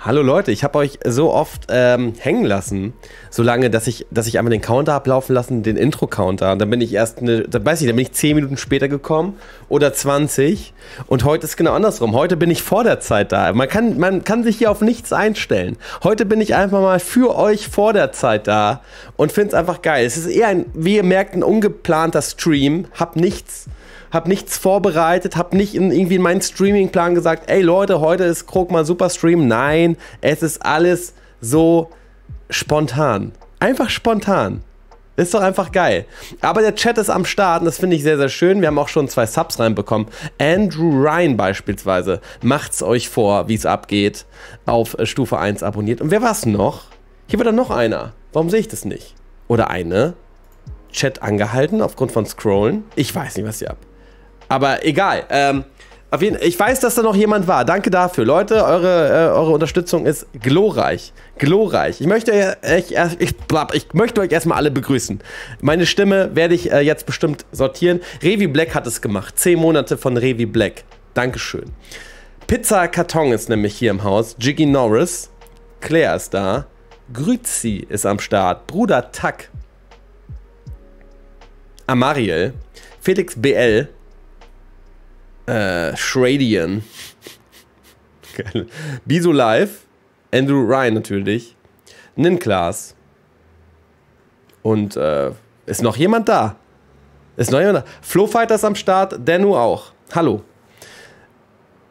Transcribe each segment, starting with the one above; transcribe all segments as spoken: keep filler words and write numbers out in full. Hallo Leute, ich habe euch so oft ähm, hängen lassen, solange, dass ich, dass ich einmal den Counter ablaufen lassen, den Intro-Counter. Und dann bin ich erst, eine, dann weiß ich, dann bin ich zehn Minuten später gekommen oder zwanzig. Und heute ist genau andersrum. Heute bin ich vor der Zeit da. Man kann, man kann sich hier auf nichts einstellen. Heute bin ich einfach mal für euch vor der Zeit da und finde es einfach geil. Es ist eher ein, wie ihr merkt, ein ungeplanter Stream. Hab nichts. Hab nichts vorbereitet, hab nicht in, irgendwie in meinen Streamingplan gesagt, ey Leute, heute ist Krog mal super Stream. Nein, es ist alles so spontan. Einfach spontan. Ist doch einfach geil. Aber der Chat ist am Start und das finde ich sehr, sehr schön. Wir haben auch schon zwei Subs reinbekommen. Andrew Ryan beispielsweise. Macht's euch vor, wie es abgeht. Auf Stufe eins abonniert. Und wer war's noch? Hier wird dann noch einer. Warum sehe ich das nicht? Oder eine? Chat angehalten aufgrund von Scrollen. Ich weiß nicht, was hier ab. Aber egal, ähm, auf jeden, ich weiß, dass da noch jemand war. Danke dafür. Leute, eure, äh, eure Unterstützung ist glorreich. Glorreich. Ich möchte, ich, ich, blab, ich möchte euch erstmal alle begrüßen. Meine Stimme werde ich äh, jetzt bestimmt sortieren. Revi Black hat es gemacht. Zehn Monate von Revi Black. Dankeschön. Pizza Karton ist nämlich hier im Haus. Jiggy Norris. Claire ist da. Grüzi ist am Start. Bruder Tuck. Amariel. Felix B L. Äh, Schradian. Geil. Biso Live. Andrew Ryan natürlich. Ninclaas. Und, äh, ist noch jemand da? Ist noch jemand da? Flowfighter ist am Start. Danu auch. Hallo.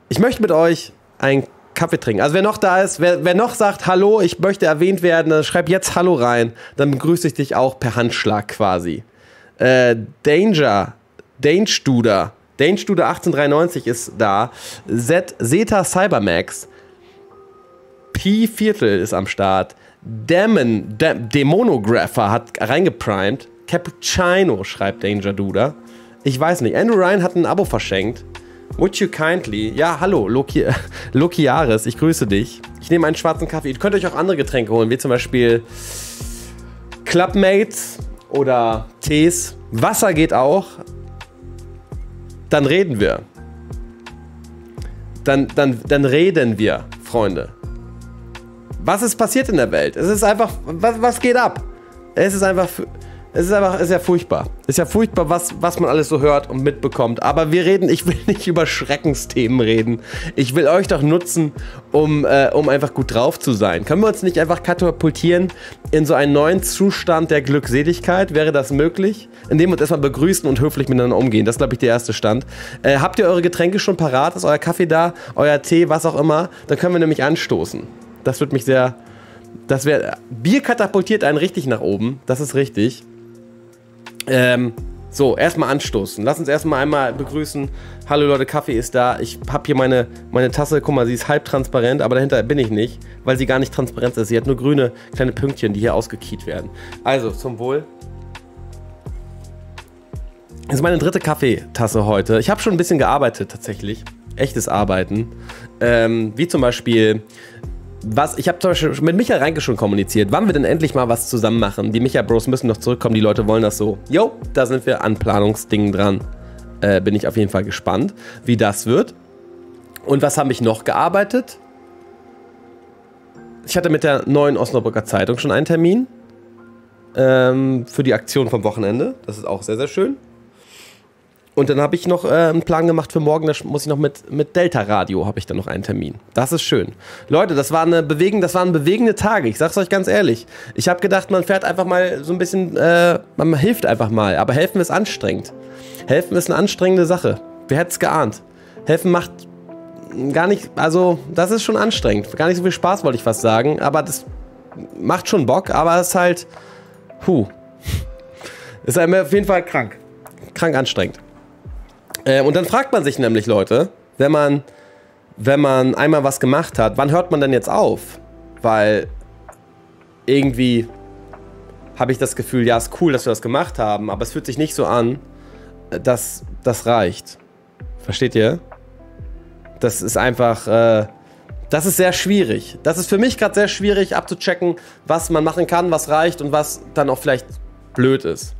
Ich möchte mit euch einen Kaffee trinken. Also, wer noch da ist, wer, wer noch sagt, hallo, ich möchte erwähnt werden, dann schreib jetzt Hallo rein. Dann begrüße ich dich auch per Handschlag quasi. Äh, Danger. Danestuder. Danestuder achtzehn dreiundneunzig ist da. Z Zeta Cybermax. Pi Viertel ist am Start. Demon, De Demonographer hat reingeprimed. Cappuccino schreibt Danger Duda. Ich weiß nicht. Andrew Ryan hat ein Abo verschenkt. Would you kindly? Ja, hallo, Loki, Lokiaris, ich grüße dich. Ich nehme einen schwarzen Kaffee. Ihr könnt euch auch andere Getränke holen, wie zum Beispiel Clubmates oder Tees. Wasser geht auch. Dann reden wir. Dann, dann, dann reden wir, Freunde. Was ist passiert in der Welt? Es ist einfach, was, was geht ab? Es ist einfach, es ist einfach, es ist ja furchtbar. Es ist ja furchtbar, was, was man alles so hört und mitbekommt. Aber wir reden, ich will nicht über Schreckensthemen reden. Ich will euch doch nutzen, um, äh, um einfach gut drauf zu sein. Können wir uns nicht einfach katapultieren in so einen neuen Zustand der Glückseligkeit? Wäre das möglich? Indem wir uns erstmal begrüßen und höflich miteinander umgehen. Das ist, glaube ich, der erste Stand. Äh, habt ihr eure Getränke schon parat? Ist euer Kaffee da? Euer Tee? Was auch immer? Dann können wir nämlich anstoßen. Das wird mich sehr... Das wäre... Bier katapultiert einen richtig nach oben. Das ist richtig. Ähm, so, erstmal anstoßen. Lass uns erstmal einmal begrüßen. Hallo Leute, Kaffee ist da. Ich habe hier meine, meine Tasse. Guck mal, sie ist halb transparent, aber dahinter bin ich nicht, weil sie gar nicht transparent ist. Sie hat nur grüne kleine Pünktchen, die hier ausgekiet werden. Also, zum Wohl. Das ist meine dritte Kaffeetasse heute. Ich habe schon ein bisschen gearbeitet tatsächlich. Echtes Arbeiten. Ähm, wie zum Beispiel... Was, ich habe zum Beispiel mit Michael Reinke schon kommuniziert, wann wir denn endlich mal was zusammen machen. Die Micha Bros müssen noch zurückkommen, die Leute wollen das so. Jo, da sind wir an Planungsdingen dran. Äh, bin ich auf jeden Fall gespannt, wie das wird. Und was habe ich noch gearbeitet? Ich hatte mit der Neuen Osnabrücker Zeitung schon einen Termin. Ähm, für die Aktion vom Wochenende. Das ist auch sehr, sehr schön. Und dann habe ich noch äh, einen Plan gemacht für morgen, da muss ich noch mit, mit Delta Radio, habe ich dann noch einen Termin. Das ist schön. Leute, das, war eine bewegende, das waren bewegende Tage, ich sag's euch ganz ehrlich. Ich habe gedacht, man fährt einfach mal so ein bisschen, äh, man hilft einfach mal, aber helfen ist anstrengend. Helfen ist eine anstrengende Sache. Wer hätte es geahnt? Helfen macht gar nicht, also das ist schon anstrengend. Gar nicht so viel Spaß, wollte ich fast sagen, aber das macht schon Bock, aber es ist halt, puh, ist einem auf jeden Fall krank. Krank anstrengend. Und dann fragt man sich nämlich, Leute, wenn man, wenn man einmal was gemacht hat, wann hört man denn jetzt auf? Weil irgendwie habe ich das Gefühl, ja, ist cool, dass wir das gemacht haben, aber es fühlt sich nicht so an, dass das reicht. Versteht ihr? Das ist einfach, äh, das ist sehr schwierig. Das ist für mich gerade sehr schwierig abzuchecken, was man machen kann, was reicht und was dann auch vielleicht blöd ist.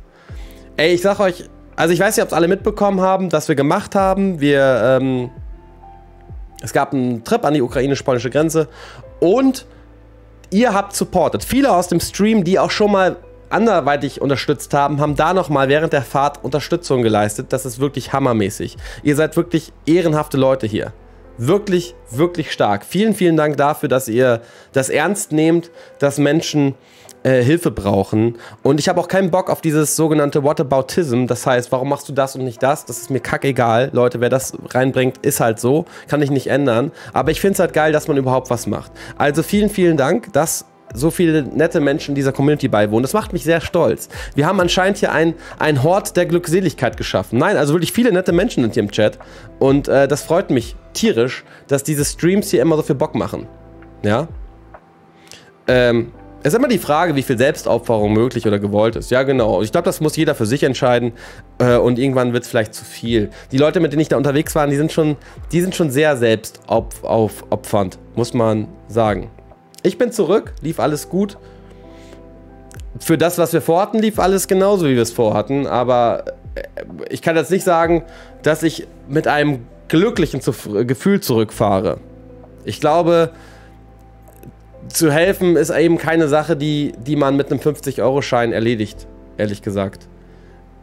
Ey, ich sag euch... Also ich weiß nicht, ob es alle mitbekommen haben, dass wir gemacht haben. Wir, ähm, es gab einen Trip an die ukrainisch-polnische Grenze Und ihr habt supportet. Viele aus dem Stream, die auch schon mal anderweitig unterstützt haben, haben da nochmal während der Fahrt Unterstützung geleistet. Das ist wirklich hammermäßig. Ihr seid wirklich ehrenhafte Leute hier. Wirklich, wirklich stark. Vielen, vielen Dank dafür, dass ihr das ernst nehmt, dass Menschen äh, Hilfe brauchen. Und ich habe auch keinen Bock auf dieses sogenannte Whataboutism. Das heißt, warum machst du das und nicht das? Das ist mir kackegal. Leute, wer das reinbringt, ist halt so. Kann ich nicht ändern. Aber ich finde es halt geil, dass man überhaupt was macht. Also vielen, vielen Dank, dass so viele nette Menschen in dieser Community beiwohnen. Das macht mich sehr stolz. Wir haben anscheinend hier ein, ein Hort der Glückseligkeit geschaffen. Nein, also wirklich viele nette Menschen sind hier im Chat. Und äh, das freut mich tierisch, dass diese Streams hier immer so viel Bock machen. Ja? Ähm, es ist immer die Frage, wie viel Selbstaufforderung möglich oder gewollt ist. Ja, genau. Ich glaube, das muss jeder für sich entscheiden. Äh, und irgendwann wird es vielleicht zu viel. Die Leute, mit denen ich da unterwegs war, die sind schon, die sind schon sehr selbstaufopfernd, muss man sagen. Ich bin zurück, lief alles gut. Für das, was wir vorhatten, lief alles genauso, wie wir es vorhatten. Aber ich kann jetzt nicht sagen, dass ich mit einem glücklichen Gefühl zurückfahre. Ich glaube, zu helfen ist eben keine Sache, die, die man mit einem fünfzig-Euro-Schein erledigt, ehrlich gesagt.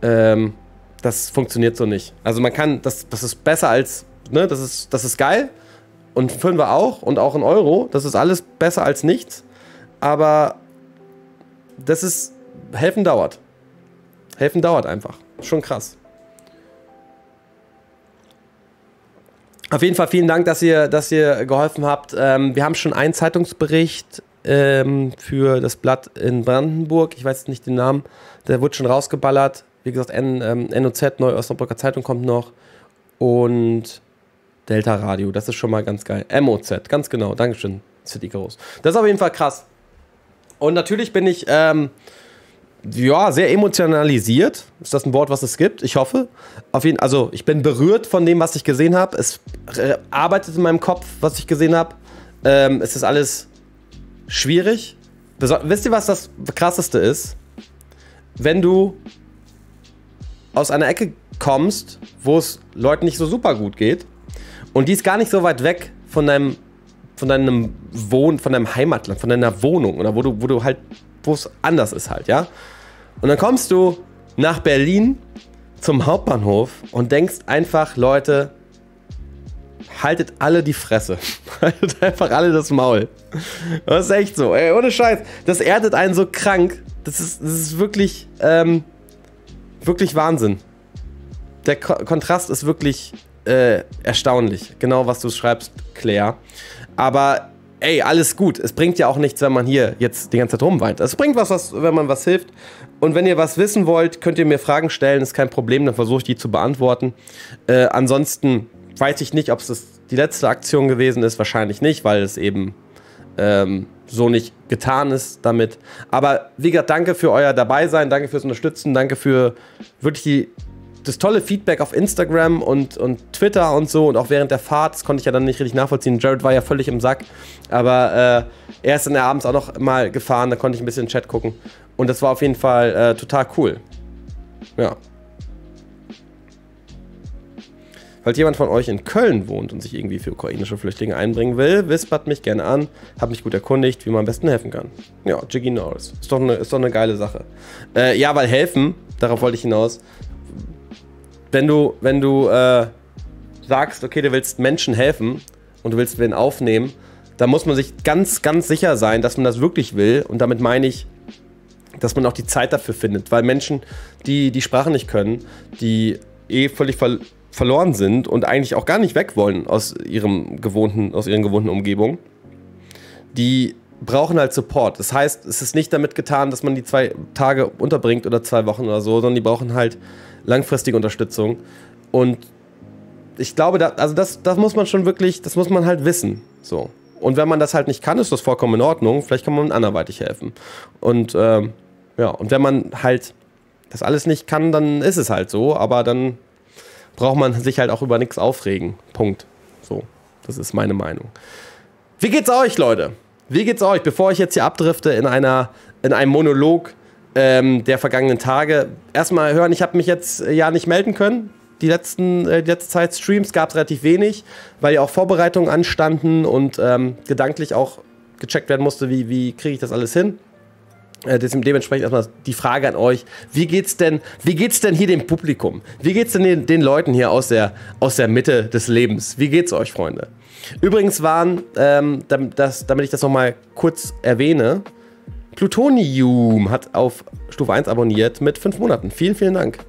Ähm, das funktioniert so nicht. Also man kann, das, das ist besser als, ne, das ist, das ist geil. Und Fünfer auch und auch ein Euro. Das ist alles besser als nichts. Aber das ist, helfen dauert. Helfen dauert einfach. Schon krass. Auf jeden Fall vielen Dank, dass ihr, dass ihr geholfen habt. Ähm, wir haben schon einen Zeitungsbericht ähm, für das Blatt in Brandenburg. Ich weiß nicht den Namen. Der wurde schon rausgeballert. Wie gesagt, N, ähm, M O Z, Neue Osnabrücker Zeitung kommt noch. Und Delta Radio, das ist schon mal ganz geil. M O Z, ganz genau, Dankeschön, City Groß. Das ist auf jeden Fall krass. Und natürlich bin ich, ähm, ja, sehr emotionalisiert. Ist das ein Wort, was es gibt? Ich hoffe. Auf jeden, also, ich bin berührt von dem, was ich gesehen habe. Es äh, arbeitet in meinem Kopf, was ich gesehen habe. Ähm, es ist alles schwierig. Besor- Wisst ihr, was das Krasseste ist? Wenn du aus einer Ecke kommst, wo es Leuten nicht so super gut geht, und die ist gar nicht so weit weg von deinem, von deinem Wohn, von deinem Heimatland, von deiner Wohnung oder wo du, wo du halt, wo es anders ist halt, ja. Und dann kommst du nach Berlin zum Hauptbahnhof und denkst einfach, Leute, haltet alle die Fresse. Haltet einfach alle das Maul. Das ist echt so, ey, ohne Scheiß. Das erdet einen so krank. Das ist, das ist wirklich, ähm, wirklich Wahnsinn. Der Ko- Kontrast ist wirklich Äh, erstaunlich, genau was du schreibst, Claire. Aber ey, alles gut. Es bringt ja auch nichts, wenn man hier jetzt die ganze Zeit rumweint. Es bringt was, was, wenn man was hilft. Und wenn ihr was wissen wollt, könnt ihr mir Fragen stellen, ist kein Problem, dann versuche ich die zu beantworten. Äh, ansonsten weiß ich nicht, ob es die letzte Aktion gewesen ist, wahrscheinlich nicht, weil es eben ähm, so nicht getan ist damit. Aber wie gesagt, danke für euer Dabeisein, danke fürs Unterstützen, danke für wirklich die das tolle Feedback auf Instagram und, und Twitter und so und auch während der Fahrt, das konnte ich ja dann nicht richtig nachvollziehen. Jared war ja völlig im Sack, aber äh, er ist dann abends auch noch mal gefahren, da konnte ich ein bisschen in den Chat gucken und das war auf jeden Fall äh, total cool. Ja. Falls jemand von euch in Köln wohnt und sich irgendwie für ukrainische Flüchtlinge einbringen will, wispert mich gerne an, hab mich gut erkundigt, wie man am besten helfen kann. Ja, Jiggy Norris. Ist doch eine, ist doch eine geile Sache. Äh, ja, weil helfen, darauf wollte ich hinaus. Wenn du, wenn du äh, sagst, okay, du willst Menschen helfen und du willst wen aufnehmen, dann muss man sich ganz, ganz sicher sein, dass man das wirklich will. Und damit meine ich, dass man auch die Zeit dafür findet. Weil Menschen, die die Sprache nicht können, die eh völlig ver- verloren sind und eigentlich auch gar nicht weg wollen aus, ihrem gewohnten, aus ihren gewohnten Umgebungen, die brauchen halt Support. Das heißt, es ist nicht damit getan, dass man die zwei Tage unterbringt oder zwei Wochen oder so, sondern die brauchen halt langfristige Unterstützung. Und ich glaube, da, also das, das muss man schon wirklich, das muss man halt wissen. So. Und wenn man das halt nicht kann, ist das vollkommen in Ordnung. Vielleicht kann man anderweitig helfen. Und ähm, ja, und wenn man halt das alles nicht kann, dann ist es halt so. Aber dann braucht man sich halt auch über nichts aufregen. Punkt. So. Das ist meine Meinung. Wie geht's euch, Leute? Wie geht's euch? Bevor ich jetzt hier abdrifte in einer, in einem Monolog der vergangenen Tage. Erstmal hören, ich habe mich jetzt äh, ja nicht melden können. Die letzten äh, die letzte Zeit Streams gab es relativ wenig, weil ja auch Vorbereitungen anstanden und ähm, gedanklich auch gecheckt werden musste, wie, wie kriege ich das alles hin. Dementsprechend erstmal die Frage an euch, wie geht's denn, wie geht's denn hier dem Publikum? Wie geht's denn den, den Leuten hier aus der, aus der Mitte des Lebens? Wie geht's euch, Freunde? Übrigens waren, ähm, das, damit ich das nochmal kurz erwähne, Plutonium hat auf Stufe eins abonniert mit fünf Monaten. Vielen, vielen Dank.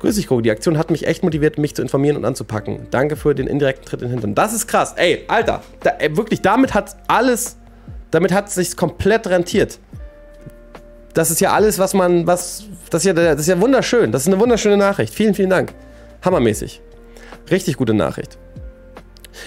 Grüß dich, Krogi. Die Aktion hat mich echt motiviert, mich zu informieren und anzupacken. Danke für den indirekten Tritt in den Hintern. Das ist krass. Ey, Alter, da, ey, wirklich, damit hat alles, damit hat es sich komplett rentiert. Das ist ja alles, was man, was, das ist ja, das ist ja wunderschön. Das ist eine wunderschöne Nachricht. Vielen, vielen Dank. Hammermäßig. Richtig gute Nachricht.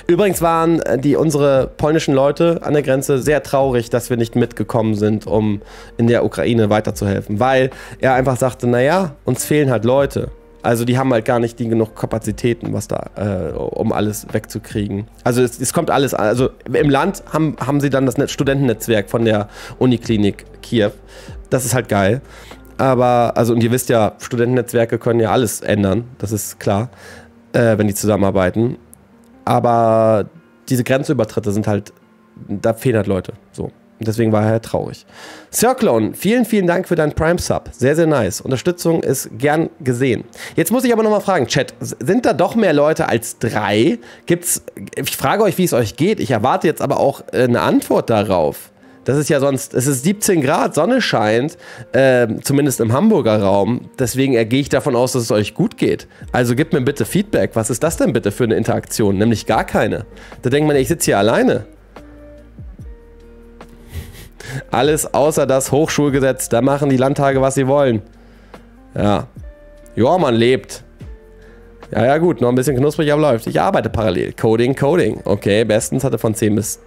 Übrigens waren die, unsere polnischen Leute an der Grenze sehr traurig, dass wir nicht mitgekommen sind, um in der Ukraine weiterzuhelfen. Weil er einfach sagte, naja, uns fehlen halt Leute. Also die haben halt gar nicht die genug Kapazitäten, was da, äh, um alles wegzukriegen. Also es, es kommt alles an. Also im Land haben, haben sie dann das Net- Studentennetzwerk von der Uniklinik Kiew. Das ist halt geil. Aber, also und ihr wisst ja, Studentennetzwerke können ja alles ändern. Das ist klar, äh, wenn die zusammenarbeiten. Aber diese Grenzübertritte sind halt, da fehlen halt Leute. So. Deswegen war er halt traurig. Circlone, vielen, vielen Dank für deinen Prime-Sub. Sehr, sehr nice. Unterstützung ist gern gesehen. Jetzt muss ich aber nochmal fragen, Chat, sind da doch mehr Leute als drei? Gibt's, ich frage euch, wie es euch geht. Ich erwarte jetzt aber auch eine Antwort darauf. Das ist ja sonst, es ist siebzehn Grad, Sonne scheint, äh, zumindest im Hamburger Raum. Deswegen gehe ich davon aus, dass es euch gut geht. Also gebt mir bitte Feedback. Was ist das denn bitte für eine Interaktion? Nämlich gar keine. Da denkt man, ich sitze hier alleine. Alles außer das Hochschulgesetz. Da machen die Landtage, was sie wollen. Ja. Ja, man lebt. Ja, ja gut. Noch ein bisschen knusprig, aber läuft. Ich arbeite parallel. Coding, Coding. Okay, bestens hatte von zehn bis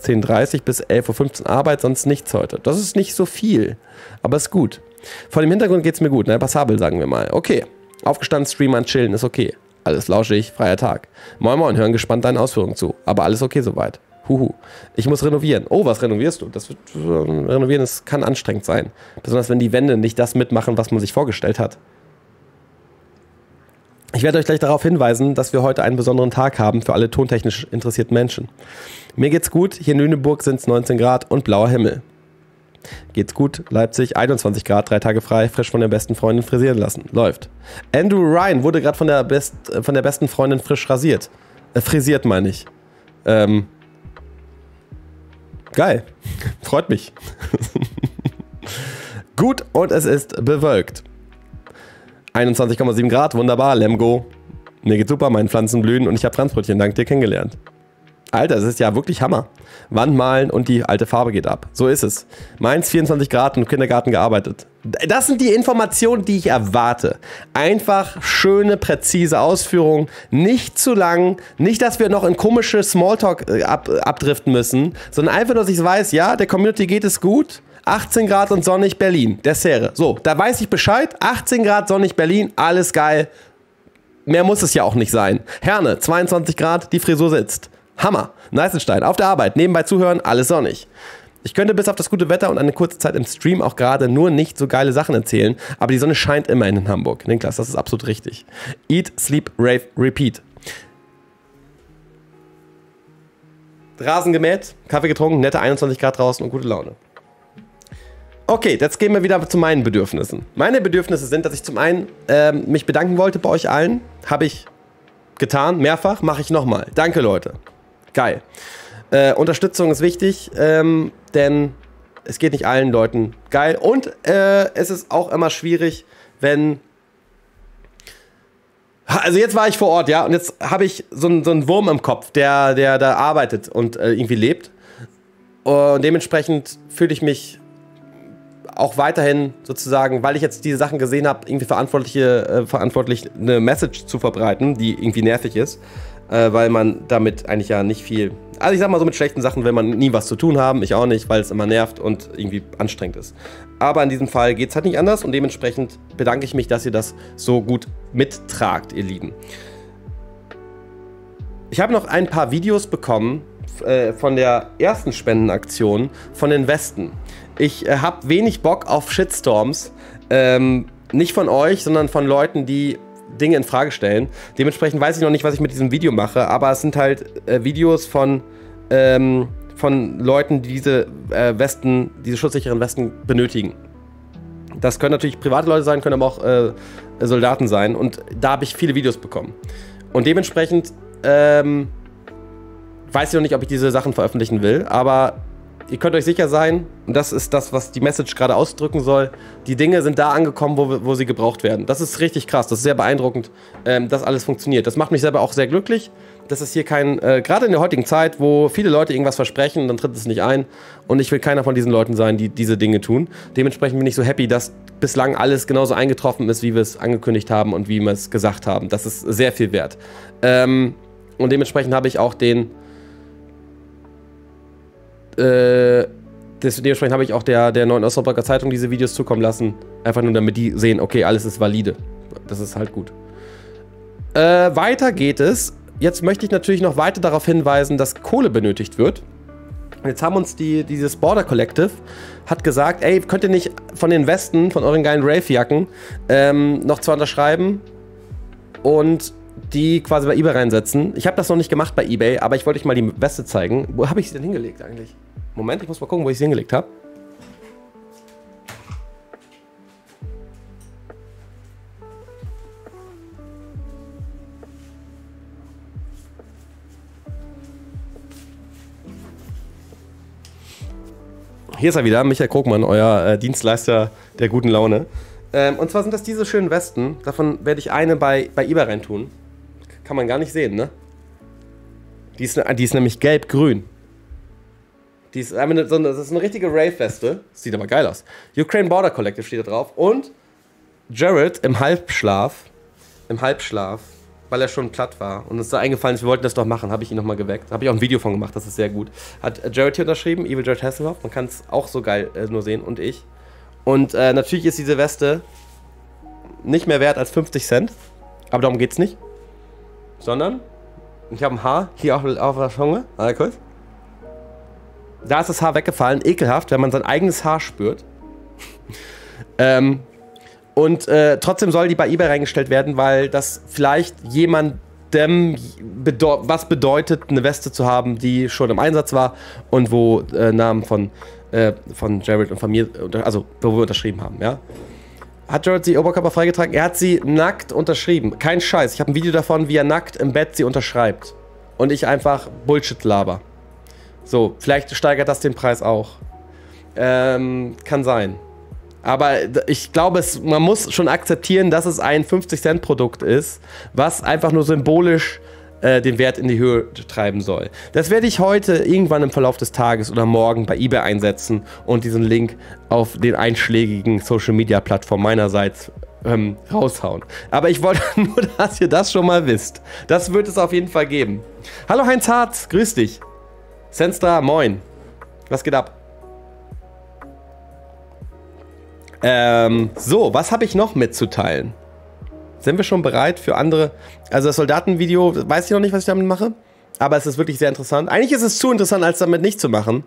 zehn Uhr dreißig bis elf Uhr fünfzehn Arbeit, sonst nichts heute. Das ist nicht so viel, aber ist gut. Vor dem Hintergrund geht es mir gut, ne? Passabel, sagen wir mal. Okay. Aufgestanden, streamern, chillen, ist okay. Alles lauschig, freier Tag. Moin Moin, hören gespannt deinen Ausführungen zu. Aber alles okay soweit. Huhu. Ich muss renovieren. Oh, was renovierst du? Das wird, äh, renovieren das kann anstrengend sein. Besonders wenn die Wände nicht das mitmachen, was man sich vorgestellt hat. Ich werde euch gleich darauf hinweisen, dass wir heute einen besonderen Tag haben für alle tontechnisch interessierten Menschen. Mir geht's gut, hier in Lüneburg sind es neunzehn Grad und blauer Himmel. Geht's gut, Leipzig einundzwanzig Grad, drei Tage frei, frisch von der besten Freundin frisieren lassen. Läuft. Andrew Ryan wurde gerade von, Best, von der besten Freundin frisch rasiert. Äh, frisiert meine ich. Ähm. Geil. Freut mich. Gut und es ist bewölkt. einundzwanzig Komma sieben Grad, wunderbar, Lemgo. Mir geht's super, meine Pflanzen blühen und ich habe Franzbrötchen dank dir kennengelernt. Alter, es ist ja wirklich Hammer. Wand malen und die alte Farbe geht ab. So ist es. Mainz vierundzwanzig Grad und Kindergarten gearbeitet. Das sind die Informationen, die ich erwarte. Einfach schöne, präzise Ausführungen. Nicht zu lang. Nicht, dass wir noch in komische Smalltalk ab, abdriften müssen, sondern einfach, dass ich weiß, ja, der Community geht es gut. achtzehn Grad und sonnig Berlin, der Serre. So, da weiß ich Bescheid. achtzehn Grad, sonnig Berlin, alles geil. Mehr muss es ja auch nicht sein. Herne, zweiundzwanzig Grad, die Frisur sitzt. Hammer. Neißenstein, auf der Arbeit, nebenbei zuhören, alles sonnig. Ich könnte bis auf das gute Wetter und eine kurze Zeit im Stream auch gerade nur nicht so geile Sachen erzählen, aber die Sonne scheint immerhin in Hamburg. Niklas, das ist absolut richtig. Eat, sleep, rave, repeat. Rasen gemäht, Kaffee getrunken, nette einundzwanzig Grad draußen und gute Laune. Okay, jetzt gehen wir wieder zu meinen Bedürfnissen. Meine Bedürfnisse sind, dass ich zum einen äh, mich bedanken wollte bei euch allen. Habe ich getan, mehrfach, mache ich nochmal. Danke, Leute. Geil. Äh, Unterstützung ist wichtig, ähm, denn es geht nicht allen Leuten geil. Und äh, es ist auch immer schwierig, wenn... Also jetzt war ich vor Ort, ja, und jetzt habe ich so einen so einen Wurm im Kopf, der, der da arbeitet und äh, irgendwie lebt. Und dementsprechend fühle ich mich... auch weiterhin sozusagen, weil ich jetzt diese Sachen gesehen habe, irgendwie verantwortliche, äh, verantwortlich eine Message zu verbreiten, die irgendwie nervig ist, äh, weil man damit eigentlich ja nicht viel, also ich sag mal so mit schlechten Sachen will man nie was zu tun haben, ich auch nicht, weil es immer nervt und irgendwie anstrengend ist. Aber in diesem Fall geht es halt nicht anders und dementsprechend bedanke ich mich, dass ihr das so gut mittragt, ihr Lieben. Ich habe noch ein paar Videos bekommen äh, von der ersten Spendenaktion von den Westen. Ich äh, habe wenig Bock auf Shitstorms, ähm, nicht von euch, sondern von Leuten, die Dinge in Frage stellen. Dementsprechend weiß ich noch nicht, was ich mit diesem Video mache, aber es sind halt äh, Videos von, ähm, von Leuten, die diese äh, Westen, diese schutzsicheren Westen benötigen. Das können natürlich private Leute sein, können aber auch äh, Soldaten sein. Und da habe ich viele Videos bekommen. Und dementsprechend ähm, weiß ich noch nicht, ob ich diese Sachen veröffentlichen will, aber ihr könnt euch sicher sein, und das ist das, was die Message gerade ausdrücken soll, die Dinge sind da angekommen, wo, wo sie gebraucht werden. Das ist richtig krass, das ist sehr beeindruckend, ähm, dass alles funktioniert. Das macht mich selber auch sehr glücklich, dass es hier kein, äh, gerade in der heutigen Zeit, wo viele Leute irgendwas versprechen, dann tritt es nicht ein. Und ich will keiner von diesen Leuten sein, die diese Dinge tun. Dementsprechend bin ich so happy, dass bislang alles genauso eingetroffen ist, wie wir es angekündigt haben und wie wir es gesagt haben. Das ist sehr viel wert. Ähm, und dementsprechend habe ich auch den... Äh, dementsprechend habe ich auch der, der Neuen Osnabrücker Zeitung diese Videos zukommen lassen. Einfach nur, damit die sehen, okay, alles ist valide. Das ist halt gut. Äh, weiter geht es. Jetzt möchte ich natürlich noch weiter darauf hinweisen, dass Kohle benötigt wird. Jetzt haben uns die, dieses Border Collective hat gesagt, ey, könnt ihr nicht von den Westen, von euren geilen Rave-Jacken ähm, noch zwei unterschreiben und die quasi bei eBay reinsetzen. Ich habe das noch nicht gemacht bei eBay, aber ich wollte euch mal die Weste zeigen. Wo habe ich sie denn hingelegt eigentlich? Moment, ich muss mal gucken, wo ich sie hingelegt habe. Hier ist er wieder, Michael Krogmann, euer äh, Dienstleister der guten Laune. Ähm, und zwar sind das diese schönen Westen. Davon werde ich eine bei, bei eBay reintun. Kann man gar nicht sehen, ne? Die ist, die ist nämlich gelb-grün. Die ist eine, so eine, das ist eine richtige Rave-Weste. Sieht aber geil aus. Ukraine Border Collective steht da drauf. Und Jared im Halbschlaf. Im Halbschlaf. Weil er schon platt war und uns da eingefallen ist, wir wollten das doch machen, habe ich ihn nochmal geweckt. Habe ich auch ein Video von gemacht, das ist sehr gut. Hat Jared hier unterschrieben, Evil Jared Hasselhoff, man kann es auch so geil äh, nur sehen, und ich. Und äh, natürlich ist diese Weste nicht mehr wert als fünfzig Cent, aber darum geht's nicht. Sondern, ich habe ein Haar, hier auf, auf der Zunge, ah, kurz. Da ist das Haar weggefallen, ekelhaft, wenn man sein eigenes Haar spürt. ähm... Und äh, trotzdem soll die bei eBay reingestellt werden, weil das vielleicht jemandem bedeu was bedeutet, eine Weste zu haben, die schon im Einsatz war und wo äh, Namen von, äh, von Jared und von mir, also wo wir unterschrieben haben, ja. Hat Jared die Oberkörper freigetragen? Er hat sie nackt unterschrieben. Kein Scheiß. Ich habe ein Video davon, wie er nackt im Bett sie unterschreibt. Und ich einfach Bullshit laber. So, vielleicht steigert das den Preis auch. Ähm, kann sein. Aber ich glaube, es, man muss schon akzeptieren, dass es ein fünfzig Cent Produkt ist, was einfach nur symbolisch äh, den Wert in die Höhe treiben soll. Das werde ich heute irgendwann im Verlauf des Tages oder morgen bei eBay einsetzen und diesen Link auf den einschlägigen Social-Media-Plattformen meinerseits ähm, raushauen. Aber ich wollte nur, dass ihr das schon mal wisst. Das wird es auf jeden Fall geben. Hallo Heinz Harz, grüß dich. Senstra, moin. Was geht ab? Ähm, so, was habe ich noch mitzuteilen? Sind wir schon bereit für andere? Also das Soldatenvideo, weiß ich noch nicht, was ich damit mache. Aber es ist wirklich sehr interessant. Eigentlich ist es zu interessant, als damit nicht zu machen.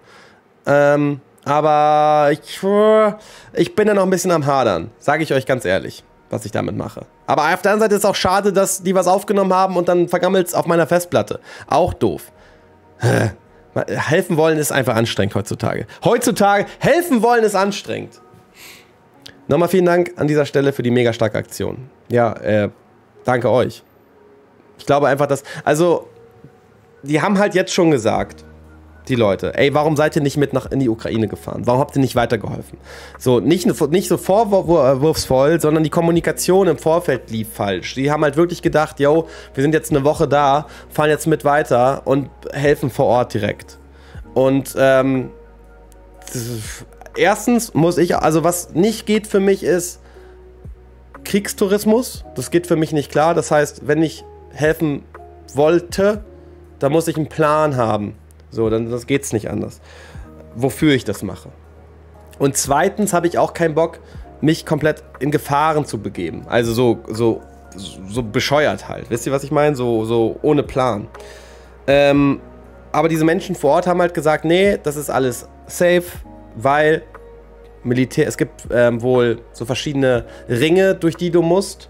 Ähm, aber ich, ich bin da noch ein bisschen am Hadern. Sage ich euch ganz ehrlich, was ich damit mache. Aber auf der anderen Seite ist es auch schade, dass die was aufgenommen haben und dann vergammelt es auf meiner Festplatte. Auch doof. Helfen wollen ist einfach anstrengend heutzutage. Heutzutage, helfen wollen ist anstrengend. Nochmal vielen Dank an dieser Stelle für die mega starke Aktion. Ja, äh, danke euch. Ich glaube einfach, dass, also, die haben halt jetzt schon gesagt, die Leute, ey, warum seid ihr nicht mit nach in die Ukraine gefahren? Warum habt ihr nicht weitergeholfen? So, nicht, nicht so vorwurfsvoll, sondern die Kommunikation im Vorfeld lief falsch. Die haben halt wirklich gedacht, yo, wir sind jetzt eine Woche da, fahren jetzt mit weiter und helfen vor Ort direkt. Und, ähm, erstens muss ich, also was nicht geht für mich ist Kriegstourismus, das geht für mich nicht klar, das heißt, wenn ich helfen wollte, dann muss ich einen Plan haben, so, dann das geht's nicht anders, wofür ich das mache. Und zweitens habe ich auch keinen Bock, mich komplett in Gefahren zu begeben, also so, so, so bescheuert halt, wisst ihr, was ich meine, so, so ohne Plan. Ähm, aber diese Menschen vor Ort haben halt gesagt, nee, das ist alles safe, weil Militär, es gibt ähm, wohl so verschiedene Ringe, durch die du musst,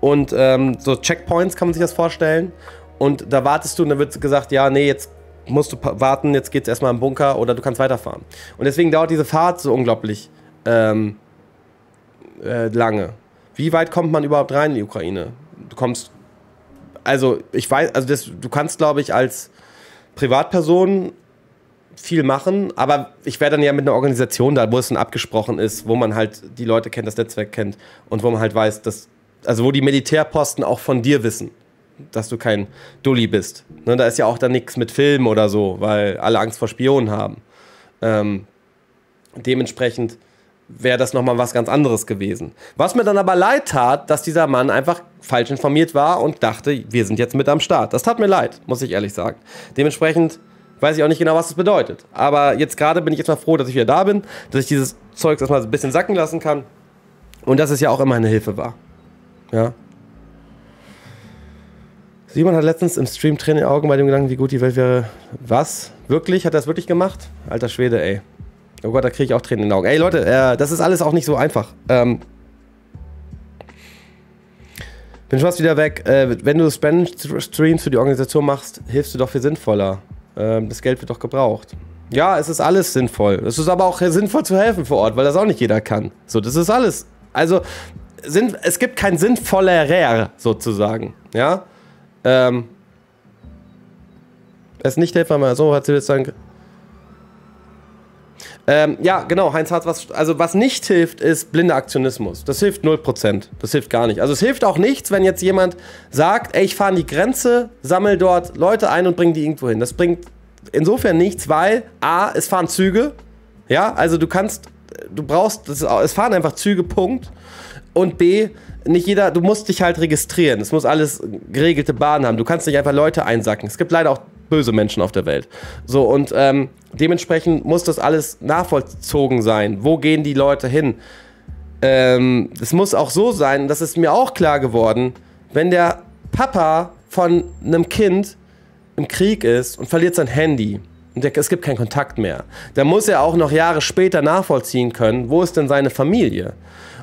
und ähm, so Checkpoints kann man sich das vorstellen, und da wartest du und dann wird gesagt, ja, nee, jetzt musst du warten, jetzt geht's erstmal im Bunker oder du kannst weiterfahren. Und deswegen dauert diese Fahrt so unglaublich ähm, äh, lange. Wie weit kommt man überhaupt rein in die Ukraine? Du kommst, also ich weiß, also das, du kannst, glaube ich, als Privatperson viel machen, aber ich wäre dann ja mit einer Organisation da, wo es dann abgesprochen ist, wo man halt die Leute kennt, das Netzwerk kennt und wo man halt weiß, dass, also wo die Militärposten auch von dir wissen, dass du kein Dulli bist. Ne, da ist ja auch dann nichts mit Filmen oder so, weil alle Angst vor Spionen haben. Ähm, dementsprechend wäre das nochmal was ganz anderes gewesen. Was mir dann aber leid tat, dass dieser Mann einfach falsch informiert war und dachte, wir sind jetzt mit am Start. Das tat mir leid, muss ich ehrlich sagen. Dementsprechend weiß ich auch nicht genau, was das bedeutet. Aber jetzt gerade bin ich erstmal froh, dass ich wieder da bin, dass ich dieses Zeugs erstmal ein bisschen sacken lassen kann und dass es ja auch immer eine Hilfe war. Ja. Simon hat letztens im Stream Tränen in den Augen bei dem Gedanken, wie gut die Welt wäre. Was? Wirklich? Hat er das wirklich gemacht? Alter Schwede, ey. Oh Gott, da kriege ich auch Tränen in den Augen. Ey Leute, äh, das ist alles auch nicht so einfach. Ähm, bin schon fast wieder weg. Äh, wenn du Spend-Streams für die Organisation machst, hilfst du doch viel sinnvoller. Das Geld wird doch gebraucht. Ja, es ist alles sinnvoll. Es ist aber auch sinnvoll zu helfen vor Ort, weil das auch nicht jeder kann. So, das ist alles. Also, sind, es gibt kein sinnvollerer sozusagen. Ja? Ähm. Es ist nicht hilfreich, so hat sie jetzt dann. Ähm, ja, genau, Heinz hat was. Also, was nicht hilft, ist blinder Aktionismus. Das hilft null Prozent. Das hilft gar nicht. Also, es hilft auch nichts, wenn jetzt jemand sagt: Ey, ich fahre an die Grenze, sammle dort Leute ein und bringe die irgendwo hin. Das bringt insofern nichts, weil A, es fahren Züge. Ja, also, du kannst, du brauchst, es fahren einfach Züge, Punkt. Und B, nicht jeder, du musst dich halt registrieren. Es muss alles geregelte Bahnen haben. Du kannst nicht einfach Leute einsacken. Es gibt leider auch böse Menschen auf der Welt. So, und ähm, dementsprechend muss das alles nachvollzogen sein. Wo gehen die Leute hin? Ähm, es muss auch so sein, das ist mir auch klar geworden, wenn der Papa von einem Kind im Krieg ist und verliert sein Handy und der, es gibt keinen Kontakt mehr, dann muss er auch noch Jahre später nachvollziehen können, wo ist denn seine Familie?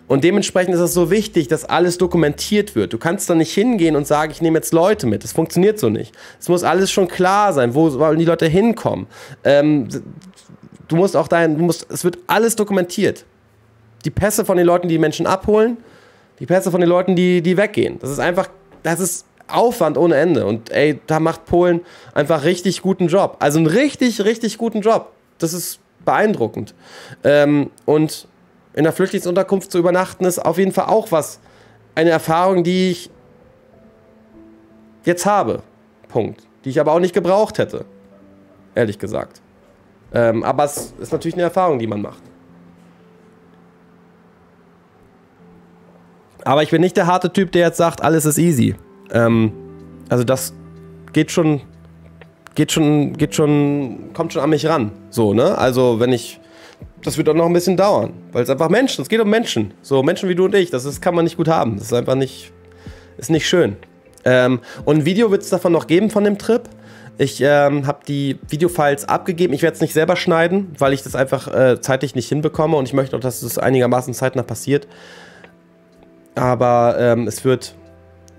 Und dementsprechend ist es so wichtig, dass alles dokumentiert wird. Du kannst da nicht hingehen und sagen, ich nehme jetzt Leute mit. Das funktioniert so nicht. Es muss alles schon klar sein, wo wollen die Leute hinkommen. Ähm, du musst auch dein, du musst, es wird alles dokumentiert. Die Pässe von den Leuten, die, die Menschen abholen, die Pässe von den Leuten, die, die weggehen. Das ist einfach, das ist Aufwand ohne Ende. Und ey, da macht Polen einfach richtig guten Job. Also einen richtig, richtig guten Job. Das ist beeindruckend. Ähm, und in der Flüchtlingsunterkunft zu übernachten ist auf jeden Fall auch was, eine Erfahrung, die ich jetzt habe, Punkt, die ich aber auch nicht gebraucht hätte, ehrlich gesagt. Ähm, aber es ist natürlich eine Erfahrung, die man macht. Aber ich bin nicht der harte Typ, der jetzt sagt, alles ist easy. Ähm, also das geht schon, geht schon, geht schon, kommt schon an mich ran, so, ne? Also wenn ich Das wird auch noch ein bisschen dauern, weil es einfach Menschen, es geht um Menschen, so Menschen wie du und ich, das ist, kann man nicht gut haben, das ist einfach nicht, ist nicht schön. Ähm, und ein Video wird es davon noch geben von dem Trip, ich ähm, habe die Videofiles abgegeben, ich werde es nicht selber schneiden, weil ich das einfach äh, zeitlich nicht hinbekomme und ich möchte auch, dass das einigermaßen zeitnah passiert, aber ähm, es wird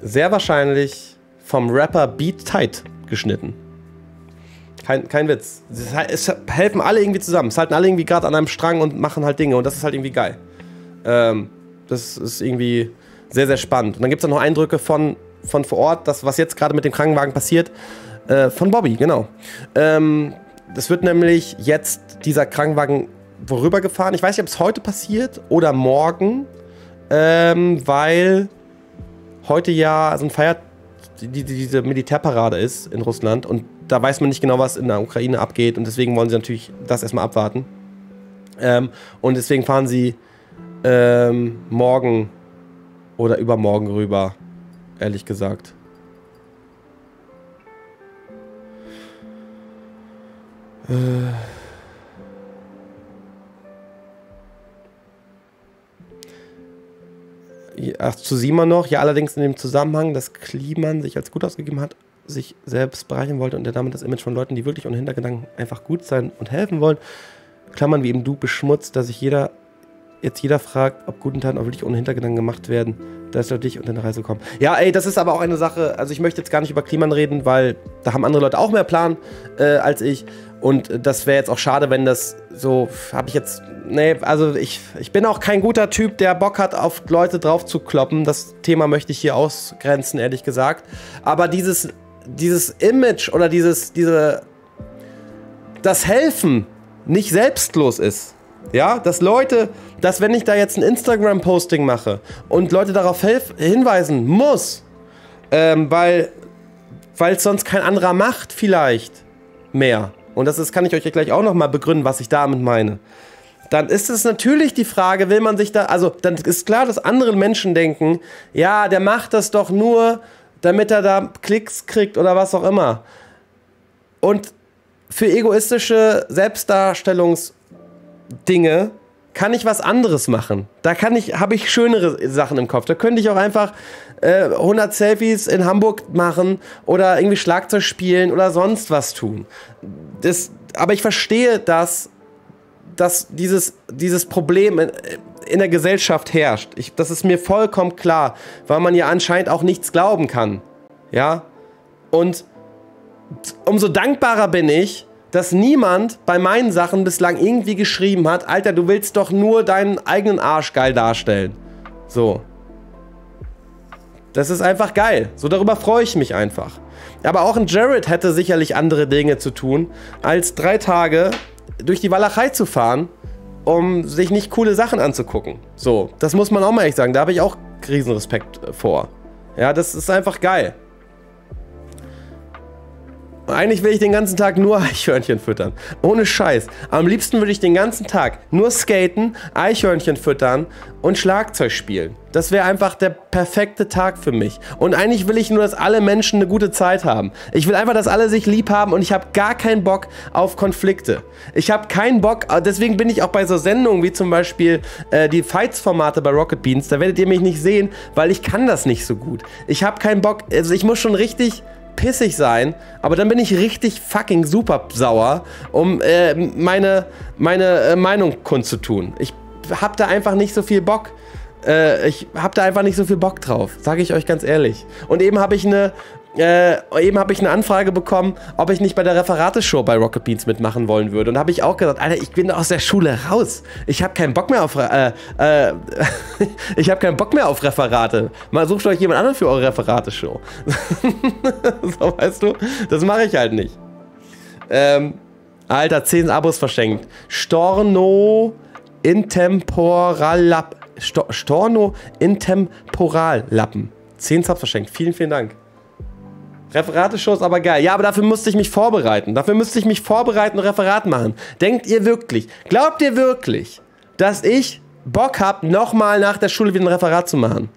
sehr wahrscheinlich vom Rapper Beat Tight geschnitten. Kein, kein Witz. Es helfen alle irgendwie zusammen. Es halten alle irgendwie gerade an einem Strang und machen halt Dinge. Und das ist halt irgendwie geil. Ähm, das ist irgendwie sehr, sehr spannend. Und dann gibt es noch Eindrücke von, von vor Ort, das, was jetzt gerade mit dem Krankenwagen passiert. Äh, von Bobby, genau. Ähm, das wird nämlich jetzt dieser Krankenwagen vorübergefahren. Ich weiß nicht, ob es heute passiert oder morgen. Ähm, weil heute ja so ein Feiert... Die, die, diese Militärparade ist in Russland und da weiß man nicht genau, was in der Ukraine abgeht und deswegen wollen sie natürlich das erstmal abwarten. Ähm, und deswegen fahren sie ähm, morgen oder übermorgen rüber, ehrlich gesagt. Äh... Ach, zu Simon noch, ja, allerdings in dem Zusammenhang, dass Kliemann sich als gut ausgegeben hat, sich selbst bereichern wollte und der damit das Image von Leuten, die wirklich ohne Hintergedanken einfach gut sein und helfen wollen, Klammern wie eben du, beschmutzt, dass sich jeder jetzt jeder fragt, ob guten Taten auch wirklich ohne Hintergedanken gemacht werden, da ist dich unter eine Reise kommen. Ja, ey, das ist aber auch eine Sache, also ich möchte jetzt gar nicht über Kliemann reden, weil da haben andere Leute auch mehr Plan äh, als ich. Und das wäre jetzt auch schade, wenn das so, habe ich jetzt, nee, also ich, ich bin auch kein guter Typ, der Bock hat, auf Leute drauf zu kloppen. Das Thema möchte ich hier ausgrenzen, ehrlich gesagt. Aber dieses, dieses Image oder dieses, diese, das Helfen nicht selbstlos ist. Ja, dass Leute, dass wenn ich da jetzt ein Instagram-Posting mache und Leute darauf hinweisen muss, ähm, weil es sonst kein anderer macht vielleicht mehr. Und das ist, kann ich euch ja gleich auch nochmal begründen, was ich damit meine. Dann ist es natürlich die Frage, will man sich da, also dann ist klar, dass andere Menschen denken, ja, der macht das doch nur, damit er da Klicks kriegt oder was auch immer. Und für egoistische Selbstdarstellungsdinge kann ich was anderes machen. Da kann ich, habe ich schönere Sachen im Kopf. Da könnte ich auch einfach äh, hundert Selfies in Hamburg machen oder irgendwie Schlagzeug spielen oder sonst was tun. Das, aber ich verstehe, dass, dass dieses, dieses Problem in, in der Gesellschaft herrscht. Ich, das ist mir vollkommen klar, weil man ja anscheinend auch nichts glauben kann. Ja? Und umso dankbarer bin ich, dass niemand bei meinen Sachen bislang irgendwie geschrieben hat, Alter, du willst doch nur deinen eigenen Arsch geil darstellen. So. Das ist einfach geil. So, darüber freue ich mich einfach. Aber auch ein Jared hätte sicherlich andere Dinge zu tun, als drei Tage durch die Walachei zu fahren, um sich nicht coole Sachen anzugucken. So, das muss man auch mal ehrlich sagen. Da habe ich auch Riesenrespekt vor. Ja, das ist einfach geil. Eigentlich will ich den ganzen Tag nur Eichhörnchen füttern. Ohne Scheiß. Am liebsten würde ich den ganzen Tag nur skaten, Eichhörnchen füttern und Schlagzeug spielen. Das wäre einfach der perfekte Tag für mich. Und eigentlich will ich nur, dass alle Menschen eine gute Zeit haben. Ich will einfach, dass alle sich lieb haben und ich habe gar keinen Bock auf Konflikte. Ich habe keinen Bock, deswegen bin ich auch bei so Sendungen wie zum Beispiel äh, die Fights-Formate bei Rocket Beans, da werdet ihr mich nicht sehen, weil ich kann das nicht so gut. Ich habe keinen Bock, also ich muss schon richtig pissig sein, aber dann bin ich richtig fucking super sauer, um äh, meine, meine äh, Meinung kundzutun. Ich hab da einfach nicht so viel Bock. Äh, ich hab da einfach nicht so viel Bock drauf, sage ich euch ganz ehrlich. Und eben habe ich eine äh, eben habe ich eine Anfrage bekommen, ob ich nicht bei der Referatesshow bei Rocket Beans mitmachen wollen würde. Und habe ich auch gesagt, Alter, ich bin aus der Schule raus. Ich habe keinen Bock mehr auf äh, äh, ich habe keinen Bock mehr auf Referate. Mal sucht euch jemand anderen für eure Referatesshow. So, weißt du, das mache ich halt nicht. Ähm, Alter, zehn Abos verschenkt. Storno Intemporalapp. Sto Storno Intemporallappen. zehn Subs verschenkt. Vielen, vielen Dank. Referateshow ist aber geil. Ja, aber dafür musste ich mich vorbereiten. Dafür müsste ich mich vorbereiten und Referat machen. Denkt ihr wirklich, glaubt ihr wirklich, dass ich Bock habe, nochmal nach der Schule wieder ein Referat zu machen?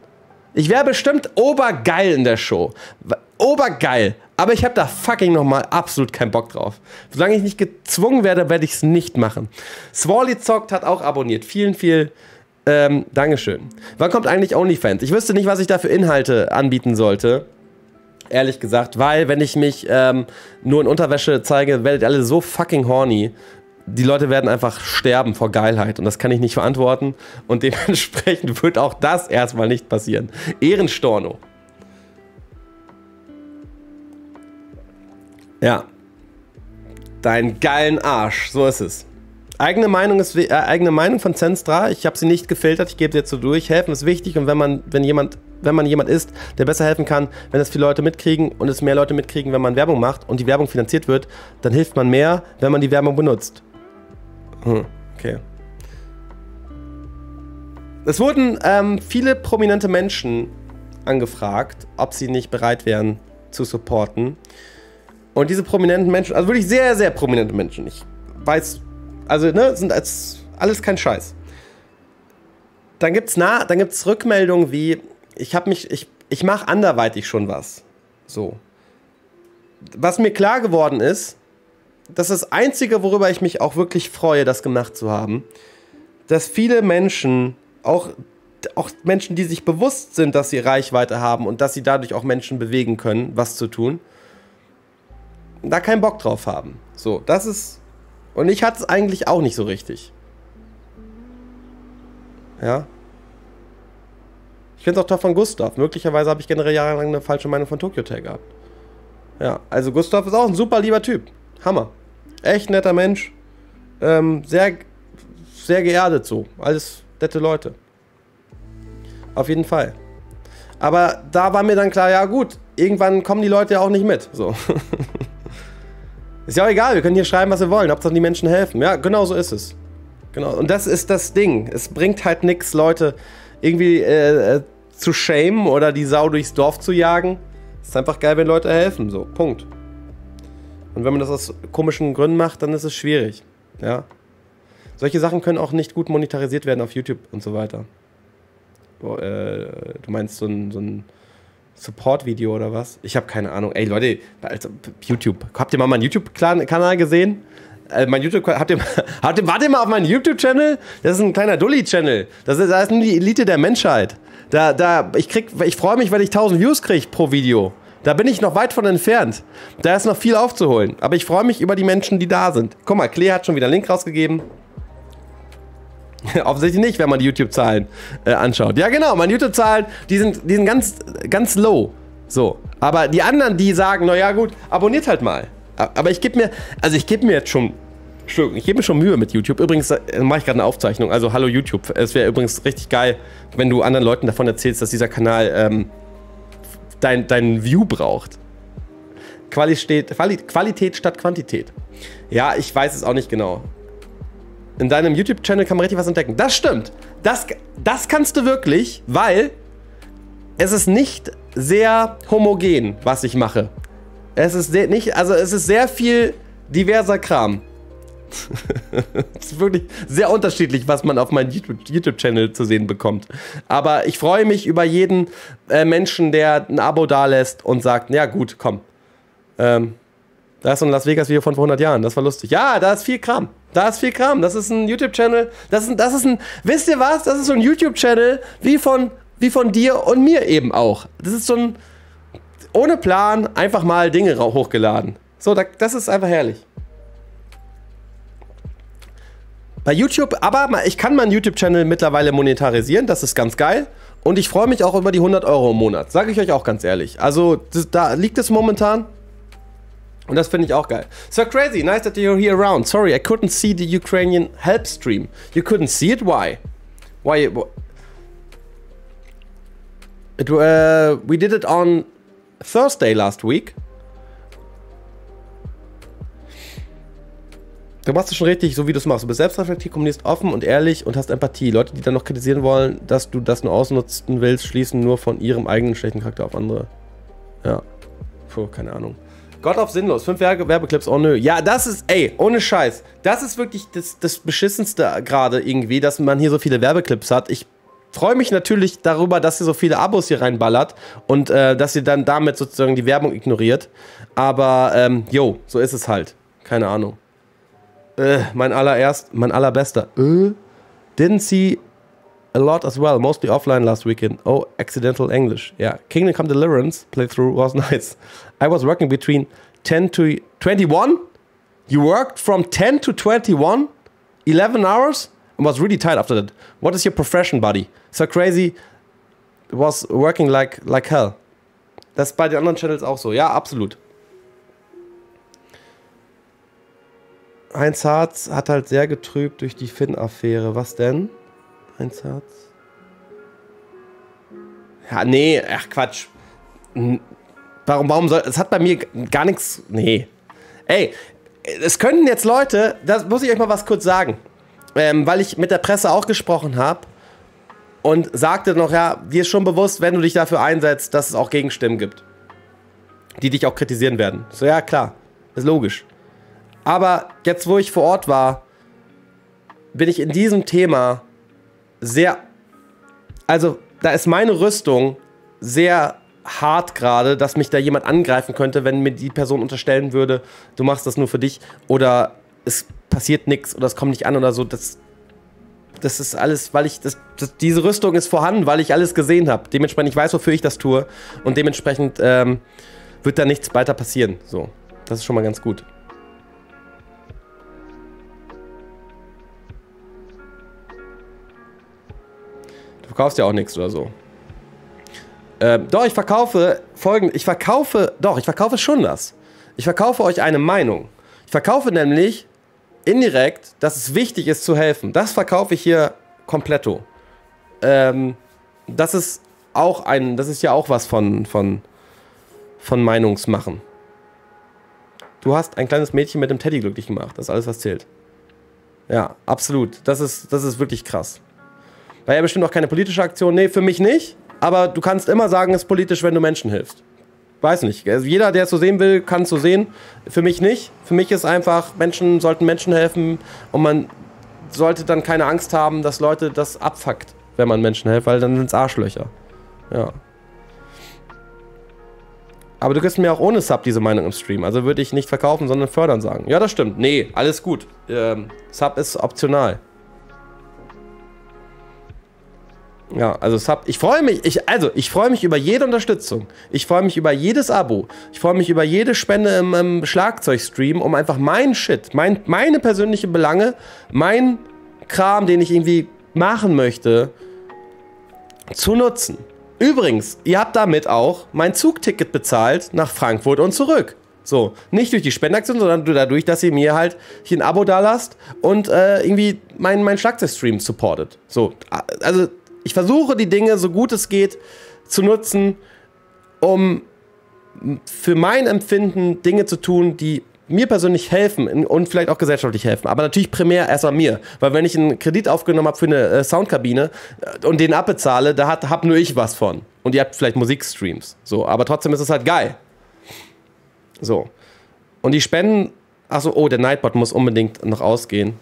Ich wäre bestimmt obergeil in der Show. Obergeil. Aber ich habe da fucking nochmal absolut keinen Bock drauf. Solange ich nicht gezwungen werde, werde ich es nicht machen. Swally Zockt hat auch abonniert. Vielen, vielen Ähm, Dankeschön. Wann kommt eigentlich OnlyFans? Ich wüsste nicht, was ich da für Inhalte anbieten sollte. Ehrlich gesagt, weil wenn ich mich ähm, nur in Unterwäsche zeige, werdet ihr alle so fucking horny. Die Leute werden einfach sterben vor Geilheit und das kann ich nicht verantworten. Und dementsprechend wird auch das erstmal nicht passieren. Ehrenstorno. Ja. Deinen geilen Arsch, so ist es. Eigene Meinung, ist, äh, eigene Meinung von Zenstra, ich habe sie nicht gefiltert, ich gebe sie jetzt so durch. Helfen ist wichtig und wenn man, wenn, jemand, wenn man jemand ist, der besser helfen kann, wenn es viele Leute mitkriegen und es mehr Leute mitkriegen, wenn man Werbung macht und die Werbung finanziert wird, dann hilft man mehr, wenn man die Werbung benutzt. Hm, okay. Es wurden ähm, viele prominente Menschen angefragt, ob sie nicht bereit wären zu supporten. Und diese prominenten Menschen, also wirklich sehr, sehr prominente Menschen, ich weiß... Also, ne, sind als alles kein Scheiß. Dann gibt's na, dann gibt's Rückmeldungen wie, ich habe mich, ich, ich mache anderweitig schon was. So. Was mir klar geworden ist, dass das Einzige, worüber ich mich auch wirklich freue, das gemacht zu haben, dass viele Menschen, auch, auch Menschen, die sich bewusst sind, dass sie Reichweite haben und dass sie dadurch auch Menschen bewegen können, was zu tun, da keinen Bock drauf haben. So, das ist... Und ich hatte es eigentlich auch nicht so richtig. Ja. Ich finde es auch toll von Gustav. Möglicherweise habe ich generell jahrelang eine falsche Meinung von Tokio-Tail gehabt. Ja, also Gustav ist auch ein super lieber Typ. Hammer. Echt netter Mensch. Ähm, sehr, sehr geerdet so. Alles nette Leute. Auf jeden Fall. Aber da war mir dann klar, ja gut, irgendwann kommen die Leute ja auch nicht mit. So. Ist ja auch egal, wir können hier schreiben, was wir wollen. Hauptsache die Menschen helfen. Ja, genau so ist es. Genau. Und das ist das Ding. Es bringt halt nichts, Leute irgendwie äh, äh, zu schämen oder die Sau durchs Dorf zu jagen. Es ist einfach geil, wenn Leute helfen. So, Punkt. Und wenn man das aus komischen Gründen macht, dann ist es schwierig. Ja. Solche Sachen können auch nicht gut monetarisiert werden auf YouTube und so weiter. Boah, äh, du meinst so ein, so ein Support-Video oder was? Ich habe keine Ahnung. Ey, Leute, also, YouTube. Habt ihr mal meinen YouTube-Kanal gesehen? Äh, mein YouTube habt ihr, habt ihr, wart ihr mal auf meinen YouTube-Channel? Das ist ein kleiner Dulli-Channel. Das ist, das ist nur die Elite der Menschheit. Da, da, ich krieg, ich freue mich, weil ich tausend Views kriege pro Video. Da bin ich noch weit von entfernt. Da ist noch viel aufzuholen. Aber ich freue mich über die Menschen, die da sind. Guck mal, Klee hat schon wieder einen Link rausgegeben. Offensichtlich nicht, wenn man die YouTube-Zahlen äh, anschaut. Ja genau, meine YouTube-Zahlen, die sind, die sind ganz, ganz low. So, aber die anderen, die sagen, naja gut, abonniert halt mal. Aber ich gebe mir, also ich gebe mir jetzt schon, ich gebe mir schon Mühe mit YouTube. Übrigens äh, mache ich gerade eine Aufzeichnung, also hallo YouTube. Es wäre übrigens richtig geil, wenn du anderen Leuten davon erzählst, dass dieser Kanal ähm, dein, dein View braucht. Quali steht, Quali Qualität statt Quantität. Ja, ich weiß es auch nicht genau. In deinem YouTube-Channel kann man richtig was entdecken. Das stimmt. Das, das kannst du wirklich, weil es ist nicht sehr homogen, was ich mache. Es ist sehr, nicht, also es ist sehr viel diverser Kram. Es ist wirklich sehr unterschiedlich, was man auf meinem YouTube-Channel zu sehen bekommt. Aber ich freue mich über jeden äh, Menschen, der ein Abo dalässt und sagt, ja gut, komm. Ähm, da ist so ein Las Vegas-Video von vor hundert Jahren, das war lustig. Ja, da ist viel Kram. Da ist viel Kram. Das ist ein YouTube-Channel. Das ist, das ist ein, wisst ihr was? Das ist so ein YouTube-Channel wie von, wie von dir und mir eben auch. Das ist so ein, ohne Plan, einfach mal Dinge hochgeladen. So, da, das ist einfach herrlich. Bei YouTube, aber ich kann meinen YouTube-Channel mittlerweile monetarisieren. Das ist ganz geil. Und ich freue mich auch über die hundert Euro im Monat. Sage ich euch auch ganz ehrlich. Also, das, da liegt es momentan. Und das finde ich auch geil. So crazy, nice that you're here around. Sorry, I couldn't see the Ukrainian help stream. You couldn't see it? Why? Why? It, uh, we did it on Thursday last week. Du machst es schon richtig, so wie du es machst. Du bist selbstreflektiert, kommunizierst offen und ehrlich und hast Empathie. Leute, die dann noch kritisieren wollen, dass du das nur ausnutzen willst, schließen nur von ihrem eigenen schlechten Charakter auf andere. Ja. Puh, keine Ahnung. Gott auf sinnlos. Fünf Werbeclips, oh nö. Ja, das ist, ey, ohne Scheiß. Das ist wirklich das, das Beschissenste gerade irgendwie, dass man hier so viele Werbeclips hat. Ich freue mich natürlich darüber, dass ihr so viele Abos hier reinballert und äh, dass ihr dann damit sozusagen die Werbung ignoriert. Aber, ähm, yo, so ist es halt. Keine Ahnung. Äh, mein allererst, mein allerbester. Äh, didn't see a lot as well. Mostly offline last weekend. Oh, accidental English. Yeah. Kingdom Come Deliverance playthrough was nice. I was working between ten to twenty-one. You worked from ten to twenty-one? eleven hours? I was really tired after that. What is your profession, buddy? So crazy. It was working like, like hell. Das ist bei den anderen Channels auch so. Ja, absolut. Heinz Hartz hat halt sehr getrübt durch die Finn-Affäre. Was denn? Heinz Hartz. Ja, nee, ach Quatsch. Warum, warum soll. Es hat bei mir gar nichts. Nee. Ey, es könnten jetzt Leute. Das muss ich euch mal was kurz sagen. Ähm, weil ich mit der Presse auch gesprochen habe und sagte noch, ja, dir ist schon bewusst, wenn du dich dafür einsetzt, dass es auch Gegenstimmen gibt. Die dich auch kritisieren werden. So, ja, klar. Ist logisch. Aber jetzt, wo ich vor Ort war, bin ich in diesem Thema sehr, also da ist meine Rüstung sehr hart gerade, dass mich da jemand angreifen könnte, wenn mir die Person unterstellen würde, du machst das nur für dich oder es passiert nichts oder es kommt nicht an oder so. Das, das ist alles, weil ich, das, das, diese Rüstung ist vorhanden, weil ich alles gesehen habe. Dementsprechend, ich weiß, wofür ich das tue und dementsprechend ähm, wird da nichts weiter passieren. So, das ist schon mal ganz gut. verkaufst ja auch nichts oder so. Ähm, doch, ich verkaufe folgendes. Ich verkaufe, doch, ich verkaufe schon das. Ich verkaufe euch eine Meinung. Ich verkaufe nämlich indirekt, dass es wichtig ist zu helfen. Das verkaufe ich hier kompletto. Ähm, das ist auch ein, das ist ja auch was von, von, von Meinungsmachen. Du hast ein kleines Mädchen mit dem Teddy glücklich gemacht. Das ist alles, was zählt. Ja, absolut. Das ist, das ist wirklich krass. War ja bestimmt auch keine politische Aktion. Nee, für mich nicht. Aber du kannst immer sagen, es ist politisch, wenn du Menschen hilfst. Weiß nicht. Also jeder, der es so sehen will, kann es so sehen. Für mich nicht. Für mich ist einfach, Menschen sollten Menschen helfen und man sollte dann keine Angst haben, dass Leute das abfuckt, wenn man Menschen hilft, weil dann sind es Arschlöcher. Ja. Aber du gibst mir auch ohne Sub diese Meinung im Stream. Also würde ich nicht verkaufen, sondern fördern sagen. Ja, das stimmt. Nee, alles gut. Ähm, Sub ist optional. Ja, also Sub, ich freue mich, ich, also ich freue mich über jede Unterstützung. Ich freue mich über jedes Abo. Ich freue mich über jede Spende im, im Schlagzeugstream, um einfach meinen Shit, mein, meine persönlichen Belange, mein Kram, den ich irgendwie machen möchte, zu nutzen. Übrigens, ihr habt damit auch mein Zugticket bezahlt nach Frankfurt und zurück. So, nicht durch die Spendenaktion, sondern dadurch, dass ihr mir halt hier ein Abo dalasst und äh, irgendwie meinen mein Schlagzeugstream supportet. So, also ich versuche die Dinge, so gut es geht, zu nutzen, um für mein Empfinden Dinge zu tun, die mir persönlich helfen und vielleicht auch gesellschaftlich helfen. Aber natürlich primär erstmal mir. Weil wenn ich einen Kredit aufgenommen habe für eine Soundkabine und den abbezahle, da hat, hab nur ich was von. Und ihr habt vielleicht Musikstreams. So, aber trotzdem ist es halt geil. So. Und die Spenden... Achso, oh, der Nightbot muss unbedingt noch ausgehen.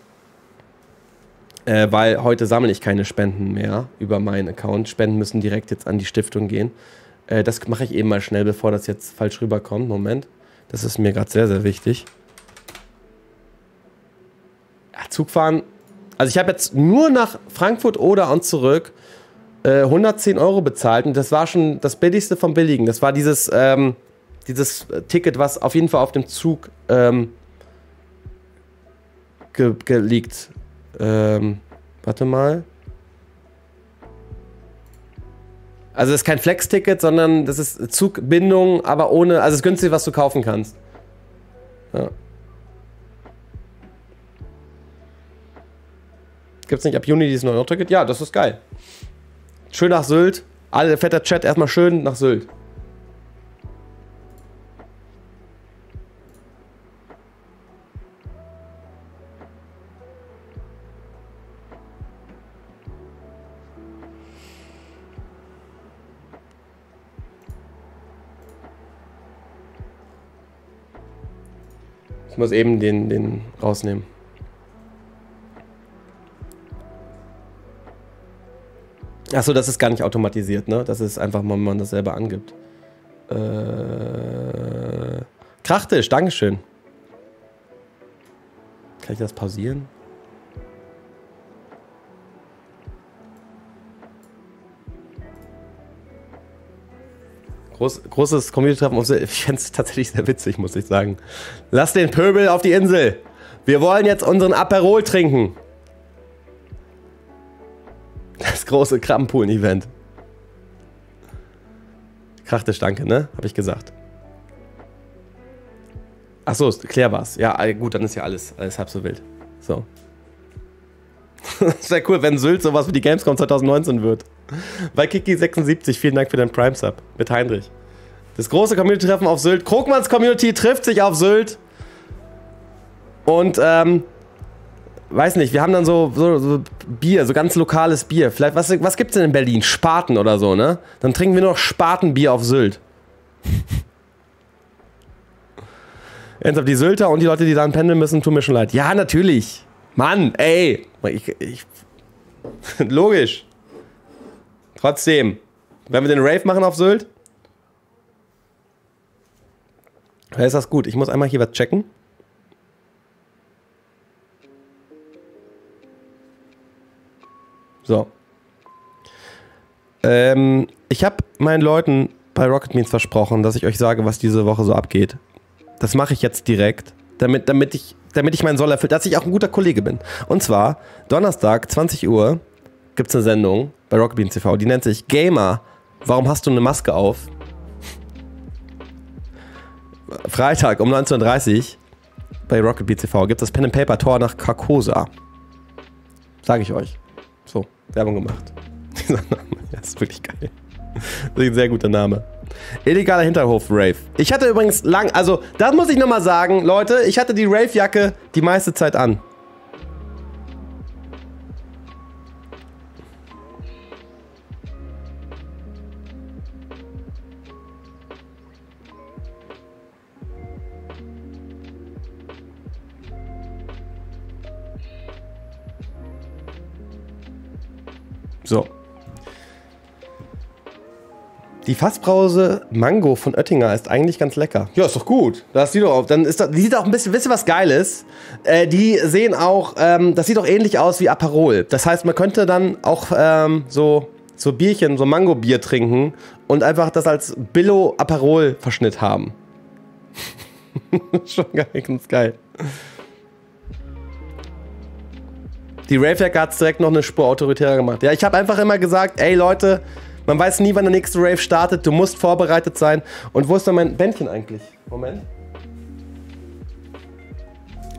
Äh, weil heute sammle ich keine Spenden mehr über meinen Account. Spenden müssen direkt jetzt an die Stiftung gehen. Äh, das mache ich eben mal schnell, bevor das jetzt falsch rüberkommt. Moment. Das ist mir gerade sehr, sehr wichtig. Ja, Zugfahren. Also ich habe jetzt nur nach Frankfurt oder und zurück äh, hundertzehn Euro bezahlt. Und das war schon das Billigste vom Billigen. Das war dieses, ähm, dieses Ticket, was auf jeden Fall auf dem Zug ähm, ge ge liegt. Ähm, warte mal. Also es ist kein Flex-Ticket, sondern das ist Zugbindung, aber ohne, also es ist günstig, was du kaufen kannst. Ja. Gibt's nicht ab Juni dieses neun Euro Ticket? Ja, das ist geil. Schön nach Sylt. Alle, fetter Chat, erstmal schön nach Sylt. Ich muss eben den, den rausnehmen. Achso, das ist gar nicht automatisiert, ne? Das ist einfach, wenn man das selber angibt. Äh, Krachtisch, Dankeschön. Kann ich das pausieren? Groß, großes Community-Treffen auf Sylt. Ich fände es tatsächlich sehr witzig, muss ich sagen. Lass den Pöbel auf die Insel. Wir wollen jetzt unseren Aperol trinken. Das große Krabbenpoolen-Event. Krachtisch, danke, ne? Habe ich gesagt. Achso, Claire war's. Ja, gut, dann ist ja alles, alles halb so wild. So. Das wäre cool, wenn Sylt sowas wie die Gamescom zwanzig neunzehn wird. Bei Kiki sechsundsiebzig, vielen Dank für deinen Prime-Sub mit Heinrich. Das große Community-Treffen auf Sylt. Krogmanns Community trifft sich auf Sylt. Und, ähm, weiß nicht, wir haben dann so, so, so Bier, so ganz lokales Bier. Vielleicht, was, was gibt's denn in Berlin? Spaten oder so, ne? Dann trinken wir noch Spatenbier auf Sylt. Ernsthaft, die Sylter und die Leute, die da pendeln müssen, tun mir schon leid. Ja, natürlich. Mann, ey. Ich, ich, logisch. Trotzdem. Wenn wir den Rave machen auf Sylt? Ja, ist das gut. Ich muss einmal hier was checken. So. Ähm, ich habe meinen Leuten bei Rocket Beans versprochen, dass ich euch sage, was diese Woche so abgeht. Das mache ich jetzt direkt, damit, damit ich... damit ich meinen Soll erfüllt, dass ich auch ein guter Kollege bin. Und zwar Donnerstag, zwanzig Uhr, gibt es eine Sendung bei Rocket Bean T V, die nennt sich Gamer, warum hast du eine Maske auf? Freitag um neunzehn Uhr dreißig bei Rocket Bean T V gibt es das Pen and Paper Tor nach Carcosa. Sage ich euch. So, Werbung gemacht. Dieser Name, das ist wirklich geil. Das ist ein sehr guter Name. Illegaler Hinterhof-Rave. Ich hatte übrigens lang, also das muss ich nochmal sagen, Leute, ich hatte die Rave-Jacke die meiste Zeit an. So. Die Fassbrause Mango von Oettinger ist eigentlich ganz lecker. Ja, ist doch gut. Da ist die doch auf. Dann ist das, die sieht auch ein bisschen, wisst ihr, was Geiles? Äh, die sehen auch, ähm, das sieht auch ähnlich aus wie Aperol. Das heißt, man könnte dann auch ähm, so, so Bierchen, so Mango-Bier trinken und einfach das als Billo-Aperol-Verschnitt haben. Schon geil, ganz geil. Die Rave-Jacke hat es direkt noch eine Spur autoritärer gemacht. Ja, ich habe einfach immer gesagt, ey Leute, man weiß nie, wann der nächste Rave startet, du musst vorbereitet sein. Und wo ist denn mein Bändchen eigentlich? Moment.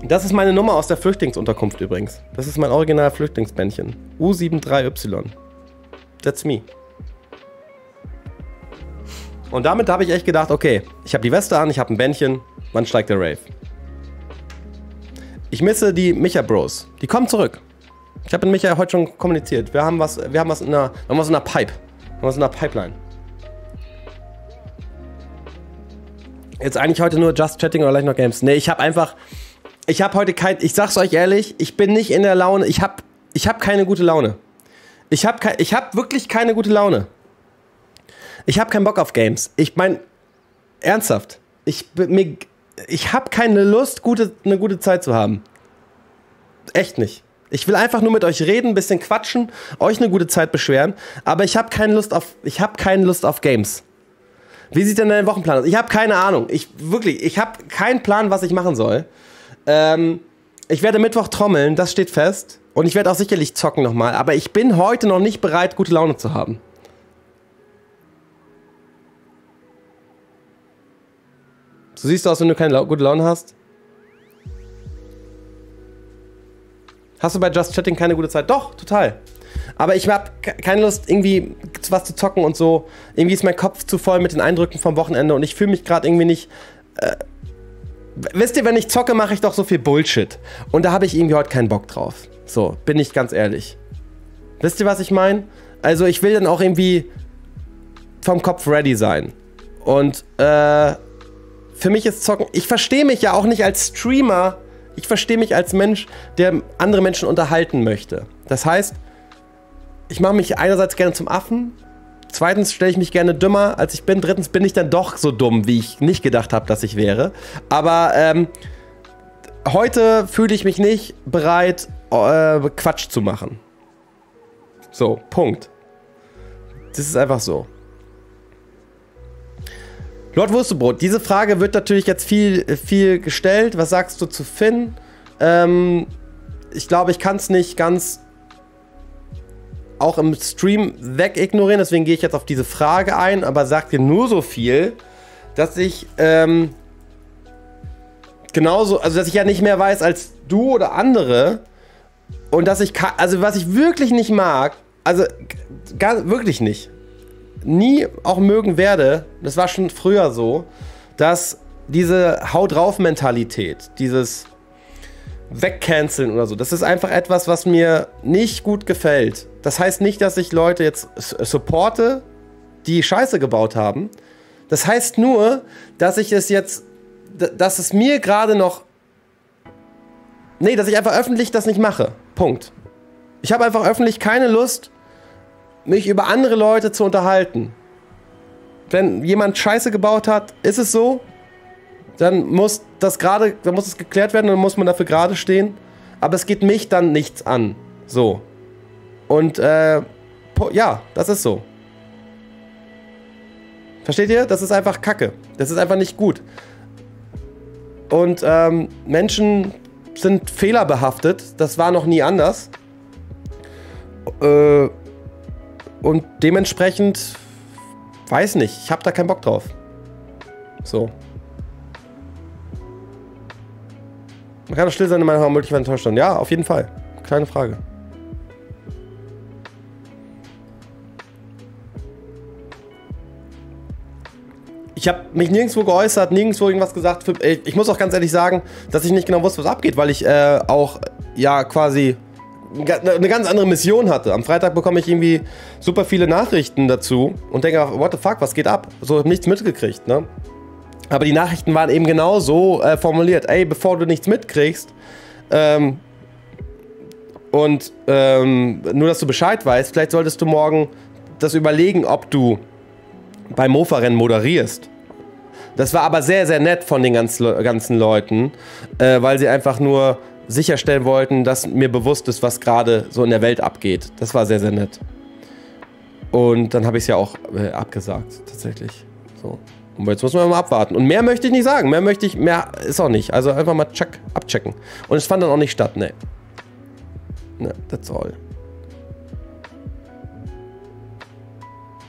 Das ist meine Nummer aus der Flüchtlingsunterkunft übrigens. Das ist mein original Flüchtlingsbändchen. U dreiundsiebzig Y. That's me. Und damit habe ich echt gedacht, okay, ich habe die Weste an, ich habe ein Bändchen, wann steigt der Rave? Ich misse die Micha Bros. Die kommen zurück. Ich habe mit Michael heute schon kommuniziert. Wir haben was, wir haben was in einer, wir haben was in einer Pipe. Wir haben was in einer Pipeline. Jetzt eigentlich heute nur Just Chatting oder gleich noch Games. Nee, ich habe einfach, ich habe heute kein, ich sag's euch ehrlich, ich bin nicht in der Laune, ich habe ich hab keine gute Laune. Ich habe ke, ich hab wirklich keine gute Laune. Ich habe keinen Bock auf Games. Ich meine, ernsthaft, ich, mir, ich habe keine Lust, gute, eine gute Zeit zu haben. Echt nicht. Ich will einfach nur mit euch reden, ein bisschen quatschen, euch eine gute Zeit beschweren, aber ich habe keine Lust auf, ich habe keine Lust auf Games. Wie sieht denn dein Wochenplan aus? Ich habe keine Ahnung. Ich wirklich, ich habe keinen Plan, was ich machen soll. Ähm, ich werde Mittwoch trommeln, das steht fest. Und ich werde auch sicherlich zocken nochmal, aber ich bin heute noch nicht bereit, gute Laune zu haben. So siehst du aus, wenn du keine gute Laune hast. Hast du bei Just Chatting keine gute Zeit? Doch, total. Aber ich habe keine Lust, irgendwie was zu zocken und so. Irgendwie ist mein Kopf zu voll mit den Eindrücken vom Wochenende und ich fühle mich gerade irgendwie nicht... Äh, wisst ihr, wenn ich zocke, mache ich doch so viel Bullshit. Und da habe ich irgendwie heute keinen Bock drauf. So, bin ich ganz ehrlich. Wisst ihr, was ich meine? Also ich will dann auch irgendwie vom Kopf ready sein. Und äh, für mich ist Zocken... Ich verstehe mich ja auch nicht als Streamer... Ich verstehe mich als Mensch, der andere Menschen unterhalten möchte. Das heißt, ich mache mich einerseits gerne zum Affen, zweitens stelle ich mich gerne dümmer, als ich bin, drittens bin ich dann doch so dumm, wie ich nicht gedacht habe, dass ich wäre. Aber ähm, heute fühle ich mich nicht bereit, äh, Quatsch zu machen. So, Punkt. Das ist einfach so. Lord Wurstebrot, diese Frage wird natürlich jetzt viel, viel gestellt. Was sagst du zu Finn? Ähm, ich glaube, ich kann es nicht ganz auch im Stream weg ignorieren. Deswegen gehe ich jetzt auf diese Frage ein, aber sag dir nur so viel, dass ich ähm, genauso, also dass ich ja nicht mehr weiß als du oder andere und dass ich, also was ich wirklich nicht mag, also gar, wirklich nicht. Nie auch mögen werde, das war schon früher so, dass diese Hau-drauf-Mentalität, dieses Wegcanceln oder so, das ist einfach etwas, was mir nicht gut gefällt. Das heißt nicht, dass ich Leute jetzt supporte, die Scheiße gebaut haben. Das heißt nur, dass ich es jetzt, dass es mir gerade noch, nee, dass ich einfach öffentlich das nicht mache. Punkt. Ich habe einfach öffentlich keine Lust, mich über andere Leute zu unterhalten. Wenn jemand Scheiße gebaut hat, ist es so, dann muss das gerade, dann muss es geklärt werden und dann muss man dafür gerade stehen. Aber es geht mich dann nichts an. So. Und äh, ja, das ist so. Versteht ihr? Das ist einfach Kacke. Das ist einfach nicht gut. Und ähm, Menschen sind fehlerbehaftet. Das war noch nie anders. Äh, und dementsprechend, weiß nicht, ich habe da keinen Bock drauf. So. Man kann doch still sein in meiner möglichen Enttäuschung. Ja, auf jeden Fall. Keine Frage. Ich habe mich nirgendwo geäußert, nirgendwo irgendwas gesagt. Ich muss auch ganz ehrlich sagen, dass ich nicht genau wusste, was abgeht, weil ich äh, auch, ja, quasi eine ganz andere Mission hatte. Am Freitag bekomme ich irgendwie super viele Nachrichten dazu und denke, what the fuck, was geht ab? So, habe nichts mitgekriegt, ne? Aber die Nachrichten waren eben genau so äh, formuliert. Ey, bevor du nichts mitkriegst ähm, und ähm, nur, dass du Bescheid weißt, vielleicht solltest du morgen das überlegen, ob du beim Mofa-Rennen moderierst. Das war aber sehr, sehr nett von den ganzen, ganzen Leuten, äh, weil sie einfach nur sicherstellen wollten, dass mir bewusst ist, was gerade so in der Welt abgeht. Das war sehr, sehr nett. Und dann habe ich es ja auch äh, abgesagt, tatsächlich. So. Und jetzt muss man mal abwarten. Und mehr möchte ich nicht sagen. Mehr möchte ich, mehr ist auch nicht. Also einfach mal check, abchecken. Und es fand dann auch nicht statt, ne. Ne, that's all.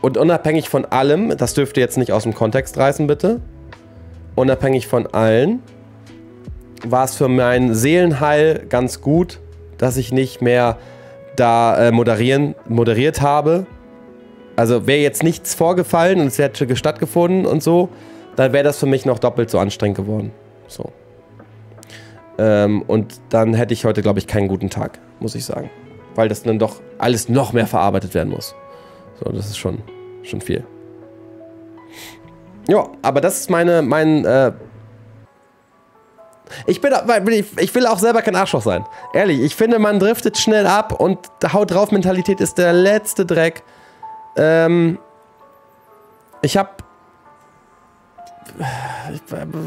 Und unabhängig von allem, das dürft ihr jetzt nicht aus dem Kontext reißen, bitte. Unabhängig von allen war es für mein Seelenheil ganz gut, dass ich nicht mehr da äh, moderieren, moderiert habe. Also wäre jetzt nichts vorgefallen und es hätte stattgefunden und so, dann wäre das für mich noch doppelt so anstrengend geworden. So. Ähm, und dann hätte ich heute, glaube ich, keinen guten Tag, muss ich sagen. Weil das dann doch alles noch mehr verarbeitet werden muss. So, das ist schon, schon viel. Ja, aber das ist meine, mein, äh Ich, bin, ich will auch selber kein Arschloch sein. Ehrlich, ich finde, man driftet schnell ab und haut drauf Mentalität ist der letzte Dreck. Ähm, ich hab... Ich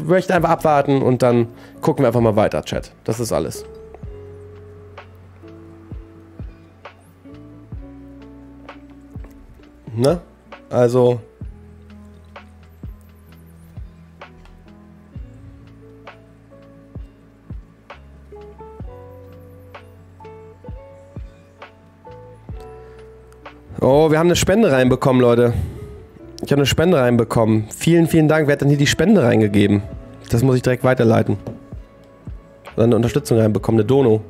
möchte einfach abwarten und dann gucken wir einfach mal weiter, Chat. Das ist alles. Ne? Also... Oh, wir haben eine Spende reinbekommen, Leute. Ich habe eine Spende reinbekommen. Vielen, vielen Dank. Wer hat denn hier die Spende reingegeben? Das muss ich direkt weiterleiten. Dann eine Unterstützung reinbekommen, eine Dono.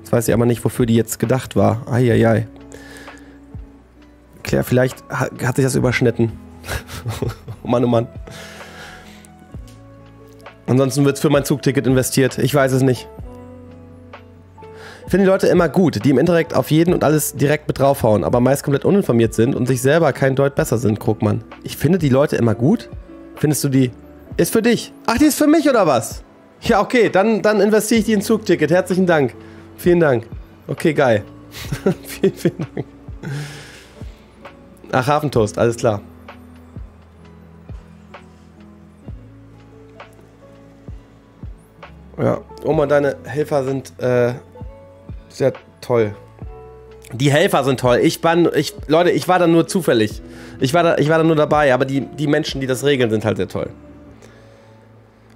Jetzt weiß ich aber nicht, wofür die jetzt gedacht war. Eieiei. Claire, vielleicht hat sich das überschnitten. Oh Mann, oh Mann. Ansonsten wird es für mein Zugticket investiert. Ich weiß es nicht. Ich finde die Leute immer gut, die im Internet auf jeden und alles direkt mit draufhauen, aber meist komplett uninformiert sind und sich selber kein Deut besser sind, Krogmann. Ich finde die Leute immer gut? Findest du die? Ist für dich. Ach, die ist für mich oder was? Ja, okay, dann, dann investiere ich die in Zugticket. Herzlichen Dank. Vielen Dank. Okay, geil. Vielen, vielen Dank. Ach, Hafentoast, alles klar. Ja, Oma, deine Helfer sind, äh... sehr toll. Die Helfer sind toll. Ich war, ich, Leute, ich war da nur zufällig. Ich war da, ich war da nur dabei, aber die, die Menschen, die das regeln, sind halt sehr toll.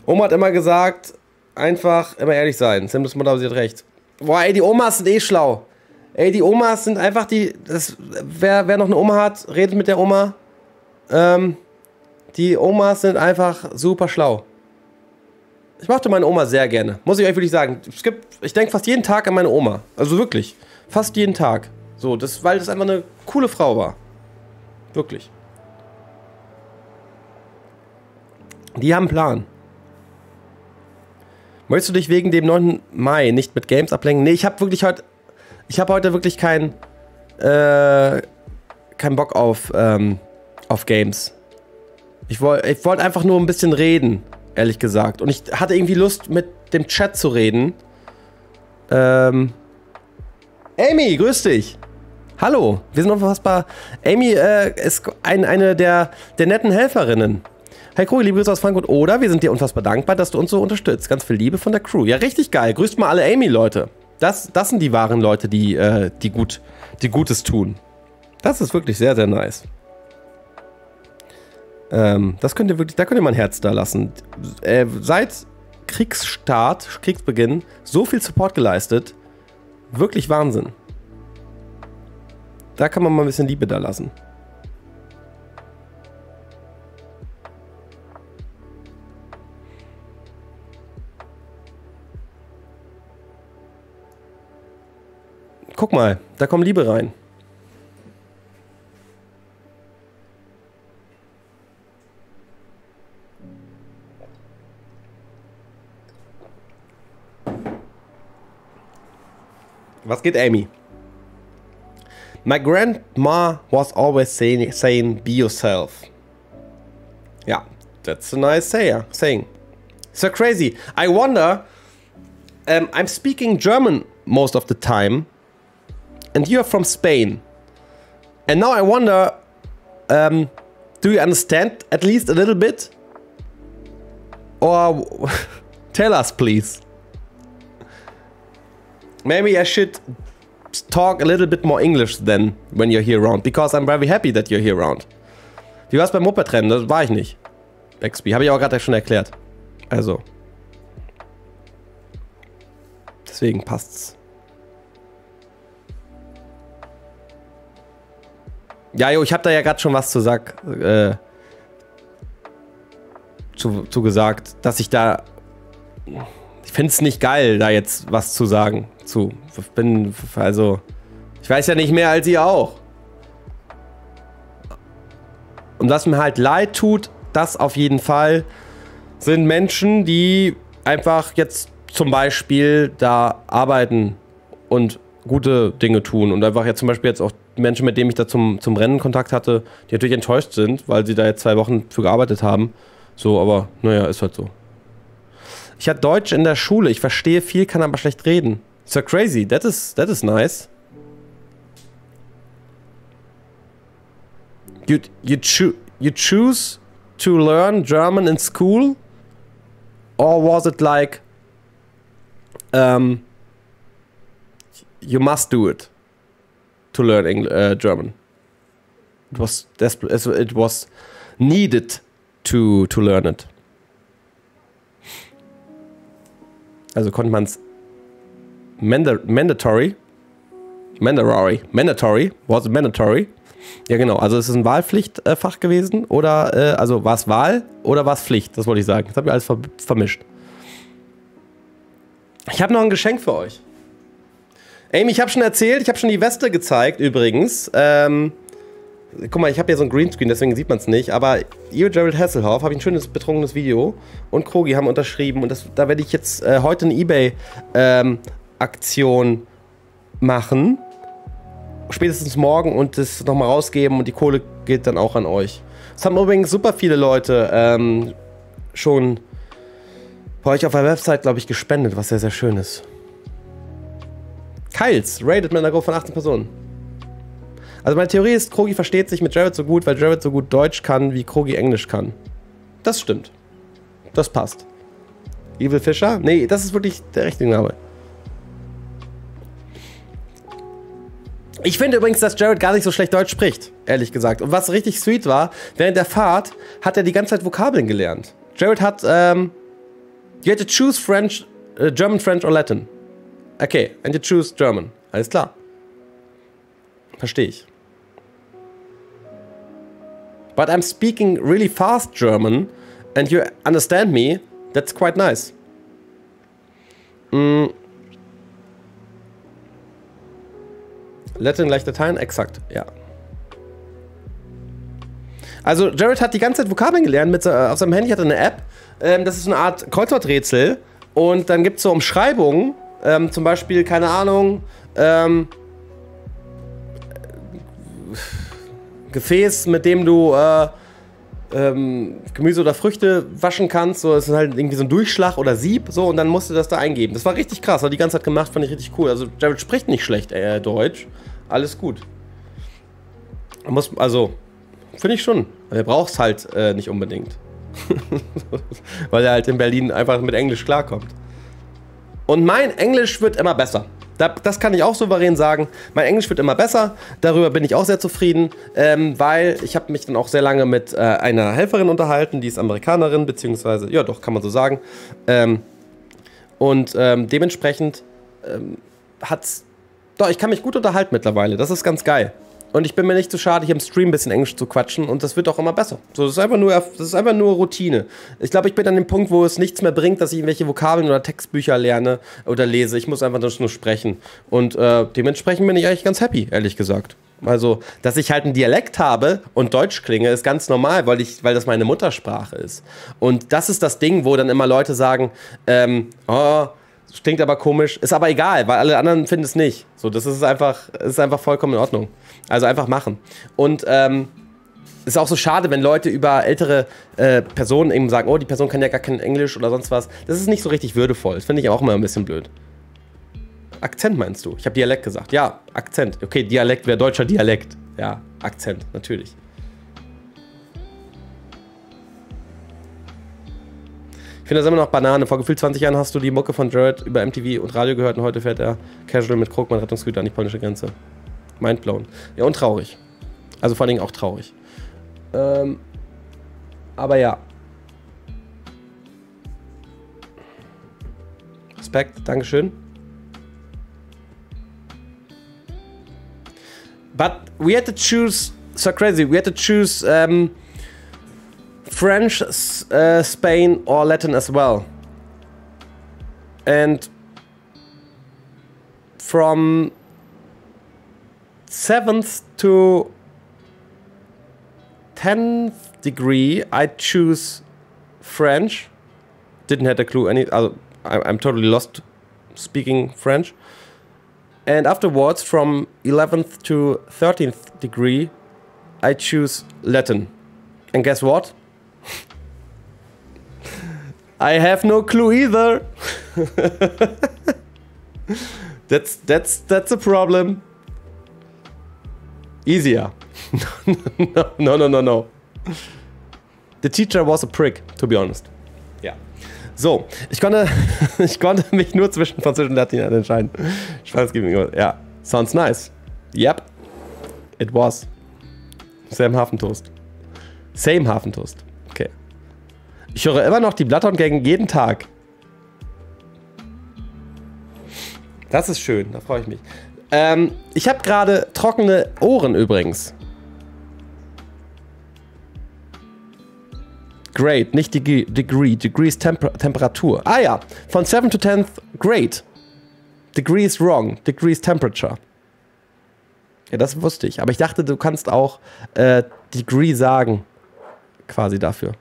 Oma hat immer gesagt, einfach immer ehrlich sein. Sims Mutter, sie hat recht. Boah, ey, die Omas sind eh schlau. Ey, die Omas sind einfach die... Das, wer, wer noch eine Oma hat, redet mit der Oma. Ähm, die Omas sind einfach super schlau. Ich mochte meine Oma sehr gerne. Muss ich euch wirklich sagen. Es gibt, ich denke fast jeden Tag an meine Oma. Also wirklich. Fast jeden Tag. So, das, weil das einfach eine coole Frau war. Wirklich. Die haben einen Plan. Möchtest du dich wegen dem neunten Mai nicht mit Games ablenken? Nee, ich habe wirklich heute... Ich habe heute wirklich keinen... Äh, keinen Bock auf, ähm, auf Games. Ich wollte ich wollt einfach nur ein bisschen reden. Ehrlich gesagt. Und ich hatte irgendwie Lust, mit dem Chat zu reden. Ähm. Amy, grüß dich. Hallo. Wir sind unfassbar. Amy äh, ist ein, eine der, der netten Helferinnen. Hey Krogi, liebe Grüße aus Frankfurt. Oder wir sind dir unfassbar dankbar, dass du uns so unterstützt. Ganz viel Liebe von der Crew. Ja, richtig geil. Grüßt mal alle Amy, Leute. Das, das sind die wahren Leute, die, äh, die, gut, die Gutes tun. Das ist wirklich sehr, sehr nice. Ähm, das könnt ihr wirklich, da könnt ihr mal ein Herz da lassen. Äh, seit Kriegsstart, Kriegsbeginn, so viel Support geleistet. Wirklich Wahnsinn. Da kann man mal ein bisschen Liebe da lassen. Guck mal, da kommt Liebe rein. Was geht, Amy? My grandma was always saying, saying be yourself. Yeah, that's a nice say, saying. So crazy. I wonder, um, I'm speaking German most of the time, and you're from Spain. And now I wonder, um, do you understand at least a little bit? Or tell us, please. Maybe I should talk a little bit more English then, when you're here around, because I'm very happy that you're here around. Wie war es beim Moped-Rennen? Das war ich nicht. X P, habe ich auch gerade schon erklärt. Also. Deswegen passt's. Ja, jo, ich habe da ja gerade schon was zu, sag, äh, zu, zu gesagt, dass ich da... Ich finde es nicht geil, da jetzt was zu sagen. Zu. Ich bin, also, ich weiß ja nicht mehr als ihr auch. Und was mir halt leid tut, das auf jeden Fall, sind Menschen, die einfach jetzt zum Beispiel da arbeiten und gute Dinge tun. Und einfach jetzt zum Beispiel jetzt auch Menschen, mit denen ich da zum, zum Rennen Kontakt hatte, die natürlich enttäuscht sind, weil sie da jetzt zwei Wochen für gearbeitet haben. So, aber naja, ist halt so. Ich hatte Deutsch in der Schule, ich verstehe viel, kann aber schlecht reden. So crazy, that is, that is nice. You, you, cho you choose to learn German in school? Or was it like, um, you must do it to learn English, uh, German? It was, it was needed to, to learn it. Also konnte man es Manda mandatory, mandatory, mandatory, was mandatory. Ja genau, also ist es ein Wahlpflichtfach äh, gewesen oder, äh, also war es Wahl oder war es Pflicht? Das wollte ich sagen, das habe ich alles ver vermischt. Ich habe noch ein Geschenk für euch. Amy, ich habe schon erzählt, ich habe schon die Weste gezeigt übrigens. Ähm, guck mal, ich habe hier so ein Greenscreen, deswegen sieht man es nicht, aber Evil Jared Hasselhoff, habe ich ein schönes betrunkenes Video und Krogi haben unterschrieben und das, da werde ich jetzt äh, heute eine eBay-Aktion ähm, machen, spätestens morgen und das nochmal rausgeben und die Kohle geht dann auch an euch. Es haben übrigens super viele Leute ähm, schon bei euch auf der Website, glaube ich, gespendet, was sehr, sehr schön ist. Kyles, rated mit einer Gruppe von achtzehn Personen. Also meine Theorie ist, Krogi versteht sich mit Jared so gut, weil Jared so gut Deutsch kann, wie Krogi Englisch kann. Das stimmt. Das passt. Evil Fischer? Nee, das ist wirklich der richtige Name. Ich finde übrigens, dass Jared gar nicht so schlecht Deutsch spricht, ehrlich gesagt. Und was richtig sweet war, während der Fahrt hat er die ganze Zeit Vokabeln gelernt. Jared hat, ähm, you had to choose French, uh, German, French or Latin. Okay, and you choose German. Alles klar. Verstehe ich. But I'm speaking really fast German and you understand me, that's quite nice. Mm. Latin gleich Latein, exakt, ja. Also Jared hat die ganze Zeit Vokabeln gelernt, mit, auf seinem Handy hat er eine App, ähm, das ist eine Art Kreuzworträtsel und dann gibt es so Umschreibungen, ähm, zum Beispiel, keine Ahnung, ähm, Gefäß, mit dem du äh, ähm, Gemüse oder Früchte waschen kannst. So, das ist halt irgendwie so ein Durchschlag oder Sieb. So, und dann musst du das da eingeben. Das war richtig krass. Hat die ganze Zeit gemacht, fand ich richtig cool. Also, Jared spricht nicht schlecht äh, Deutsch. Alles gut. Muss, also, finde ich schon. Er braucht es halt äh, nicht unbedingt. Weil er halt in Berlin einfach mit Englisch klarkommt. Und mein Englisch wird immer besser. Das kann ich auch souverän sagen. Mein Englisch wird immer besser. Darüber bin ich auch sehr zufrieden, ähm, weil ich habe mich dann auch sehr lange mit äh, einer Helferin unterhalten, die ist Amerikanerin, beziehungsweise, ja doch, kann man so sagen. Ähm, und ähm, dementsprechend ähm, hat's, doch, ich kann mich gut unterhalten mittlerweile. Das ist ganz geil. Und ich bin mir nicht zu schade, hier im Stream ein bisschen Englisch zu quatschen. Und das wird auch immer besser. So, das ist einfach nur, das ist einfach nur Routine. Ich glaube, ich bin an dem Punkt, wo es nichts mehr bringt, dass ich irgendwelche Vokabeln oder Textbücher lerne oder lese. Ich muss einfach nur sprechen. Und äh, dementsprechend bin ich eigentlich ganz happy, ehrlich gesagt. Also, dass ich halt einen Dialekt habe und Deutsch klinge, ist ganz normal, weil, ich, weil das meine Muttersprache ist. Und das ist das Ding, wo dann immer Leute sagen, ähm, oh, klingt aber komisch, ist aber egal, weil alle anderen finden es nicht. So, das ist einfach, ist einfach vollkommen in Ordnung. Also einfach machen. Und ähm, ist auch so schade, wenn Leute über ältere äh, Personen eben sagen, oh, die Person kann ja gar kein Englisch oder sonst was. Das ist nicht so richtig würdevoll. Das finde ich auch immer ein bisschen blöd. Akzent meinst du? Ich habe Dialekt gesagt. Ja, Akzent. Okay, Dialekt wäre deutscher Dialekt. Ja, Akzent, natürlich. Ich finde das immer noch Banane. Vor gefühlt zwanzig Jahren hast du die Mucke von Jared über M T V und Radio gehört und heute fährt er casual mit Krogmann Rettungsgüter an die polnische Grenze. Mindblown. Ja, und traurig. Also vor allen Dingen auch traurig. Ähm, aber ja. Respekt, Dankeschön. But we had to choose, so crazy, we had to choose um, French, uh, Spain or Latin as well. And from seventh to tenth degree, I choose French. Didn't have a clue any, I, I'm totally lost speaking French. And afterwards, from eleventh to thirteenth degree, I choose Latin. And guess what? I have no clue either. that's that's that's a problem. Easier. no, no, no, no, no. The teacher was a prick, to be honest. So, ich konnte, ich konnte mich nur zwischen Französisch und Latin entscheiden. Spaß geben. Ja, sounds nice. Yep, it was. Same Hafentoast. Same Hafentoast. Okay. Ich höre immer noch die Blattern-Gang jeden Tag. Das ist schön, da freue ich mich. Ähm, ich habe gerade trockene Ohren übrigens. Grade, nicht Degree, Degree, Degree ist Temper Temperatur. Ah ja, von seventh to tenth Grade. Degree is wrong, Degree is Temperature. Ja, das wusste ich, aber ich dachte, du kannst auch äh, Degree sagen, quasi dafür.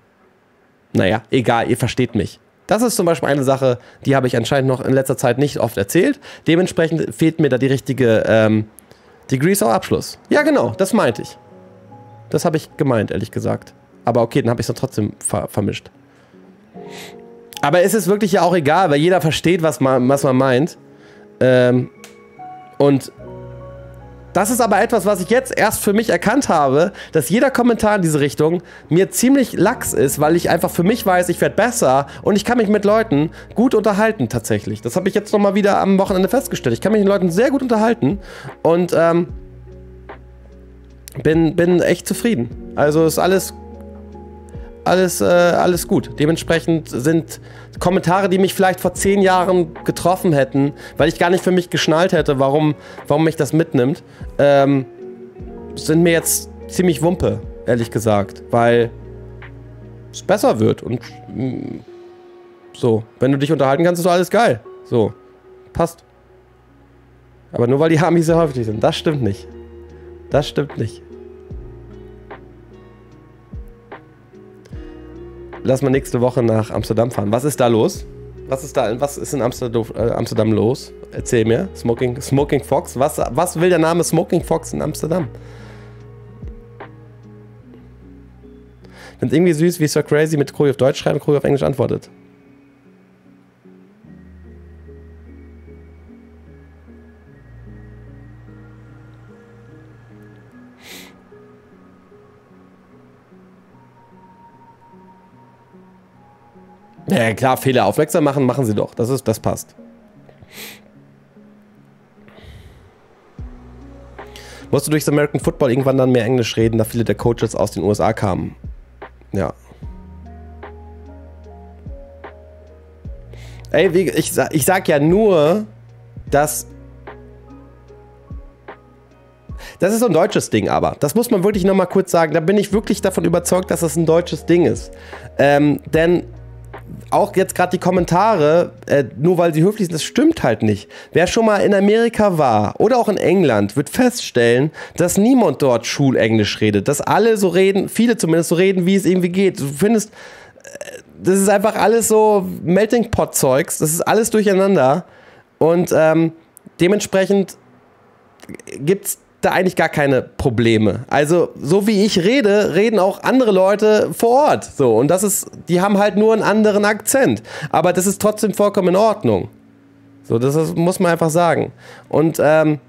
Naja, egal, ihr versteht mich. Das ist zum Beispiel eine Sache, die habe ich anscheinend noch in letzter Zeit nicht oft erzählt. Dementsprechend fehlt mir da die richtige ähm, Degree ist auch Abschluss. Ja genau, das meinte ich. Das habe ich gemeint, ehrlich gesagt. Aber okay, dann habe ich es dann trotzdem ver vermischt. Aber es ist wirklich ja auch egal, weil jeder versteht, was man, was man meint. Ähm, und das ist aber etwas, was ich jetzt erst für mich erkannt habe, dass jeder Kommentar in diese Richtung mir ziemlich lax ist, weil ich einfach für mich weiß, ich werde besser und ich kann mich mit Leuten gut unterhalten tatsächlich. Das habe ich jetzt nochmal wieder am Wochenende festgestellt. Ich kann mich mit Leuten sehr gut unterhalten und ähm, bin, bin echt zufrieden. Also ist alles gut. Alles, äh, alles gut. Dementsprechend sind Kommentare, die mich vielleicht vor zehn Jahren getroffen hätten, weil ich gar nicht für mich geschnallt hätte, warum, warum mich das mitnimmt, ähm, sind mir jetzt ziemlich Wumpe, ehrlich gesagt, weil es besser wird und mh, so. Wenn du dich unterhalten kannst, ist doch alles geil. So. Passt. Aber nur weil die Hamis sehr häufig sind. Das stimmt nicht. Das stimmt nicht. Lass mal nächste Woche nach Amsterdam fahren. Was ist da los? Was ist da? Was ist in Amsterdam, äh, Amsterdam los? Erzähl mir. Smoking, Smoking Fox. Was, was will der Name Smoking Fox in Amsterdam? Find's irgendwie süß, wie Sir Crazy mit Krogi auf Deutsch schreibt und Krogi auf Englisch antwortet. Ja klar, Fehler aufmerksam machen, machen sie doch. Das ist, das passt. Musst du durchs American Football irgendwann dann mehr Englisch reden, da viele der Coaches aus den U S A kamen. Ja. Ey, wie, ich, ich sag ja nur, dass... Das ist so ein deutsches Ding aber. Das muss man wirklich nochmal kurz sagen. Da bin ich wirklich davon überzeugt, dass das ein deutsches Ding ist. Ähm, denn auch jetzt gerade die Kommentare, äh, nur weil sie höflich sind, das stimmt halt nicht. Wer schon mal in Amerika war oder auch in England, wird feststellen, dass niemand dort Schulenglisch redet. Dass alle so reden, viele zumindest so reden, wie es irgendwie geht. Du findest, äh, das ist einfach alles so Melting Pot Zeugs. Das ist alles durcheinander. Und ähm, dementsprechend gibt es da eigentlich gar keine Probleme. Also, so wie ich rede, reden auch andere Leute vor Ort. So, und das ist, die haben halt nur einen anderen Akzent. Aber das ist trotzdem vollkommen in Ordnung. So, das ist, muss man einfach sagen. Und ähm,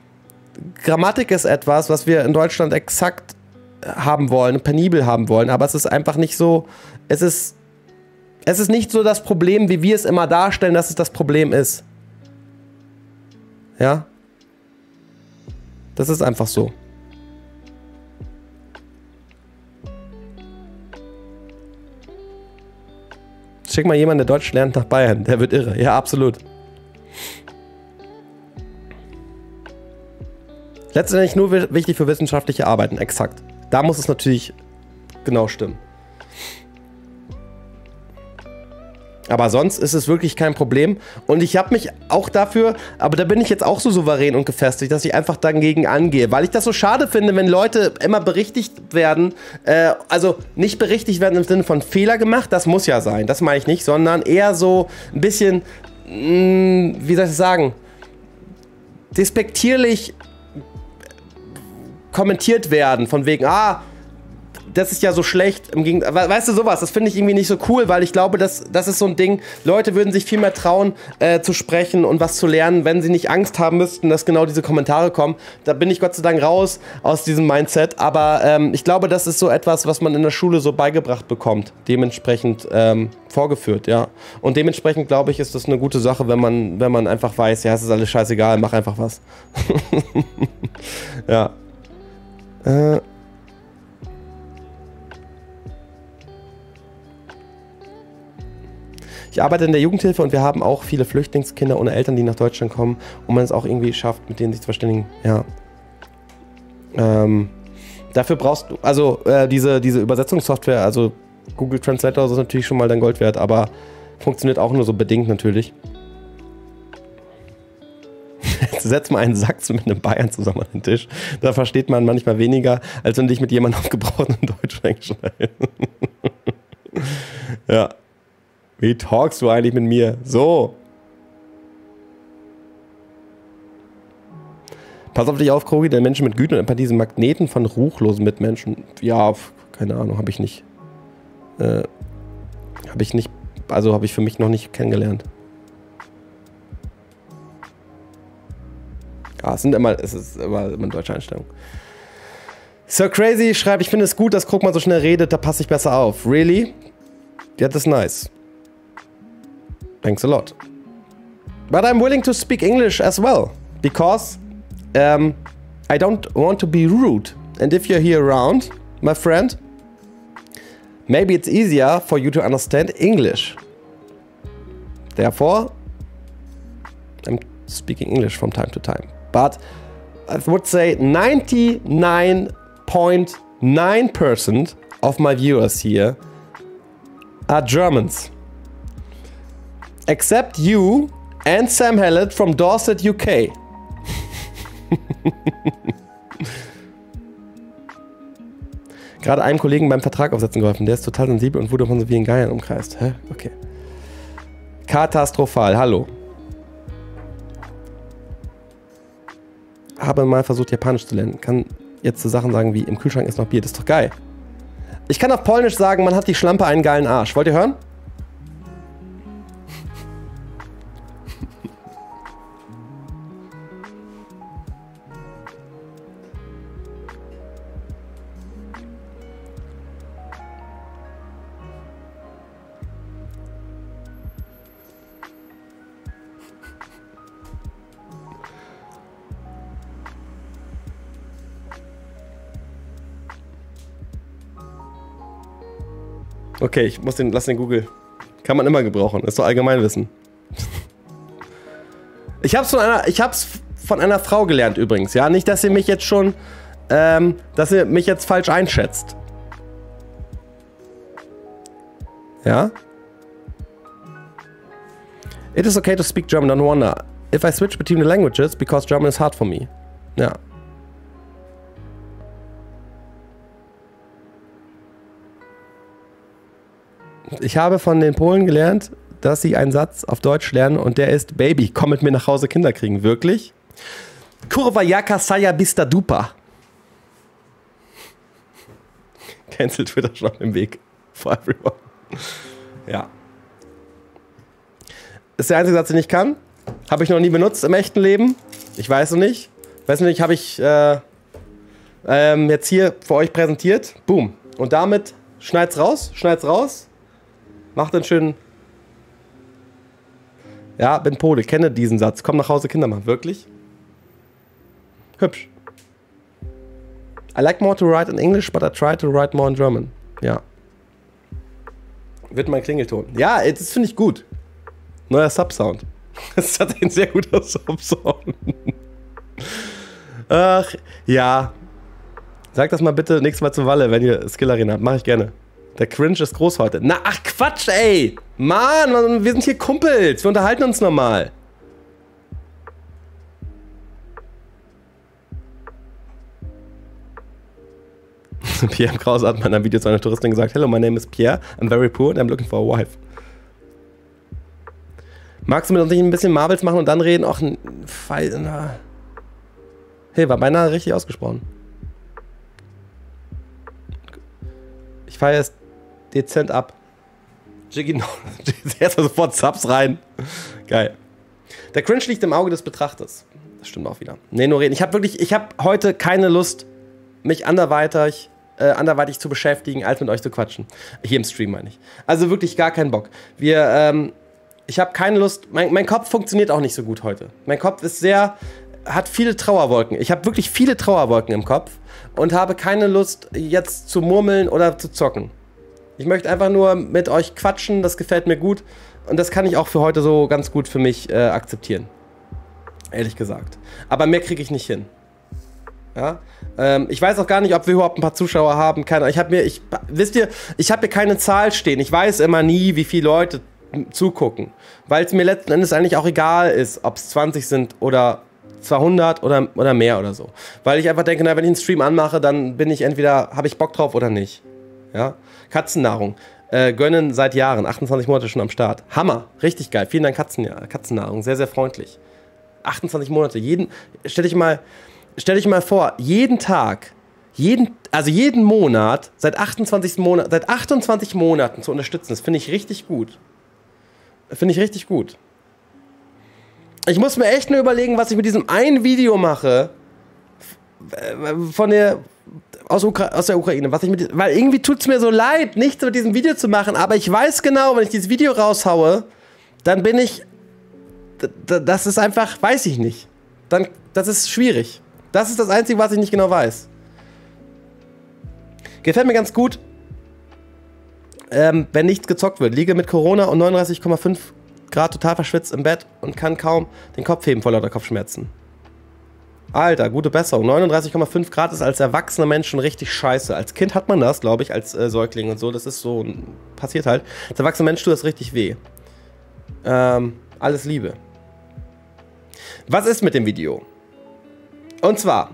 Grammatik ist etwas, was wir in Deutschland exakt haben wollen, penibel haben wollen, aber es ist einfach nicht so, es ist, es ist nicht so das Problem, wie wir es immer darstellen, dass es das Problem ist. Ja? Das ist einfach so. Schick mal jemanden, der Deutsch lernt, nach Bayern. Der wird irre. Ja, absolut. Letztendlich nur wichtig für wissenschaftliche Arbeiten. Exakt. Da muss es natürlich genau stimmen. Aber sonst ist es wirklich kein Problem. Und ich habe mich auch dafür, aber da bin ich jetzt auch so souverän und gefestigt, dass ich einfach dagegen angehe. Weil ich das so schade finde, wenn Leute immer berichtigt werden, äh, also nicht berichtigt werden im Sinne von Fehler gemacht, das muss ja sein, das meine ich nicht, sondern eher so ein bisschen, mh, wie soll ich das sagen, despektierlich kommentiert werden, von wegen, ah, das ist ja so schlecht, im Gegenteil, weißt du, sowas, das finde ich irgendwie nicht so cool, weil ich glaube, das, das ist so ein Ding, Leute würden sich viel mehr trauen, äh, zu sprechen und was zu lernen, wenn sie nicht Angst haben müssten, dass genau diese Kommentare kommen. Da bin ich Gott sei Dank raus aus diesem Mindset, aber ähm, ich glaube, das ist so etwas, was man in der Schule so beigebracht bekommt, dementsprechend ähm, vorgeführt, ja. Und dementsprechend, glaube ich, ist das eine gute Sache, wenn man, wenn man einfach weiß, ja, es ist alles scheißegal, mach einfach was. Ja. Äh... Ich arbeite in der Jugendhilfe und wir haben auch viele Flüchtlingskinder ohne Eltern, die nach Deutschland kommen und man es auch irgendwie schafft, mit denen sich zu verständigen. Ja. Ähm, dafür brauchst du, also äh, diese, diese Übersetzungssoftware, also Google Translator, das ist natürlich schon mal dein Gold wert, aber funktioniert auch nur so bedingt natürlich. Jetzt setz mal einen Sack mit einem Bayern zusammen an den Tisch. Da versteht man manchmal weniger, als wenn du dich mit jemandem auf gebrauchten Deutsch einschreibst. Ja. Wie talkst du eigentlich mit mir? So. Pass auf dich auf, Krogi, denn Menschen mit Güte und Empathie sind Magneten von ruchlosen Mitmenschen. Ja, keine Ahnung, habe ich nicht. Äh, habe ich nicht, also habe ich für mich noch nicht kennengelernt. Ja, es sind immer, es ist immer eine deutsche Einstellung. Sir Crazy schreibt, ich finde es gut, dass Krogmann so schnell redet, da passe ich besser auf. Really? Ja, das ist nice. Thanks a lot. But I'm willing to speak English as well, because um, I don't want to be rude. And if you're here around, my friend, maybe it's easier for you to understand English. Therefore, I'm speaking English from time to time. But I would say ninety-nine point nine percent of my viewers here are Germans. Except you and Sam Hallett from Dorset, U K. Gerade einem Kollegen beim Vertrag aufsetzen geholfen. Der ist total sensibel und wurde von so vielen Geiern umkreist. Hä? Okay. Katastrophal. Hallo. Habe mal versucht, Japanisch zu lernen. Kann jetzt so Sachen sagen wie, im Kühlschrank ist noch Bier. Das ist doch geil. Ich kann auf Polnisch sagen, man hat die Schlampe einen geilen Arsch. Wollt ihr hören? Okay, ich muss den, lass den Google. Kann man immer gebrauchen, ist doch Allgemeinwissen. Ich hab's von einer, ich hab's von einer Frau gelernt übrigens, ja, nicht, dass ihr mich jetzt schon ähm, dass ihr mich jetzt falsch einschätzt. Ja? It is okay to speak German, don't wonder. If I switch between the languages, because German is hard for me. Ja. Ich habe von den Polen gelernt, dass sie einen Satz auf Deutsch lernen und der ist: Baby, komm mit mir nach Hause, Kinder kriegen. Wirklich? Kurwa jaka saja bista dupa. Cancel Twitter schon im Weg. For everyone. Ja. Ist der einzige Satz, den ich kann. Habe ich noch nie benutzt im echten Leben. Ich weiß noch nicht. Weiß nicht, habe ich äh, ähm, jetzt hier für euch präsentiert. Boom. Und damit schneid's raus, schneid's raus. Macht einen schönen... Ja, bin Pole, kenne diesen Satz. Komm nach Hause, Kindermann. Wirklich? Hübsch. I like more to write in English, but I try to write more in German. Ja. Wird mein Klingelton. Ja, das finde ich gut. Neuer Subsound. Das hat ein sehr guter Subsound. Ach, ja. Sag das mal bitte nächstes Mal zu Walle, wenn ihr Skill-Arena habt. Mach ich gerne. Der Cringe ist groß heute. Na, ach Quatsch, ey! Mann, wir sind hier Kumpels. Wir unterhalten uns normal. Pierre Krause hat in meinem Video zu einer Touristin gesagt: Hello, my name is Pierre. I'm very poor and I'm looking for a wife. Magst du mit uns nicht ein bisschen Marvels machen und dann reden? Och, ein Fall. Na. Hey, war beinahe richtig ausgesprochen. Ich feiere es dezent ab. Jiggy, no. Erstmal sofort Subs rein. Geil. Der Cringe liegt im Auge des Betrachters. Das stimmt auch wieder. Nee, nur reden. Ich habe wirklich, ich habe heute keine Lust, mich anderweitig, äh, anderweitig zu beschäftigen, als mit euch zu quatschen. Hier im Stream meine ich. Also wirklich gar keinen Bock. Wir, ähm, ich habe keine Lust, mein, mein Kopf funktioniert auch nicht so gut heute. Mein Kopf ist sehr, hat viele Trauerwolken. Ich habe wirklich viele Trauerwolken im Kopf und habe keine Lust, jetzt zu murmeln oder zu zocken. Ich möchte einfach nur mit euch quatschen, das gefällt mir gut und das kann ich auch für heute so ganz gut für mich äh, akzeptieren. Ehrlich gesagt. Aber mehr kriege ich nicht hin. Ja, ähm, ich weiß auch gar nicht, ob wir überhaupt ein paar Zuschauer haben. Keine, ich habe mir, ich, wisst ihr, ich habe hier keine Zahl stehen. Ich weiß immer nie, wie viele Leute zugucken, weil es mir letzten Endes eigentlich auch egal ist, ob es zwanzig sind oder zweihundert oder, oder mehr oder so. Weil ich einfach denke, na, wenn ich einen Stream anmache, dann bin ich entweder, habe ich Bock drauf oder nicht. Ja? Katzennahrung. Äh, gönnen seit Jahren, achtundzwanzig Monate schon am Start. Hammer, richtig geil. Vielen Dank, Katzen, Katzennahrung. Sehr, sehr freundlich. achtundzwanzig Monate. Jeden, stell dich mal... Stell dich mal vor, jeden Tag, jeden, also jeden Monat, seit achtundzwanzig Monat, seit achtundzwanzig Monaten zu unterstützen, das finde ich richtig gut. Finde ich richtig gut. Ich muss mir echt nur überlegen, was ich mit diesem einen Video mache, von der, aus, Ukra aus der Ukraine, was ich mit, weil irgendwie tut es mir so leid, nichts mit diesem Video zu machen, aber ich weiß genau, wenn ich dieses Video raushaue, dann bin ich, das ist einfach, weiß ich nicht. Dann, das ist schwierig. Das ist das Einzige, was ich nicht genau weiß. Gefällt mir ganz gut, ähm, wenn nichts gezockt wird. Liege mit Corona und neununddreißig Komma fünf Grad total verschwitzt im Bett und kann kaum den Kopf heben vor lauter Kopfschmerzen. Alter, gute Besserung. neununddreißig Komma fünf Grad ist als erwachsener Mensch schon richtig scheiße. Als Kind hat man das, glaube ich, als äh, Säugling und so. Das ist so, passiert halt. Als erwachsener Mensch tut das richtig weh. Ähm, alles Liebe. Was ist mit dem Video? Und zwar,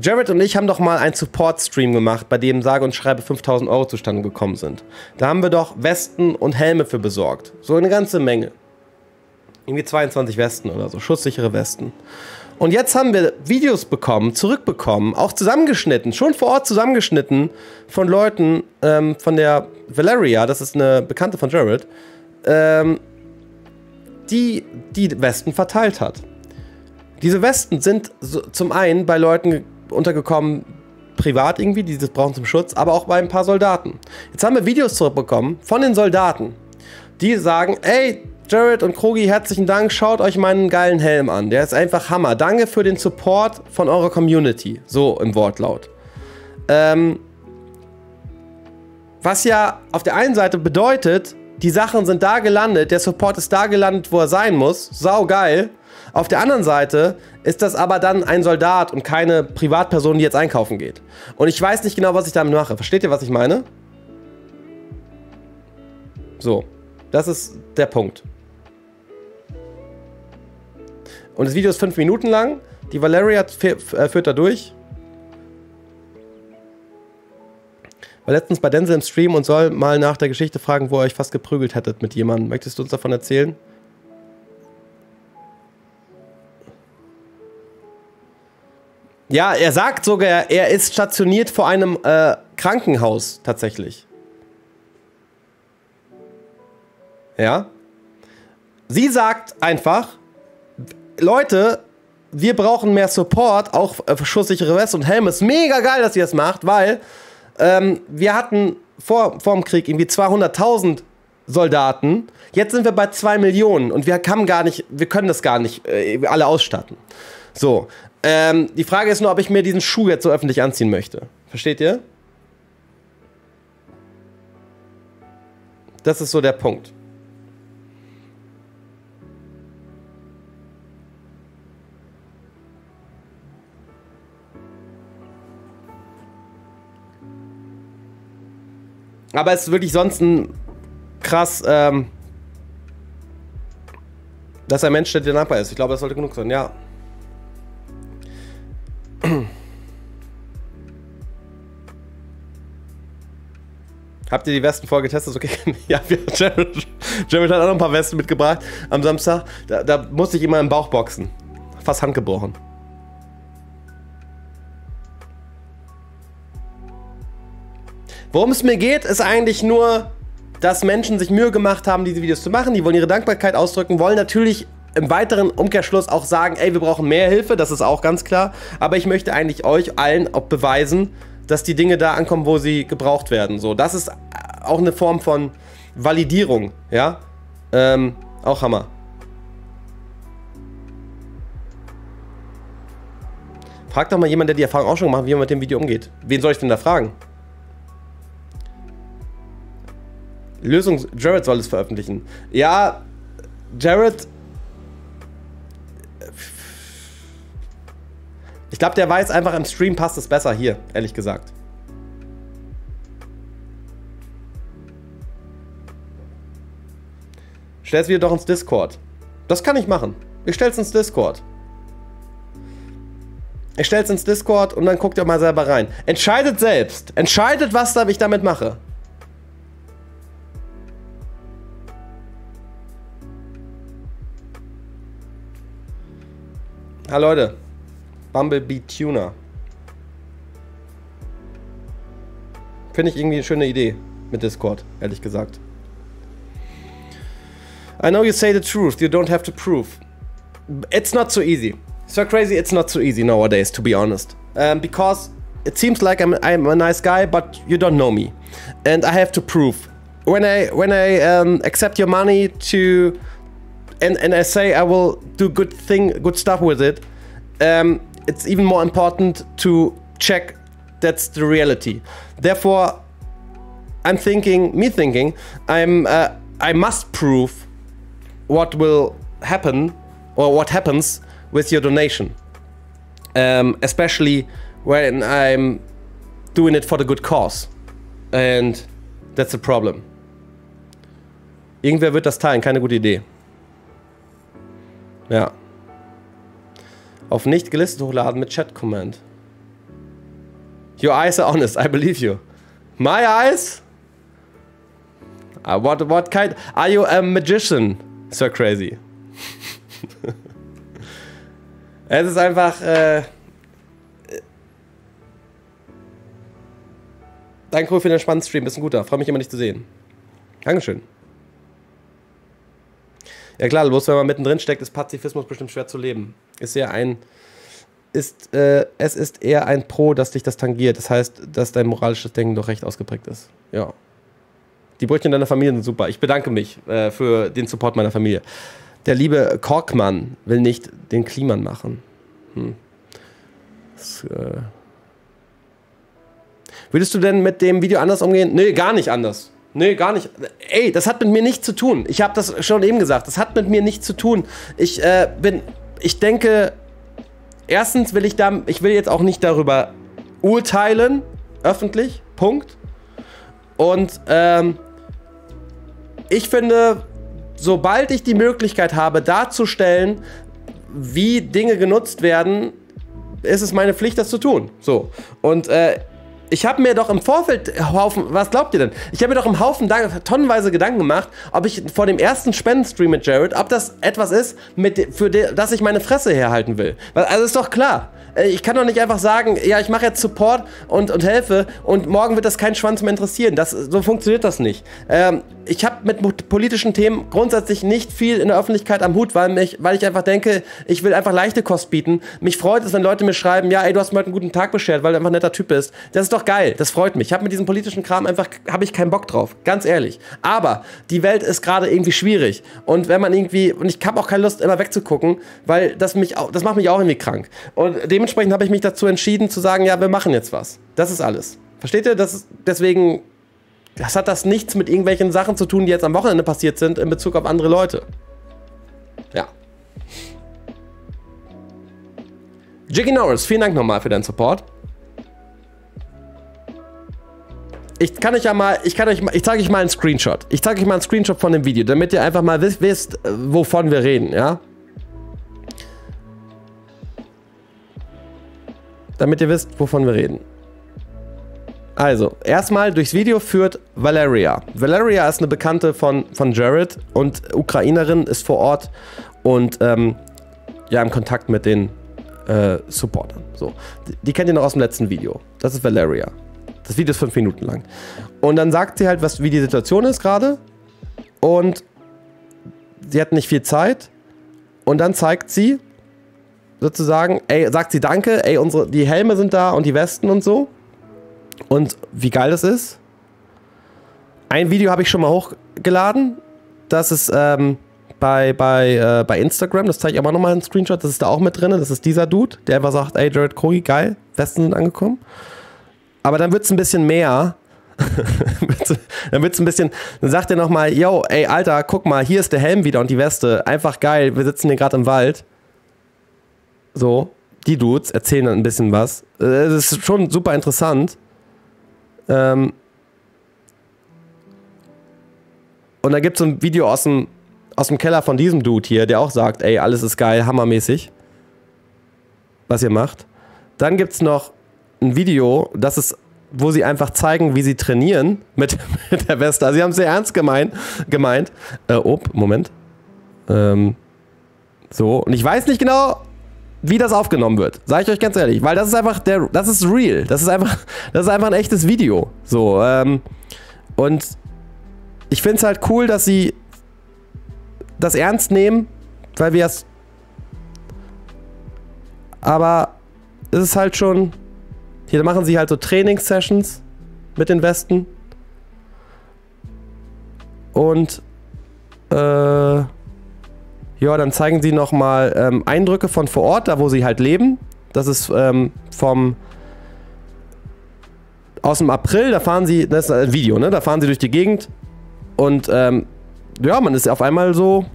Jared und ich haben doch mal einen Support-Stream gemacht, bei dem sage und schreibe fünftausend Euro zustande gekommen sind. Da haben wir doch Westen und Helme für besorgt. So eine ganze Menge. Irgendwie zweiundzwanzig Westen oder so, schusssichere Westen. Und jetzt haben wir Videos bekommen, zurückbekommen, auch zusammengeschnitten, schon vor Ort zusammengeschnitten von Leuten, ähm, von der Valeria, das ist eine Bekannte von Jared, ähm, die die Westen verteilt hat. Diese Westen sind so zum einen bei Leuten untergekommen, privat irgendwie, die das brauchen zum Schutz, aber auch bei ein paar Soldaten. Jetzt haben wir Videos zurückbekommen von den Soldaten, die sagen, ey, Jared und Krogi, herzlichen Dank, schaut euch meinen geilen Helm an, der ist einfach Hammer. Danke für den Support von eurer Community, so im Wortlaut. Ähm, was ja auf der einen Seite bedeutet, die Sachen sind da gelandet, der Support ist da gelandet, wo er sein muss. Sau geil. Auf der anderen Seite ist das aber dann ein Soldat und keine Privatperson, die jetzt einkaufen geht. Und ich weiß nicht genau, was ich damit mache. Versteht ihr, was ich meine? So, das ist der Punkt. Und das Video ist fünf Minuten lang. Die Valeria führt da durch. War letztens bei Denzel im Stream und soll mal nach der Geschichte fragen, wo ihr euch fast geprügelt hättet mit jemandem. Möchtest du uns davon erzählen? Ja, er sagt sogar, er ist stationiert vor einem äh, Krankenhaus tatsächlich. Ja. Sie sagt einfach, Leute, wir brauchen mehr Support, auch äh, schusssichere Westen und Helme. Ist mega geil, dass ihr das macht, weil... Ähm, wir hatten vor, vor dem Krieg irgendwie zweihunderttausend Soldaten. Jetzt sind wir bei zwei Millionen und wir haben gar nicht, wir können das gar nicht äh, alle ausstatten. So, ähm, die Frage ist nur, ob ich mir diesen Schuh jetzt so öffentlich anziehen möchte. Versteht ihr? Das ist so der Punkt. Aber es ist wirklich sonst ein krass, ähm, dass ein Mensch der Nachbar ist. Ich glaube, das sollte genug sein, ja. Habt ihr die Westen vorher getestet? Okay, ja, wir, Jared, Jared hat auch noch ein paar Westen mitgebracht am Samstag. Da, da musste ich immer im Bauch boxen. Fast handgebrochen. Worum es mir geht, ist eigentlich nur, dass Menschen sich Mühe gemacht haben, diese Videos zu machen. Die wollen ihre Dankbarkeit ausdrücken, wollen natürlich im weiteren Umkehrschluss auch sagen, ey, wir brauchen mehr Hilfe, das ist auch ganz klar. Aber ich möchte eigentlich euch allen auch beweisen, dass die Dinge da ankommen, wo sie gebraucht werden. So, das ist auch eine Form von Validierung, ja. Ähm, auch Hammer. Frag doch mal jemanden, der die Erfahrung auch schon gemacht hat, wie man mit dem Video umgeht. Wen soll ich denn da fragen? Lösung, Jared soll es veröffentlichen. Ja, Jared... Ich glaube, der weiß einfach, im Stream passt es besser hier, ehrlich gesagt. Stell's wieder doch ins Discord. Das kann ich machen. Ich stell's ins Discord. Ich stell's ins Discord und dann guckt ihr mal selber rein. Entscheidet selbst. Entscheidet, was ich damit mache. Hallo Leute, Bumblebee Tuner. Finde ich irgendwie eine schöne Idee mit Discord, ehrlich gesagt. I know you say the truth, you don't have to prove. It's not so easy. So crazy, it's not so easy nowadays, to be honest. Um, because it seems like I'm, I'm a nice guy, but you don't know me. And I have to prove. When I, when I um, accept your money to... And, and I say I will do good thing, good stuff with it. Um, it's even more important to check that's the reality. Therefore, I'm thinking, me thinking, I'm uh, I must prove what will happen or what happens with your donation, um, especially when I'm doing it for the good cause, and that's the problem. Irgendwer wird das teilen, keine gute Idee. Ja. Auf nicht gelistet hochladen mit Chat-Command. Your eyes are honest, I believe you. My eyes? Uh, what, what kind? Are you a magician? So crazy. Es ist einfach... Äh, Danke cool für den spannenden Stream, bist ein guter. Freue mich immer, dich zu sehen. Dankeschön. Ja klar, bloß wenn man mittendrin steckt, ist Pazifismus bestimmt schwer zu leben. Ist eher ein, ist, äh, es ist eher ein Pro, dass dich das tangiert. Das heißt, dass dein moralisches Denken doch recht ausgeprägt ist. Ja. Die Brötchen deiner Familie sind super. Ich bedanke mich äh, für den Support meiner Familie. Der liebe Korkmann will nicht den Kliemann machen. Hm. Das, äh Würdest du denn mit dem Video anders umgehen? Nee, gar nicht anders. Nee, gar nicht. Ey, das hat mit mir nichts zu tun. Ich habe das schon eben gesagt. Das hat mit mir nichts zu tun. Ich äh, bin... ich denke, erstens will ich da, ich will jetzt auch nicht darüber urteilen, öffentlich, Punkt. Und ähm, ich finde, sobald ich die Möglichkeit habe, darzustellen, wie Dinge genutzt werden, ist es meine Pflicht, das zu tun. So. Und äh, ich habe mir doch im Vorfeld Haufen, was glaubt ihr denn? Ich habe mir doch im Haufen tonnenweise Gedanken gemacht, ob ich vor dem ersten Spendenstream mit Jared, ob das etwas ist, mit, für das ich meine Fresse herhalten will. Also ist doch klar. Ich kann doch nicht einfach sagen, ja, ich mache jetzt Support und, und helfe und morgen wird das kein Schwanz mehr interessieren. Das, so funktioniert das nicht. Ähm, ich habe mit politischen Themen grundsätzlich nicht viel in der Öffentlichkeit am Hut, weil, mich, weil ich einfach denke, ich will einfach leichte Kost bieten. Mich freut es, wenn Leute mir schreiben, ja, ey, du hast mir heute einen guten Tag beschert, weil du einfach ein netter Typ bist. Das ist doch geil, das freut mich. Ich habe mit diesem politischen Kram einfach, habe ich keinen Bock drauf, ganz ehrlich. Aber die Welt ist gerade irgendwie schwierig und wenn man irgendwie, und ich habe auch keine Lust, immer wegzugucken, weil das, mich auch, das macht mich auch irgendwie krank. Und dem Dementsprechend habe ich mich dazu entschieden, zu sagen, ja, wir machen jetzt was. Das ist alles. Versteht ihr? Das ist, deswegen, das hat das nichts mit irgendwelchen Sachen zu tun, die jetzt am Wochenende passiert sind, in Bezug auf andere Leute. Ja. Jiggy Norris, vielen Dank nochmal für deinen Support. Ich kann euch ja mal, ich kann euch mal, ich zeige euch mal einen Screenshot. Ich zeige euch mal einen Screenshot von dem Video, damit ihr einfach mal wisst, wisst wovon wir reden, ja? Damit ihr wisst, wovon wir reden. Also, erstmal durchs Video führt Valeria. Valeria ist eine Bekannte von, von Jared und Ukrainerin, ist vor Ort und ähm, ja, im Kontakt mit den äh, Supportern. So. Die, die kennt ihr noch aus dem letzten Video. Das ist Valeria. Das Video ist fünf Minuten lang. Und dann sagt sie halt, was, wie die Situation ist gerade. Und sie hat nicht viel Zeit. Und dann zeigt sie sozusagen, ey, sagt sie danke, ey, unsere, die Helme sind da und die Westen und so. Und wie geil das ist. Ein Video habe ich schon mal hochgeladen. Das ist ähm, bei, bei, äh, bei Instagram, das zeige ich aber nochmal einen Screenshot, das ist da auch mit drin. Das ist dieser Dude, der einfach sagt, ey, Jared Krogi, geil, Westen sind angekommen. Aber dann wird es ein bisschen mehr. Dann wird's ein bisschen, dann sagt er nochmal, yo, ey, Alter, guck mal, hier ist der Helm wieder und die Weste. Einfach geil, wir sitzen hier gerade im Wald. So, die Dudes erzählen dann ein bisschen was. Es ist schon super interessant. Ähm Und da gibt es so ein Video aus dem, aus dem Keller von diesem Dude hier, der auch sagt, ey, alles ist geil, hammermäßig, was ihr macht. Dann gibt es noch ein Video, das ist, wo sie einfach zeigen, wie sie trainieren mit, mit der Weste. Also sie haben es sehr ernst gemein, gemeint. Äh, oh, Moment. Ähm so, und ich weiß nicht genau, wie das aufgenommen wird, sage ich euch ganz ehrlich, weil das ist einfach der, das ist real, das ist einfach, das ist einfach ein echtes Video, so ähm, und ich finde es halt cool, dass sie das ernst nehmen, weil wir es, aber es ist halt schon, hier machen sie halt so Trainingssessions mit den Westen und äh, ja, dann zeigen sie nochmal ähm, Eindrücke von vor Ort, da wo sie halt leben. Das ist ähm, vom aus dem April, da fahren sie, das ist ein Video, ne? Da fahren sie durch die Gegend und ähm, ja, man ist auf einmal so,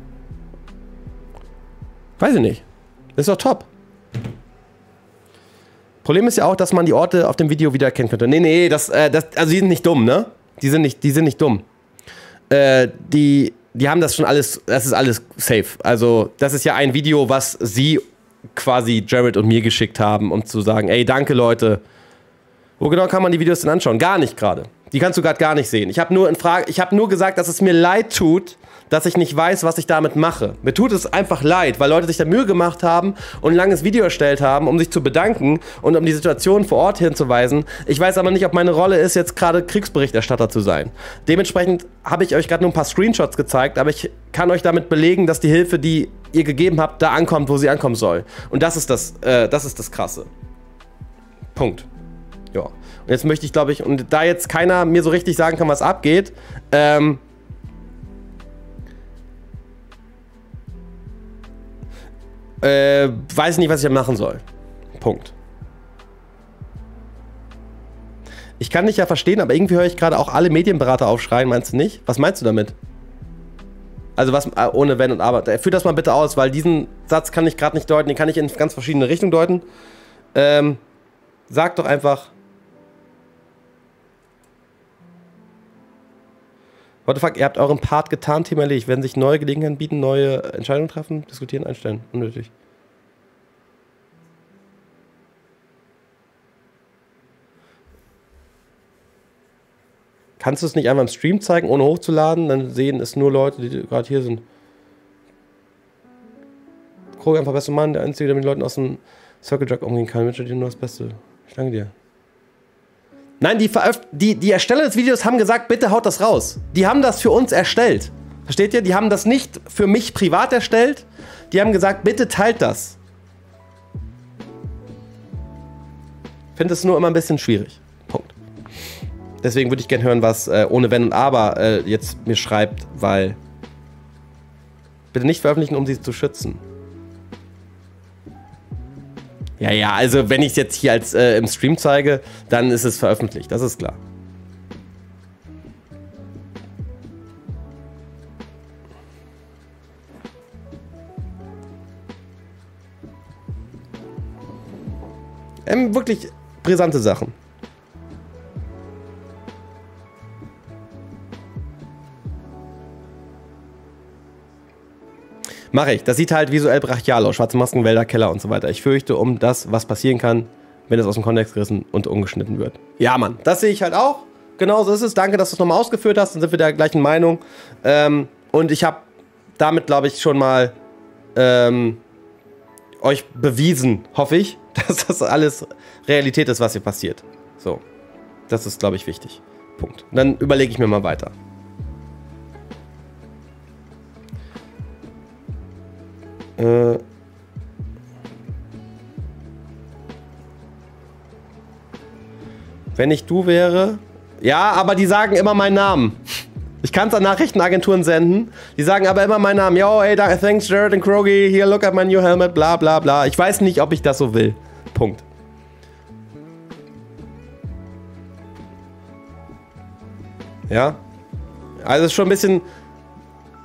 weiß ich nicht, ist doch top. Problem ist ja auch, dass man die Orte auf dem Video wieder erkennen könnte. Nee, nee, das, äh, das, also die sind nicht dumm, ne? Die sind nicht, die sind nicht dumm. Äh, die Die haben das schon alles, das ist alles safe. Also das ist ja ein Video, was sie quasi Jared und mir geschickt haben, um zu sagen, ey, danke Leute. Wo genau kann man die Videos denn anschauen? Gar nicht gerade. Die kannst du gerade gar nicht sehen. Ich habe nur in Frage, ich habe nur gesagt, dass es mir leid tut, dass ich nicht weiß, was ich damit mache. Mir tut es einfach leid, weil Leute sich da Mühe gemacht haben und ein langes Video erstellt haben, um sich zu bedanken und um die Situation vor Ort hinzuweisen. Ich weiß aber nicht, ob meine Rolle ist, jetzt gerade Kriegsberichterstatter zu sein. Dementsprechend habe ich euch gerade nur ein paar Screenshots gezeigt, aber ich kann euch damit belegen, dass die Hilfe, die ihr gegeben habt, da ankommt, wo sie ankommen soll. Und das ist das, äh, das ist das Krasse. Punkt. Ja. Und jetzt möchte ich, glaube ich, und da jetzt keiner mir so richtig sagen kann, was abgeht, ähm, Äh, weiß nicht, was ich machen soll. Punkt. Ich kann dich ja verstehen, aber irgendwie höre ich gerade auch alle Medienberater aufschreien, meinst du nicht? Was meinst du damit? Also was ohne Wenn und Aber. Führ das mal bitte aus, weil diesen Satz kann ich gerade nicht deuten. Den kann ich in ganz verschiedene Richtungen deuten. Ähm, sag doch einfach... What the fuck, ihr habt euren Part getan, Thema erledigt. Werden sich neue Gelegenheiten bieten, neue Entscheidungen treffen, diskutieren, einstellen. Unnötig. Kannst du es nicht einmal im Stream zeigen, ohne hochzuladen? Dann sehen es nur Leute, die gerade hier sind. Krogi, einfach bester Mann, der Einzige, der mit den Leuten aus dem Circle Jerk umgehen kann. Ich wünsche dir nur das Beste. Ich danke dir. Nein, die, die, die Ersteller des Videos haben gesagt, bitte haut das raus. Die haben das für uns erstellt. Versteht ihr? Die haben das nicht für mich privat erstellt. Die haben gesagt, bitte teilt das. Ich finde es nur immer ein bisschen schwierig. Punkt. Deswegen würde ich gerne hören, was äh, ohne Wenn und Aber äh, jetzt mir schreibt, weil... Bitte nicht veröffentlichen, um sie zu schützen. Ja, ja, also wenn ich es jetzt hier als äh, im Stream zeige, dann ist es veröffentlicht, das ist klar. Ähm, wirklich brisante Sachen. Mache ich. Das sieht halt visuell brachial aus. Schwarze Masken, Wälder, Keller und so weiter. Ich fürchte um das, was passieren kann, wenn das aus dem Kontext gerissen und umgeschnitten wird. Ja, Mann. Das sehe ich halt auch. Genauso ist es. Danke, dass du es nochmal ausgeführt hast. Dann sind wir der gleichen Meinung. Ähm, und ich habe damit, glaube ich, schon mal ähm, euch bewiesen, hoffe ich, dass das alles Realität ist, was hier passiert. So. Das ist, glaube ich, wichtig. Punkt. Und dann überlege ich mir mal weiter. Äh. Wenn ich du wäre... Ja, aber die sagen immer meinen Namen. Ich kann es an Nachrichtenagenturen senden. Die sagen aber immer meinen Namen. Yo, hey, thanks Jared and Krogi. Here, look at my new helmet. Bla, bla, bla. Ich weiß nicht, ob ich das so will. Punkt. Ja. Also es ist schon ein bisschen...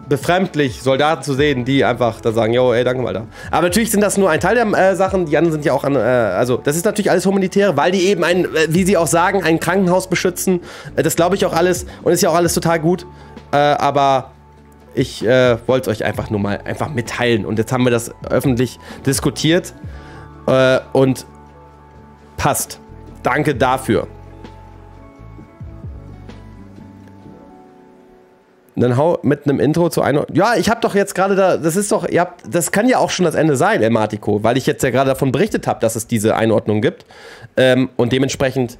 befremdlich, Soldaten zu sehen, die einfach da sagen, yo, ey, danke mal da. Aber natürlich sind das nur ein Teil der äh, Sachen, die anderen sind ja auch an, äh, also das ist natürlich alles humanitäre, weil die eben ein, äh, wie sie auch sagen, ein Krankenhaus beschützen, äh, das glaube ich auch alles und ist ja auch alles total gut, äh, aber ich äh, wollte es euch einfach nur mal einfach mitteilen und jetzt haben wir das öffentlich diskutiert äh, und passt. Danke dafür. Und dann hau mit einem Intro zu einer... Ja, ich hab doch jetzt gerade da... Das ist doch... Ihr habt, das kann ja auch schon das Ende sein, Elmatico, weil ich jetzt ja gerade davon berichtet habe, dass es diese Einordnung gibt. Ähm, und dementsprechend...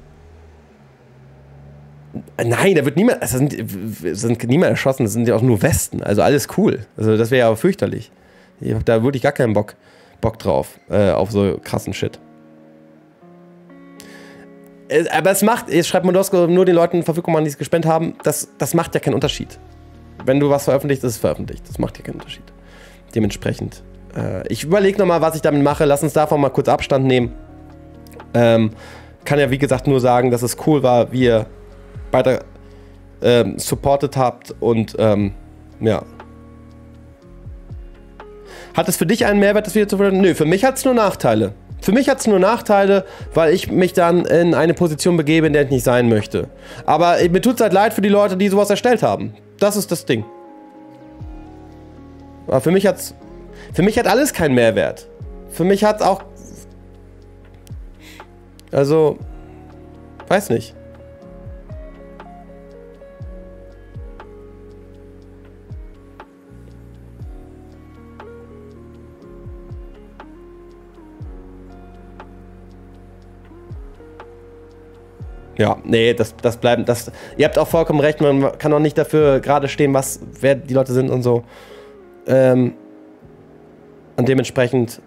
Nein, da wird niemand... Es sind, es sind niemand erschossen, das sind ja auch nur Westen. Also alles cool. Also das wäre ja fürchterlich. Da würde ich gar keinen Bock, Bock drauf. Äh, auf so krassen Shit. Aber es macht... Jetzt schreibt Modosko nur den Leuten Verfügung an, die es gespendet haben. Das, das macht ja keinen Unterschied. Wenn du was veröffentlicht, ist es veröffentlicht. Das macht ja keinen Unterschied. Dementsprechend. Äh, ich überlege nochmal, was ich damit mache. Lass uns davon mal kurz Abstand nehmen. Ähm, kann ja, wie gesagt, nur sagen, dass es cool war, wie ihr weiter ähm, supportet habt und ähm, ja. Hat es für dich einen Mehrwert, das Video zu veröffentlichen? Nö, für mich hat es nur Nachteile. Für mich hat es nur Nachteile, weil ich mich dann in eine Position begebe, in der ich nicht sein möchte. Aber mir tut es halt leid für die Leute, die sowas erstellt haben. Das ist das Ding. Aber für mich hat's... Für mich hat alles keinen Mehrwert. Für mich hat's auch... Also... Weiß nicht. Ja, nee, das, das bleiben, das, ihr habt auch vollkommen recht, man kann auch nicht dafür gerade stehen, was, wer die Leute sind und so. Ähm, und dementsprechend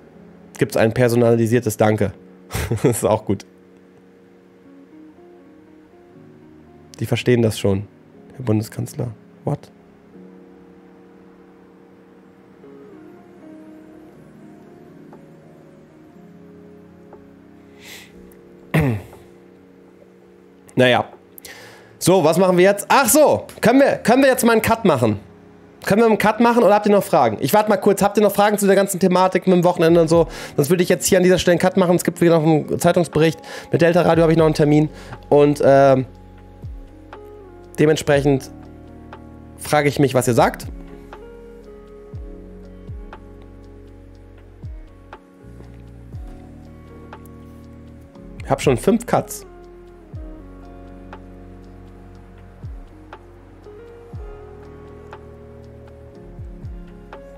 gibt es ein personalisiertes Danke. Das ist auch gut. Die verstehen das schon, Herr Bundeskanzler. What? Naja. So, was machen wir jetzt? Ach so, können wir, können wir jetzt mal einen Cut machen? Können wir einen Cut machen oder habt ihr noch Fragen? Ich warte mal kurz. Habt ihr noch Fragen zu der ganzen Thematik mit dem Wochenende und so? Sonst würde ich jetzt hier an dieser Stelle einen Cut machen. Es gibt wieder noch einen Zeitungsbericht. Mit Delta Radio habe ich noch einen Termin. Und ähm, dementsprechend frage ich mich, was ihr sagt. Ich habe schon fünf Cuts.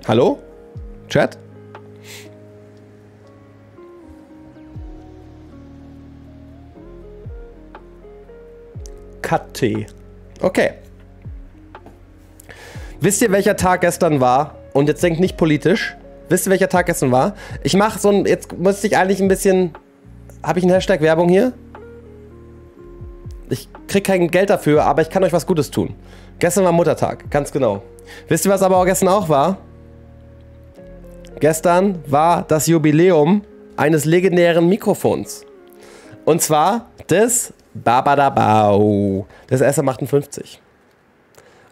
Hallo? Chat? Katte. Okay. Wisst ihr, welcher Tag gestern war? Und jetzt denkt nicht politisch. Wisst ihr, welcher Tag gestern war? Ich mache so ein... Jetzt müsste ich eigentlich ein bisschen... Habe ich einen Hashtag Werbung hier? Ich kriege kein Geld dafür, aber ich kann euch was Gutes tun. Gestern war Muttertag, ganz genau. Wisst ihr, was aber auch gestern auch war? Gestern war das Jubiläum eines legendären Mikrofons. Und zwar des Babadabau, des S M achtundfünfzig.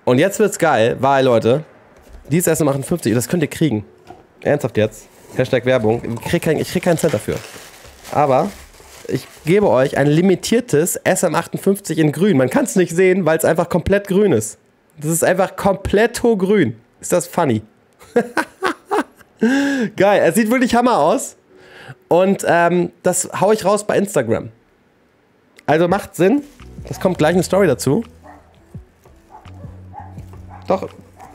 Und jetzt wird's geil, weil, Leute, dieses S M achtundfünfzig, das könnt ihr kriegen. Ernsthaft jetzt. Hashtag Werbung. Ich krieg keinen ich krieg keinen Cent dafür. Aber ich gebe euch ein limitiertes S M achtundfünfzig in grün. Man kann es nicht sehen, weil es einfach komplett grün ist. Das ist einfach komplett grün. Ist das funny? Geil, es sieht wirklich Hammer aus. Und ähm, das hau ich raus bei Instagram. Also macht Sinn. Das kommt gleich eine Story dazu. Doch,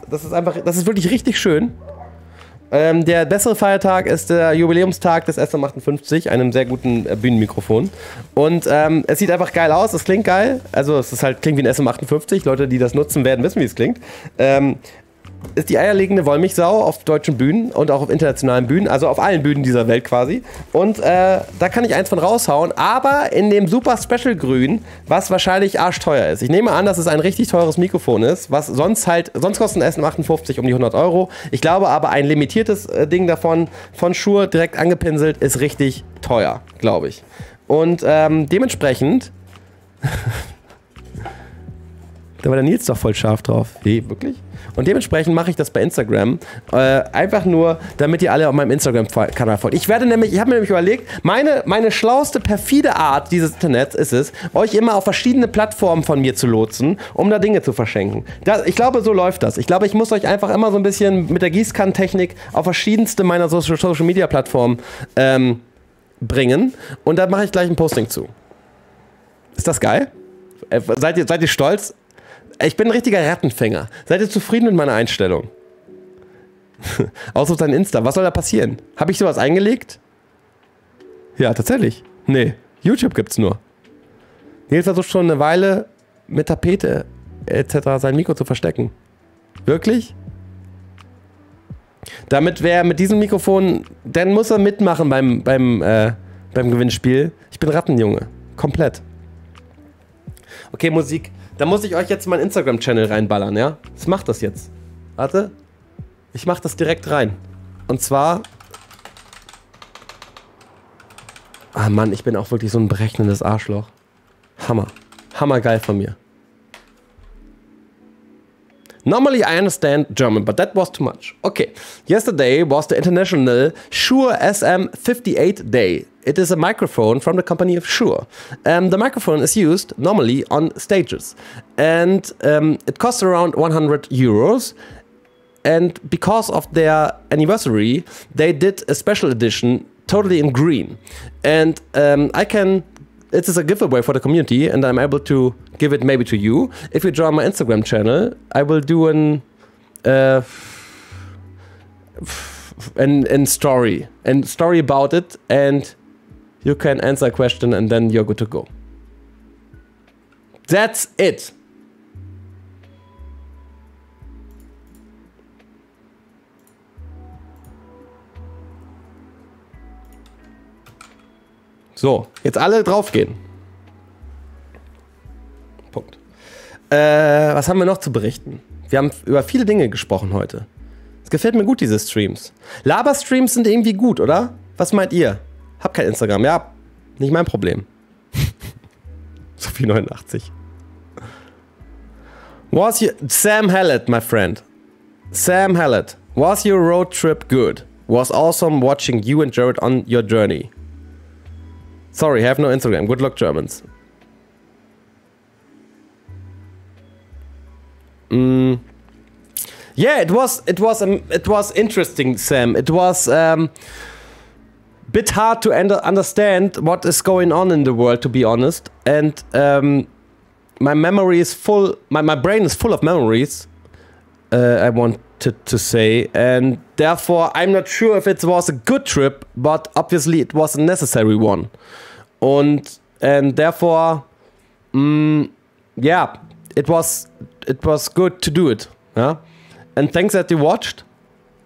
das ist einfach, das ist wirklich richtig schön. Ähm, der bessere Feiertag ist der Jubiläumstag des S M achtundfünfzig, einem sehr guten äh, Bühnenmikrofon. Und ähm, es sieht einfach geil aus, es klingt geil. Also es ist halt, klingt wie ein S M achtundfünfzig. Leute, die das nutzen werden, wissen, wie es klingt. Ähm, ist die eierlegende Wollmilchsau auf deutschen Bühnen und auch auf internationalen Bühnen, also auf allen Bühnen dieser Welt quasi. Und äh, da kann ich eins von raushauen, aber in dem super Special Grün, was wahrscheinlich arschteuer ist. Ich nehme an, dass es ein richtig teures Mikrofon ist, was sonst halt, sonst kostet ein S M achtundfünfzig um die hundert Euro. Ich glaube aber, ein limitiertes äh, Ding davon, von Shure direkt angepinselt, ist richtig teuer, glaube ich. Und ähm, dementsprechend... Da war der Nils doch voll scharf drauf. Nee, wirklich? Und dementsprechend mache ich das bei Instagram. Äh, einfach nur, damit ihr alle auf meinem Instagram-Kanal folgt. Ich werde nämlich, ich habe mir nämlich überlegt, meine, meine schlauste, perfide Art dieses Internets ist es, euch immer auf verschiedene Plattformen von mir zu lotsen, um da Dinge zu verschenken. Das, ich glaube, so läuft das. Ich glaube, ich muss euch einfach immer so ein bisschen mit der Gießkannentechnik auf verschiedenste meiner Social-Media-Plattformen ähm, bringen. Und da mache ich gleich ein Posting zu. Ist das geil? Äh, seid ihr, seid ihr stolz? Ich bin ein richtiger Rattenfänger. Seid ihr zufrieden mit meiner Einstellung? Ausruf dein Insta. Was soll da passieren? Habe ich sowas eingelegt? Ja, tatsächlich. Nee, YouTube gibt's nur. Nils versucht schon eine Weile mit Tapete et cetera sein Mikro zu verstecken. Wirklich? Damit wäre mit diesem Mikrofon, dann muss er mitmachen beim, beim, äh, beim Gewinnspiel. Ich bin Rattenjunge. Komplett. Okay, Musik. Da muss ich euch jetzt meinen Instagram-Channel reinballern, ja? Ich mach das jetzt. Warte. Ich mach das direkt rein. Und zwar... Ah Mann, ich bin auch wirklich so ein berechnendes Arschloch. Hammer. Hammergeil von mir. Normally I understand German, but that was too much. Okay. Yesterday was the international Shure S M fifty-eight day. It is a microphone from the company of Shure. Um, the microphone is used normally on stages. And um, it costs around one hundred euros. And because of their anniversary, they did a special edition totally in green. And um, I can... It is a giveaway for the community, and I'm able to give it maybe to you. If you join my Instagram channel, I will do an uh, an, an story, and story about it, and you can answer a question, and then you're good to go. That's it. So, jetzt alle draufgehen. Punkt. Äh, was haben wir noch zu berichten? Wir haben über viele Dinge gesprochen heute. Es gefällt mir gut, diese Streams. Laberstreams sind irgendwie gut, oder? Was meint ihr? Hab kein Instagram. Ja, nicht mein Problem. Sophie neunundachtzig. Was you... Sam Hallett, my friend. Sam Hallett, was your road trip good? Was awesome watching you and Jared on your journey. Sorry, have no Instagram. Good luck, Germans. Mm. Yeah, it was it was um, it was interesting, Sam. It was um, bit hard to understand what is going on in the world, to be honest. And um, my memory is full. My my brain is full of memories. Uh, I want. To, to say, and therefore I'm not sure if it was a good trip, but obviously it was a necessary one, and and therefore mm, yeah, it was it was good to do it, yeah? And thanks that you watched,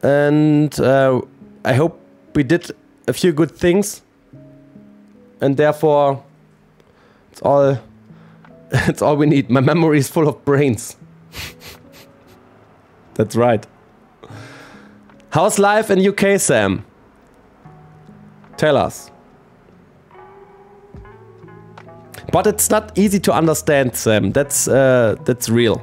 and uh, I hope we did a few good things, and therefore it's all it's all we need. My memory is full of brains. That's right. How's life in U K, Sam? Tell us. But it's not easy to understand, Sam. That's uh, that's real.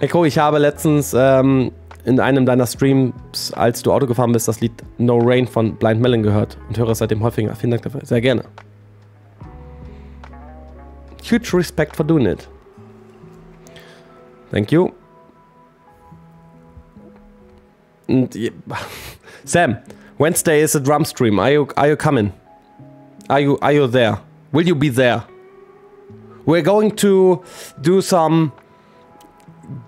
Eko, ich habe letztens ähm, in einem deiner Streams, als du Auto gefahren bist, das Lied No Rain von Blind Melon gehört und höre es seitdem häufiger. Vielen Dank dafür. Sehr gerne. Huge respect for doing it. Thank you. And Sam, Wednesday is a drum stream. Are you, are you coming? Are you, are you there? Will you be there? We're going to do some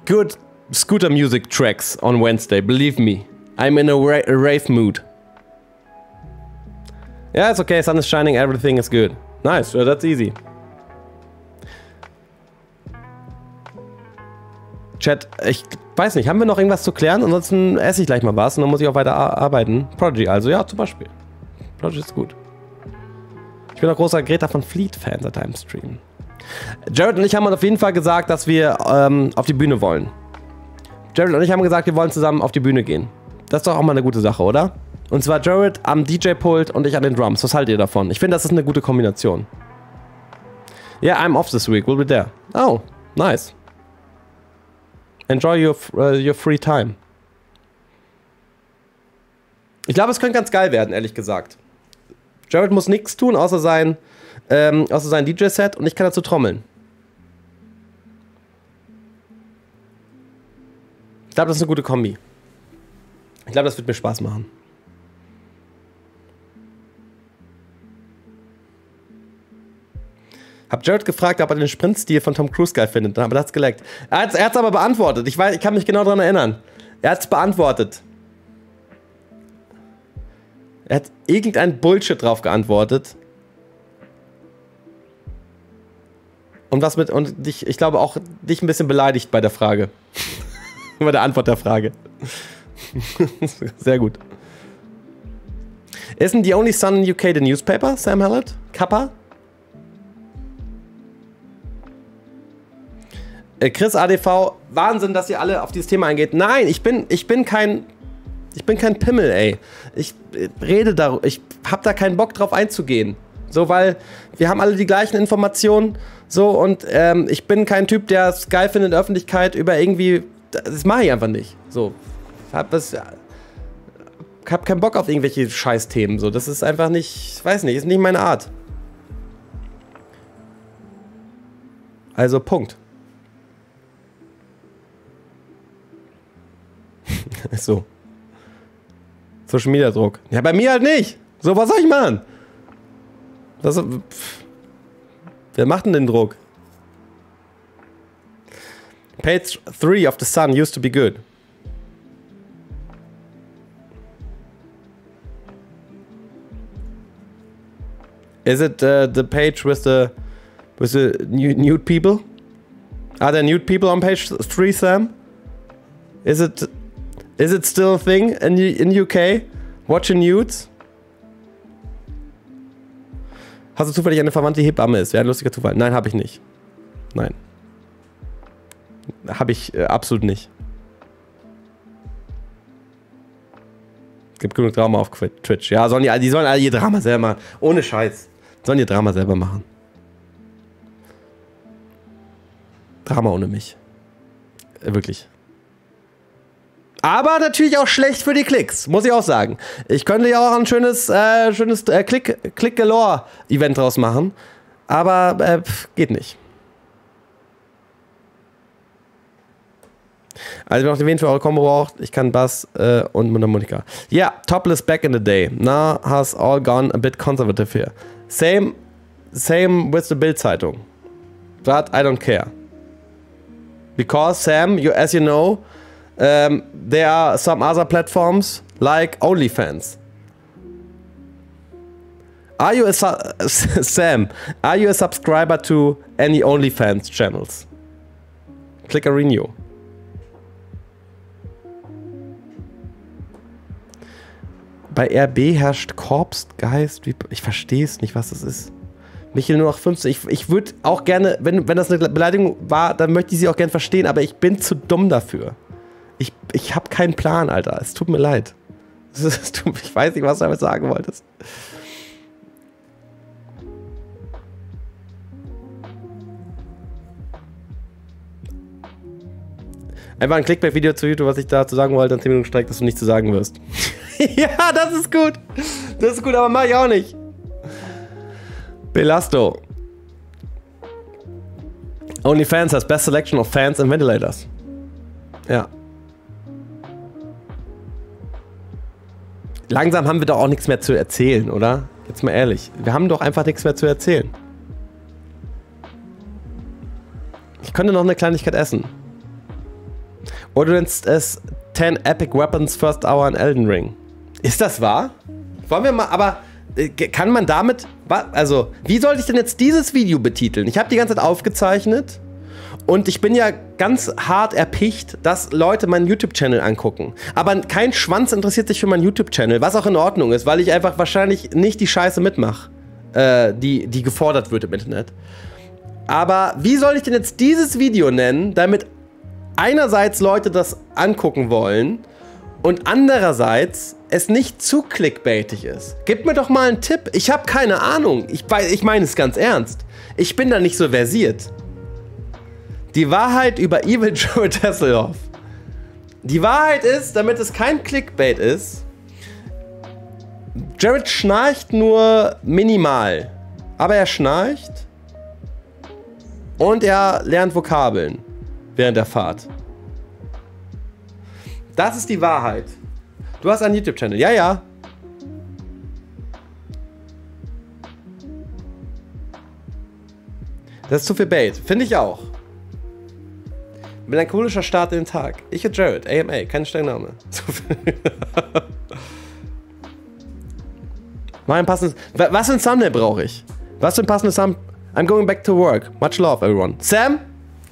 good scooter music tracks on Wednesday, believe me. I'm in a, ra a rave mood. Yeah, it's okay, sun is shining, everything is good. Nice, well, that's easy. Chat, ich weiß nicht, haben wir noch irgendwas zu klären? Ansonsten esse ich gleich mal was und dann muss ich auch weiter arbeiten. Prodigy also, ja, zum Beispiel. Prodigy ist gut. Ich bin auch großer Greta von Fleet-Fan seit einem Stream. Jared und ich haben auf jeden Fall gesagt, dass wir ähm, auf die Bühne wollen. Jared und ich haben gesagt, wir wollen zusammen auf die Bühne gehen. Das ist doch auch mal eine gute Sache, oder? Und zwar Jared am D J-Pult und ich an den Drums. Was haltet ihr davon? Ich finde, das ist eine gute Kombination. Yeah, I'm off this week. We'll be there. Oh, nice. Enjoy your, uh, your free time. Ich glaube, es könnte ganz geil werden, ehrlich gesagt. Jared muss nichts tun, außer sein, ähm, außer sein D J-Set, und ich kann dazu trommeln. Ich glaube, das ist eine gute Kombi. Ich glaube, das wird mir Spaß machen. Hab Jared gefragt, ob er den Sprintstil von Tom Cruise geil findet. Dann hat er das geleckt. Er hat es aber beantwortet. Ich weiß, ich kann mich genau daran erinnern. Er hat es beantwortet. Er hat irgendein Bullshit drauf geantwortet. Und was mit. Und ich, ich glaube auch dich ein bisschen beleidigt bei der Frage. Bei der Antwort der Frage. Sehr gut. Isn't the only sun in U K the newspaper, Sam Hallett? Kappa? Äh, Chris A D V, Wahnsinn, dass ihr alle auf dieses Thema eingeht. Nein, ich bin, ich bin kein, ich bin kein Pimmel, ey. Ich äh, rede darüber, ich hab da keinen Bock drauf einzugehen. So, weil wir haben alle die gleichen Informationen. So, und ähm, ich bin kein Typ, der es geil findet in der Öffentlichkeit über irgendwie. Das mache ich einfach nicht. So, hab das, hab keinen Bock auf irgendwelche Scheißthemen. So, das ist einfach nicht, weiß nicht, ist nicht meine Art. Also Punkt. So, Social Media Druck. Ja, bei mir halt nicht. So, was soll ich machen? Das, pff. Wer macht denn den Druck? Page three of the Sun used to be good. Is it uh, the page with the with the nude people? Are there nude people on page three, Sam? Is it is it still a thing in in U K? Watching nudes? Hast du zufällig eine verwandte Hebamme ist? Wäre ein lustiger Zufall. Nein, habe ich nicht. Nein. Habe ich äh, absolut nicht. Gibt genug Drama auf Twitch. Ja, sollen die, die sollen alle ihr Drama selber machen. Ohne Scheiß. Sollen ihr Drama selber machen. Drama ohne mich. Äh, wirklich. Aber natürlich auch schlecht für die Klicks, muss ich auch sagen. Ich könnte ja auch ein schönes, äh, schönes äh, Click, Click Galore Event draus machen. Aber äh, pf, geht nicht. Also, wenn ihr noch den für eure Combo braucht, ich kann Bass äh, und Mundharmonika. Ja, yeah, topless back in the day. Now has all gone a bit conservative here. Same, same with the Bild-Zeitung. But I don't care. Because, Sam, you, as you know, um, there are some other platforms like OnlyFans. Are you a Sam? Are you a subscriber to any OnlyFans channels? Click a renew. Bei R B herrscht Korpsgeist. Ich verstehe es nicht, was das ist. Michael nur noch fünfzehn. Ich, ich würde auch gerne, wenn, wenn das eine Beleidigung war, dann möchte ich sie auch gerne verstehen, aber ich bin zu dumm dafür. Ich, ich habe keinen Plan, Alter. Es tut mir leid. Es, es tut, ich weiß nicht, was du damit sagen wolltest. Einfach ein Clickbait-Video zu YouTube, was ich dazu sagen wollte, dann zehn Minuten Streik, dass du nichts zu sagen wirst. Ja, das ist gut. Das ist gut, aber mach ich auch nicht. Belasto. OnlyFans has best selection of fans and ventilators. Ja. Langsam haben wir doch auch nichts mehr zu erzählen, oder? Jetzt mal ehrlich. Wir haben doch einfach nichts mehr zu erzählen. Ich könnte noch eine Kleinigkeit essen. Oder nennst es ten Epic Weapons First Hour in Elden Ring. Ist das wahr? Wollen wir mal, aber äh, kann man damit, also wie sollte ich denn jetzt dieses Video betiteln? Ich habe die ganze Zeit aufgezeichnet und ich bin ja ganz hart erpicht, dass Leute meinen YouTube-Channel angucken. Aber kein Schwanz interessiert sich für meinen YouTube-Channel, was auch in Ordnung ist, weil ich einfach wahrscheinlich nicht die Scheiße mitmache, äh, die, die gefordert wird im Internet. Aber wie soll ich denn jetzt dieses Video nennen, damit einerseits Leute das angucken wollen und andererseits es nicht zu clickbaitig ist. Gebt mir doch mal einen Tipp. Ich habe keine Ahnung. Ich, ich meine es ganz ernst. Ich bin da nicht so versiert. Die Wahrheit über Evil Jared Hasselhoff. Die Wahrheit ist, damit es kein Clickbait ist, Jared schnarcht nur minimal. Aber er schnarcht und er lernt Vokabeln während der Fahrt. Das ist die Wahrheit. Du hast einen YouTube-Channel. Ja, ja. Das ist zu viel Bait. Finde ich auch. Melancholischer Start in den Tag. Ich und Jared. A M A. Kein Stellenname. Zu viel. Mein passendes... Was für ein Thumbnail brauche ich? Was für ein passendes Thumbnail? I'm going back to work. Much love, everyone. Sam?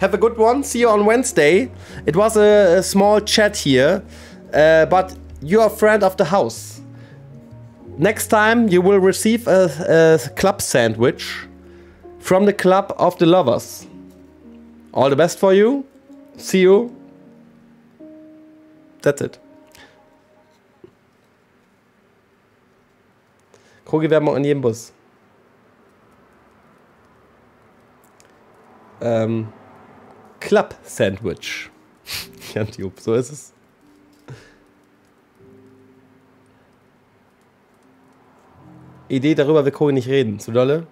Have a good one. See you on Wednesday. It was a, a small chat here, uh, but you're a friend of the house. Next time you will receive a, a club sandwich from the club of the lovers. All the best for you. See you. That's it. Krogi-Werbung in jedem Bus. Ähm... Club Sandwich. YouTube, so ist es. Idee, darüber will Krogi nicht reden. Zu dolle?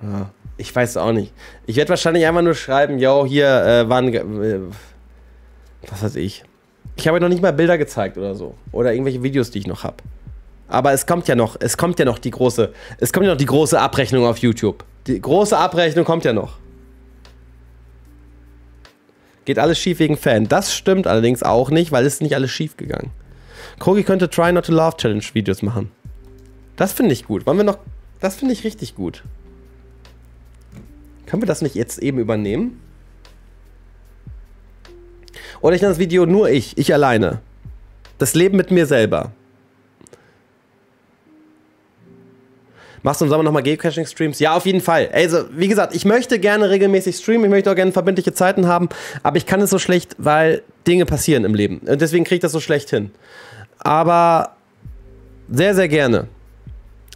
Ja. Ich weiß es auch nicht. Ich werde wahrscheinlich einfach nur schreiben, yo, hier äh, waren... Äh, was weiß ich. Ich habe noch nicht mal Bilder gezeigt oder so. Oder irgendwelche Videos, die ich noch habe. Aber es kommt ja noch, es kommt ja noch die große... Es kommt ja noch die große Abrechnung auf YouTube. Die große Abrechnung kommt ja noch. Geht alles schief wegen Fan. Das stimmt allerdings auch nicht, weil es ist nicht alles schief gegangen. Krogi könnte Try Not to Laugh Challenge Videos machen. Das finde ich gut. Wollen wir noch... Das finde ich richtig gut. Können wir das nicht jetzt eben übernehmen? Oder ich nenne das Video nur ich. Ich alleine. Das Leben mit mir selber. Machst du im Sommer nochmal Geocaching-Streams? Ja, auf jeden Fall. Also, wie gesagt, ich möchte gerne regelmäßig streamen, ich möchte auch gerne verbindliche Zeiten haben, aber ich kann es so schlecht, weil Dinge passieren im Leben. Und deswegen kriege ich das so schlecht hin. Aber sehr, sehr gerne.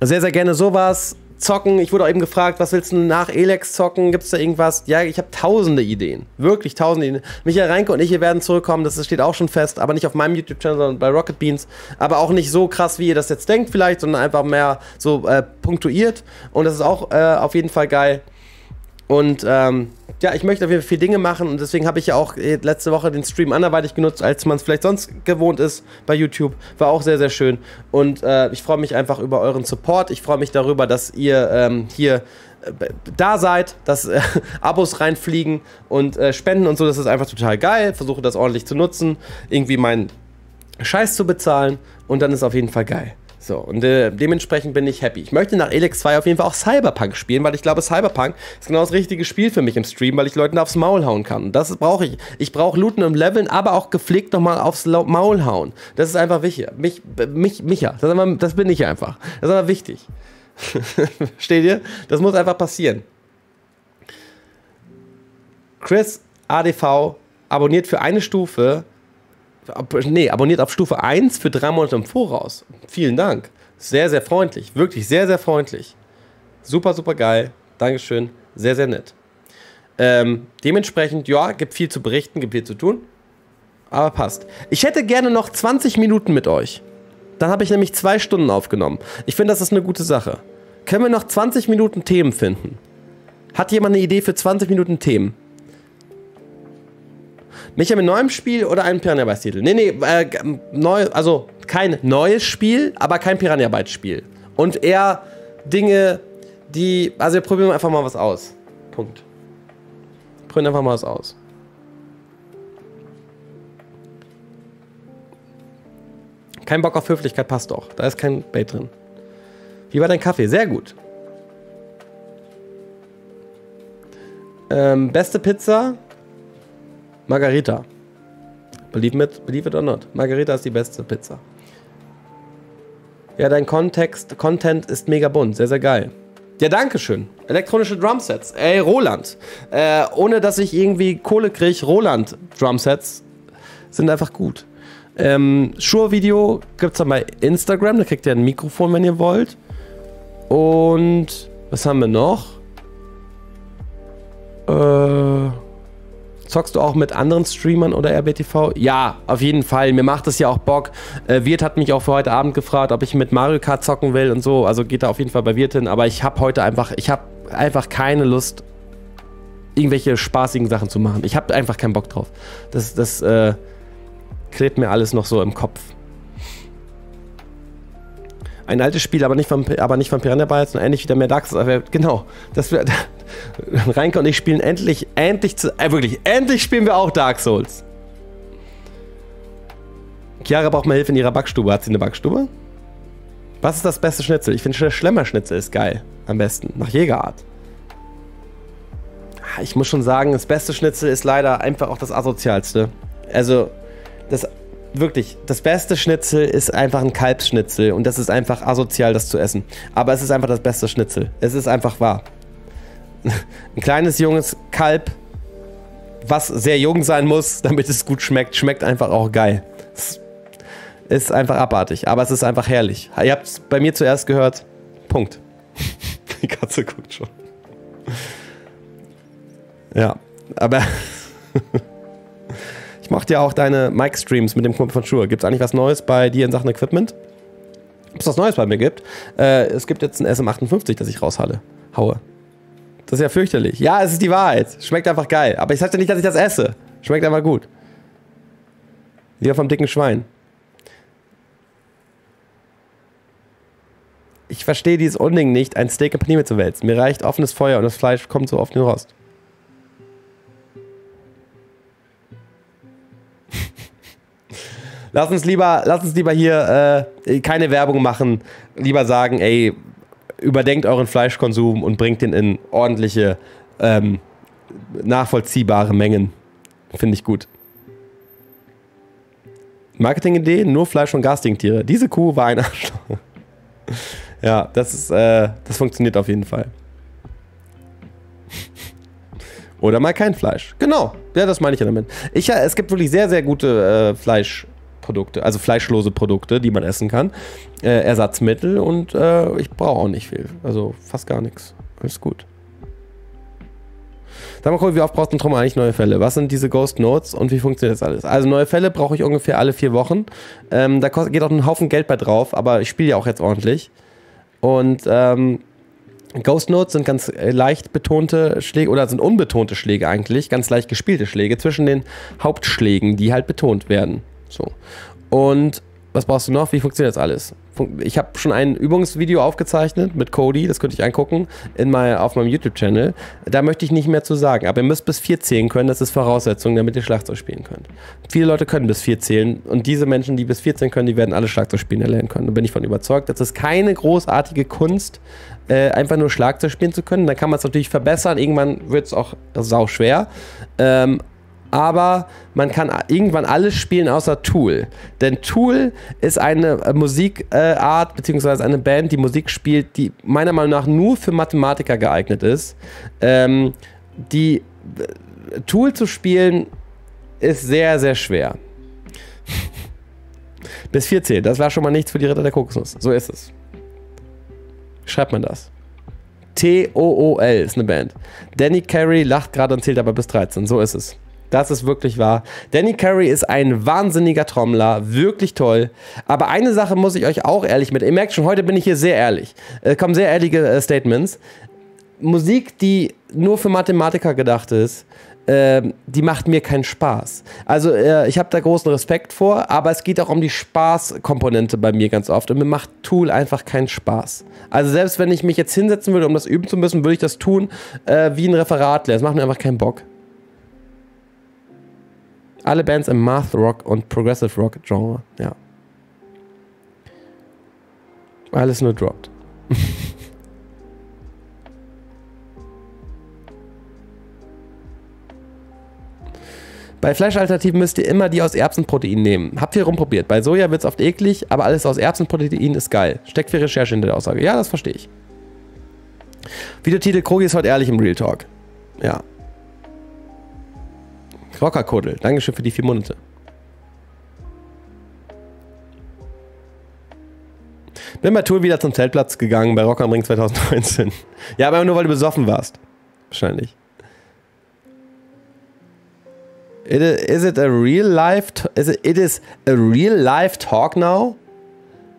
Sehr, sehr gerne sowas. zocken. Ich wurde auch eben gefragt, was willst du nach Elex zocken? Gibt es da irgendwas? Ja, ich habe tausende Ideen. Wirklich tausende Ideen. Michael Reinke und ich, hier werden zurückkommen. Das steht auch schon fest. Aber nicht auf meinem YouTube-Channel, sondern bei Rocket Beans. Aber auch nicht so krass, wie ihr das jetzt denkt vielleicht, sondern einfach mehr so äh, punktuiert. Und das ist auch äh, auf jeden Fall geil. Und ähm, ja, ich möchte auf jeden Fall viele Dinge machen. Und deswegen habe ich ja auch letzte Woche den Stream anderweitig genutzt, als man es vielleicht sonst gewohnt ist bei YouTube. War auch sehr, sehr schön. Und äh, ich freue mich einfach über euren Support. Ich freue mich darüber, dass ihr ähm, hier äh, da seid, dass äh, Abos reinfliegen und äh, Spenden und so. Das ist einfach total geil. Versuche das ordentlich zu nutzen, irgendwie meinen Scheiß zu bezahlen. Und dann ist auf jeden Fall geil. So, und äh, dementsprechend bin ich happy. Ich möchte nach Elex zwei auf jeden Fall auch Cyberpunk spielen, weil ich glaube, Cyberpunk ist genau das richtige Spiel für mich im Stream, weil ich Leuten aufs Maul hauen kann. Und das brauche ich. Ich brauche Looten und Leveln, aber auch gepflegt nochmal aufs Maul hauen. Das ist einfach wichtig. Mich, mich, Micha, das, das bin ich einfach. Das ist aber wichtig. Versteht ihr? Das muss einfach passieren. Chris A D V abonniert für eine Stufe. Nee, abonniert auf Stufe eins für drei Monate im Voraus. Vielen Dank. Sehr, sehr freundlich. Wirklich sehr, sehr freundlich. Super, super geil. Dankeschön. Sehr, sehr nett. Ähm, dementsprechend, ja, gibt viel zu berichten, gibt viel zu tun. Aber passt. Ich hätte gerne noch zwanzig Minuten mit euch. Dann habe ich nämlich zwei Stunden aufgenommen. Ich finde, das ist eine gute Sache. Können wir noch zwanzig Minuten Themen finden? Hat jemand eine Idee für zwanzig Minuten Themen? Micha mit neuem Spiel oder einem Piranha-Bytes-Titel? Nee, nee, äh, neu, also kein neues Spiel, aber kein Piranha-Bytes-Spiel. Und eher Dinge, die... Also wir probieren einfach mal was aus. Punkt. Probieren einfach mal was aus. Kein Bock auf Höflichkeit, passt doch. Da ist kein Bait drin. Wie war dein Kaffee? Sehr gut. Ähm, beste Pizza... Margarita. Believe it, believe it or not. Margarita ist die beste Pizza. Ja, dein Kontext, Content ist mega bunt. Sehr, sehr geil. Ja, danke schön. Elektronische Drumsets. Ey, Roland. Äh, ohne, dass ich irgendwie Kohle kriege, Roland Drumsets sind einfach gut. Ähm, Shure-Video gibt es dann bei Instagram. Da kriegt ihr ein Mikrofon, wenn ihr wollt. Und was haben wir noch? Äh... Zockst du auch mit anderen Streamern oder R B T V? Ja, auf jeden Fall. Mir macht es ja auch Bock. Äh, Wirt hat mich auch für heute Abend gefragt, ob ich mit Mario Kart zocken will und so. Also geht da auf jeden Fall bei Wirt hin. Aber ich habe heute einfach, ich habe einfach keine Lust, irgendwelche spaßigen Sachen zu machen. Ich habe einfach keinen Bock drauf. Das, das äh, klebt mir alles noch so im Kopf. Ein altes Spiel, aber nicht von, aber nicht von Piranha Bytes und ähnlich wieder mehr Dark Souls. Genau, das wir, Reinke und ich spielen endlich, endlich, zu, äh, wirklich, endlich spielen wir auch Dark Souls. Chiara braucht mal Hilfe in ihrer Backstube. Hat sie eine Backstube? Was ist das beste Schnitzel? Ich finde, Schlemmerschnitzel ist geil. Am besten, nach Jägerart. Ich muss schon sagen, das beste Schnitzel ist leider einfach auch das asozialste. Also, das... Wirklich, das beste Schnitzel ist einfach ein Kalbsschnitzel und das ist einfach asozial, das zu essen. Aber es ist einfach das beste Schnitzel. Es ist einfach wahr. Ein kleines, junges Kalb, was sehr jung sein muss, damit es gut schmeckt, schmeckt einfach auch geil. Es ist einfach abartig, aber es ist einfach herrlich. Ihr habt es bei mir zuerst gehört. Punkt. Die Katze guckt schon. Ja, aber... Ich mochte ja auch deine Mic-Streams mit dem Kumpel von Shure. Gibt es eigentlich was Neues bei dir in Sachen Equipment? Ob es was Neues bei mir gibt? Äh, es gibt jetzt ein S M achtundfünfzig, das ich raushaue. Das ist ja fürchterlich. Ja, es ist die Wahrheit. Schmeckt einfach geil. Aber ich sag dir nicht, dass ich das esse. Schmeckt einfach gut. Lieber vom dicken Schwein. Ich verstehe dieses Unding nicht, ein Steak in Panini zu wälzen. Mir reicht offenes Feuer und das Fleisch kommt so auf den Rost. Lass uns lieber, lass uns lieber hier äh, keine Werbung machen. Lieber sagen, ey, überdenkt euren Fleischkonsum und bringt den in ordentliche, ähm, nachvollziehbare Mengen. Finde ich gut. Marketingidee, nur Fleisch und Gastingtiere. Diese Kuh war ein Arschloch. Ja, das ist, äh, das funktioniert auf jeden Fall. Oder mal kein Fleisch. Genau, ja, das meine ich ja damit. Ich, ja, es gibt wirklich sehr, sehr gute äh, Fleisch. Produkte, also fleischlose Produkte, die man essen kann, äh, Ersatzmittel und äh, ich brauche auch nicht viel, also fast gar nichts. Ist gut. Sag mal, cool, wie oft braucht ein Trommel eigentlich neue Fälle? Was sind diese Ghost Notes und wie funktioniert das alles? Also neue Fälle brauche ich ungefähr alle vier Wochen. Ähm, da geht auch ein Haufen Geld bei drauf, aber ich spiele ja auch jetzt ordentlich. Und ähm, Ghost Notes sind ganz leicht betonte Schläge oder sind unbetonte Schläge eigentlich, ganz leicht gespielte Schläge zwischen den Hauptschlägen, die halt betont werden. So. Und was brauchst du noch? Wie funktioniert das alles? Ich habe schon ein Übungsvideo aufgezeichnet mit Cody, das könnt ihr angucken, in my, auf meinem YouTube-Channel. Da möchte ich nicht mehr zu sagen, aber ihr müsst bis vier zählen können, das ist Voraussetzung, damit ihr Schlagzeug spielen könnt. Viele Leute können bis vier zählen und diese Menschen, die bis vier zählen können, die werden alle Schlagzeug spielen erlernen können. Da bin ich von überzeugt, das ist keine großartige Kunst, äh, einfach nur Schlagzeug spielen zu können. Dann kann man es natürlich verbessern, irgendwann wird es auch sau schwer. Ähm, Aber man kann irgendwann alles spielen außer Tool. Denn Tool ist eine Musikart äh, beziehungsweise eine Band, die Musik spielt, die meiner Meinung nach nur für Mathematiker geeignet ist. Ähm, die Tool zu spielen ist sehr, sehr schwer. Bis vierzehn, das war schon mal nichts für die Ritter der Kokosnuss. So ist es. Schreibt man das. T O O L ist eine Band. Danny Carey lacht gerade und zählt aber bis dreizehn. So ist es. Das ist wirklich wahr. Danny Carey ist ein wahnsinniger Trommler, wirklich toll. Aber eine Sache muss ich euch auch ehrlich mit. Ihr merkt schon, heute bin ich hier sehr ehrlich. Es kommen sehr ehrliche Statements. Musik, die nur für Mathematiker gedacht ist, die macht mir keinen Spaß. Also ich habe da großen Respekt vor, aber es geht auch um die Spaßkomponente bei mir ganz oft und mir macht Tool einfach keinen Spaß. Also selbst wenn ich mich jetzt hinsetzen würde, um das üben zu müssen, würde ich das tun wie ein Referat. Es macht mir einfach keinen Bock. Alle Bands im Math Rock und Progressive Rock Genre, ja. Alles nur dropped. Bei Fleischalternativen müsst ihr immer die aus Erbsenprotein nehmen. Habt ihr rumprobiert. Bei Soja wird es oft eklig, aber alles aus Erbsenprotein ist geil. Steckt viel Recherche hinter der Aussage. Ja, das verstehe ich. Videotitel: Krogi ist heute ehrlich im Real Talk. Ja. Rockerkuddel, Dankeschön für die vier Monate. Bin bei Tool wieder zum Zeltplatz gegangen, bei Rock am Ring zwanzig neunzehn. Ja, aber nur, weil du besoffen warst. Wahrscheinlich. It is, is it a real life... Is it, it is a real life talk now?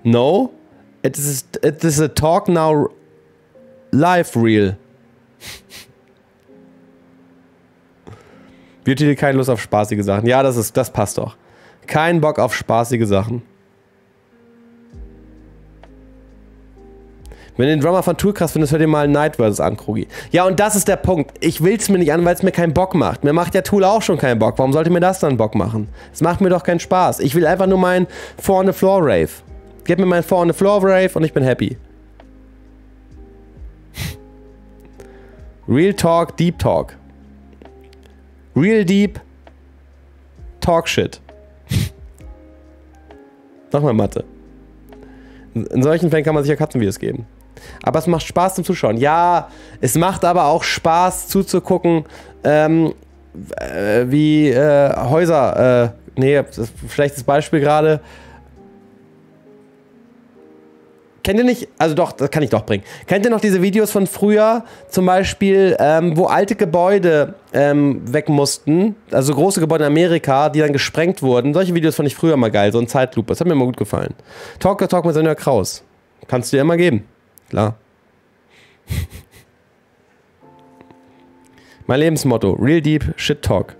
No? It is, it is a talk now... Live real. Beauty, keine Lust auf spaßige Sachen. Ja, das ist, das passt doch. Kein Bock auf spaßige Sachen. Wenn du den Drummer von Tool krass findest, hör dir mal Night Versus an, Krogi. Ja, und das ist der Punkt. Ich will es mir nicht an, weil es mir keinen Bock macht. Mir macht ja Tool auch schon keinen Bock. Warum sollte mir das dann Bock machen? Es macht mir doch keinen Spaß. Ich will einfach nur meinen Four-on-the-Floor-Rave. Gib mir meinen Four-on-the-Floor-Rave und ich bin happy. Real Talk, Deep Talk. Real Deep Talk Shit. Nochmal Mathe. In solchen Fällen kann man sich ja Katzenvideos geben. Aber es macht Spaß zum Zuschauen. Ja, es macht aber auch Spaß zuzugucken, ähm, äh, wie äh, Häuser, äh, nee, das ist ein schlechtes Beispiel gerade. Kennt ihr nicht, also doch, das kann ich doch bringen. Kennt ihr noch diese Videos von früher, zum Beispiel, ähm, wo alte Gebäude ähm, weg mussten, also große Gebäude in Amerika, die dann gesprengt wurden? Solche Videos fand ich früher mal geil, so ein Zeitlupe, das hat mir immer gut gefallen. Talk the Talk mit Sonja Kraus, kannst du dir immer geben, klar. Mein Lebensmotto, Real Deep Shit Talk.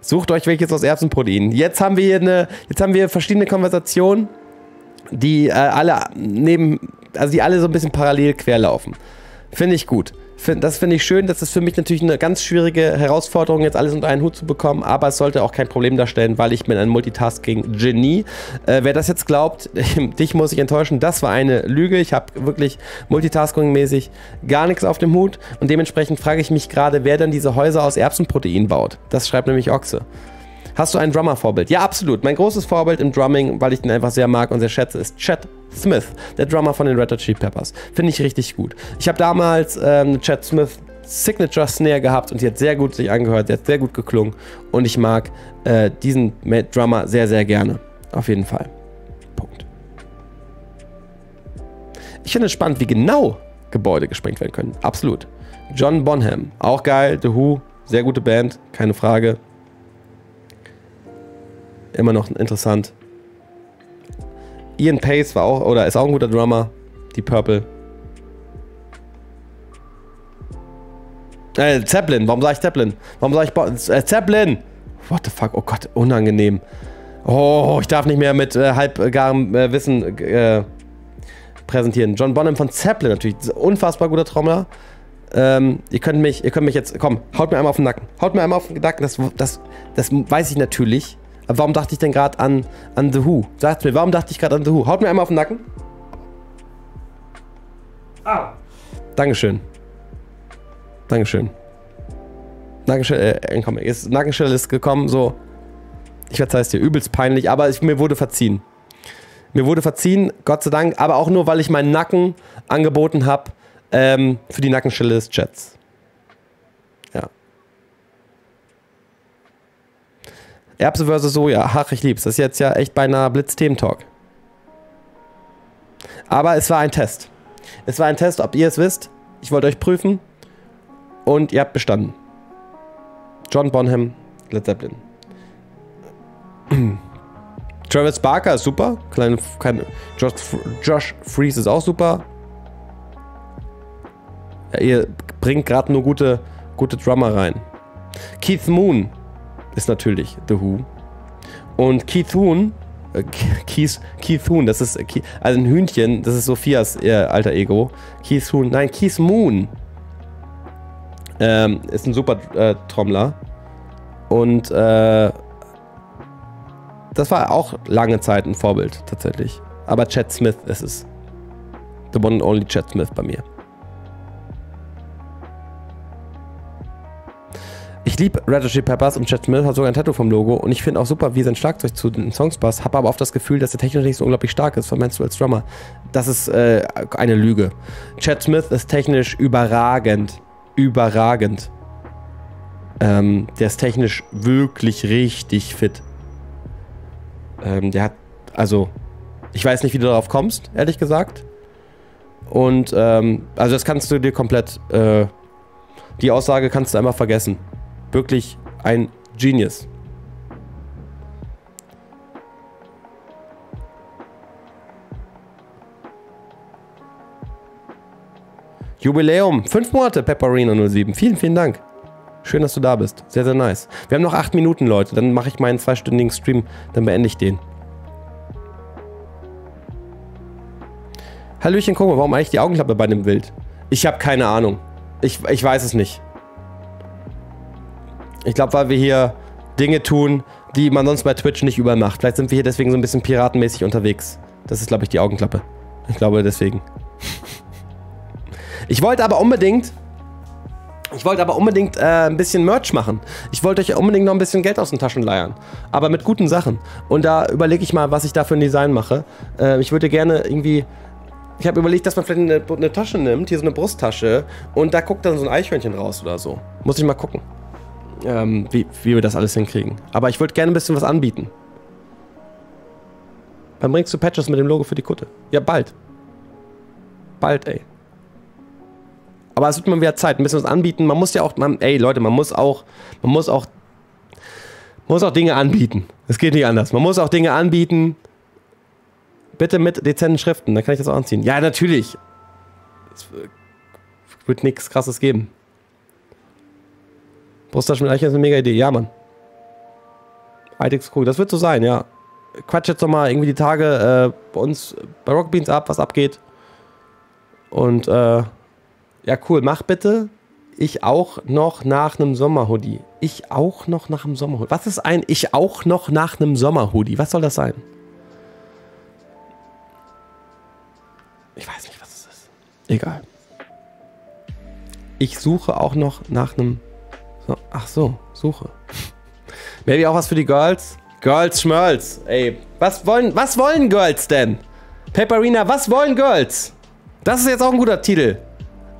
Sucht euch welches aus Erbsenprotein. Jetzt haben wir hier eine, jetzt haben wir verschiedene Konversationen, die äh, alle neben, also die alle so ein bisschen parallel querlaufen. Finde ich gut. Find, das finde ich schön. Das ist für mich natürlich eine ganz schwierige Herausforderung, jetzt alles unter einen Hut zu bekommen, aber es sollte auch kein Problem darstellen, weil ich bin ein Multitasking-Genie. Äh, wer das jetzt glaubt, dich muss ich enttäuschen, das war eine Lüge. Ich habe wirklich multitasking-mäßig gar nichts auf dem Hut und dementsprechend frage ich mich gerade, wer denn diese Häuser aus Erbsenprotein baut. Das schreibt nämlich Ochse. Hast du ein Drummer-Vorbild? Ja, absolut. Mein großes Vorbild im Drumming, weil ich den einfach sehr mag und sehr schätze, ist Chad Smith, der Drummer von den Red Hot Chili Peppers. Finde ich richtig gut. Ich habe damals ähm, Chad Smith Signature Snare gehabt und die hat sehr gut sich angehört, die hat sehr gut geklungen und ich mag äh, diesen Drummer sehr, sehr gerne. Auf jeden Fall. Punkt. Ich finde es spannend, wie genau Gebäude gesprengt werden können. Absolut. John Bonham, auch geil. The Who, sehr gute Band, keine Frage. Immer noch interessant. Ian Pace war auch, oder ist auch ein guter Drummer. Die Purple. Äh, Zeppelin. Warum sage ich Zeppelin? Warum sage ich Bo äh, Zeppelin? What the fuck? Oh Gott, unangenehm. Oh, ich darf nicht mehr mit äh, halbgarem äh, Wissen äh, präsentieren. John Bonham von Zeppelin natürlich. Unfassbar guter Trommler. Ähm, ihr könnt mich, ihr könnt mich jetzt, komm, haut mir einmal auf den Nacken. Haut mir einmal auf den Nacken. Das, das, das weiß ich natürlich. Aber warum dachte ich denn gerade an, an The Who? Sagt mir, warum dachte ich gerade an The Who? Haut mir einmal auf den Nacken. Ah. Dankeschön. Dankeschön. Nackenstelle, äh, komm, jetzt, Nackenstelle ist gekommen, so. Ich verzeih's dir, übelst peinlich, aber ich, mir wurde verziehen. Mir wurde verziehen, Gott sei Dank, aber auch nur, weil ich meinen Nacken angeboten habe ähm, für die Nackenstelle des Chats. Ja. Erbse versus Soja, ach, ich lieb's. Das ist jetzt ja echt beinahe Blitz-Themen-Talk. Aber es war ein Test. Es war ein Test, ob ihr es wisst. Ich wollte euch prüfen. Und ihr habt bestanden. John Bonham, Led Zeppelin. Travis Barker ist super. Kleine, kleine, Josh, Josh Freese ist auch super. Ja, ihr bringt gerade nur gute, gute Drummer rein. Keith Moon ist natürlich The Who. Und Keith Moon, äh, Keith, Keith Moon, das ist, also ein Hühnchen, das ist Sophias äh, alter Ego. Keith Moon, nein, Keith Moon. Ähm, ist ein super äh, Trommler. Und äh, das war auch lange Zeit ein Vorbild, tatsächlich. Aber Chad Smith ist es. The one and only Chad Smith bei mir. Ich liebe Red Hot Chili Peppers und Chad Smith hat sogar ein Tattoo vom Logo. Und ich finde auch super, wie sein Schlagzeug zu den Songs passt. Habe aber oft das Gefühl, dass der technisch nicht so unglaublich stark ist. Was meinst du als Drummer? Das ist äh, eine Lüge. Chad Smith ist technisch überragend. Überragend. Ähm, der ist technisch wirklich richtig fit. Ähm, der hat, also, ich weiß nicht, wie du darauf kommst, ehrlich gesagt. Und, ähm, also das kannst du dir komplett, äh, die Aussage kannst du einmal vergessen. Wirklich ein Genius. Jubiläum, fünf Monate, Pepperino null sieben. Vielen, vielen Dank. Schön, dass du da bist. Sehr, sehr nice. Wir haben noch acht Minuten, Leute. Dann mache ich meinen zweistündigen Stream. Dann beende ich den. Hallöchen, guck mal, warum eigentlich die Augenklappe bei dem Bild? Ich habe keine Ahnung. Ich, ich weiß es nicht. Ich glaube, weil wir hier Dinge tun, die man sonst bei Twitch nicht überall macht. Vielleicht sind wir hier deswegen so ein bisschen piratenmäßig unterwegs. Das ist, glaube ich, die Augenklappe. Ich glaube, deswegen. Ich wollte aber unbedingt, ich wollte aber unbedingt äh, ein bisschen Merch machen. Ich wollte euch unbedingt noch ein bisschen Geld aus den Taschen leiern. Aber mit guten Sachen. Und da überlege ich mal, was ich da für ein Design mache. Äh, ich würde gerne irgendwie, ich habe überlegt, dass man vielleicht eine, eine Tasche nimmt, hier so eine Brusttasche. Und da guckt dann so ein Eichhörnchen raus oder so. Muss ich mal gucken, ähm, wie, wie wir das alles hinkriegen. Aber ich würde gerne ein bisschen was anbieten. Wann bringst du Patches mit dem Logo für die Kutte? Ja, bald. Bald, ey. Aber es wird mal wieder Zeit, ein bisschen was anbieten. Man muss ja auch, man, ey Leute, man muss auch, man muss auch, muss auch Dinge anbieten. Es geht nicht anders. Man muss auch Dinge anbieten. Bitte mit dezenten Schriften, dann kann ich das auch anziehen. Ja, natürlich. Es wird nichts Krasses geben. Brusttaschen mit Eichhörnchen ist eine mega Idee. Ja, Mann. I T X Crew, das wird so sein, ja. Quatsch jetzt nochmal irgendwie die Tage äh, bei uns, bei Rocket Beans ab, was abgeht. Und, äh, ja, cool. Mach bitte. Ich auch noch nach einem Sommerhoodie. Ich auch noch nach einem Sommerhoodie. Was ist ein Ich auch noch nach einem Sommerhoodie? Was soll das sein? Ich weiß nicht, was es ist. Egal. Ich suche auch noch nach einem... So Ach so, suche. Maybe auch was für die Girls? Girls Schmörls. Ey, was wollen, was wollen Girls denn? Pepperina, was wollen Girls? Das ist jetzt auch ein guter Titel.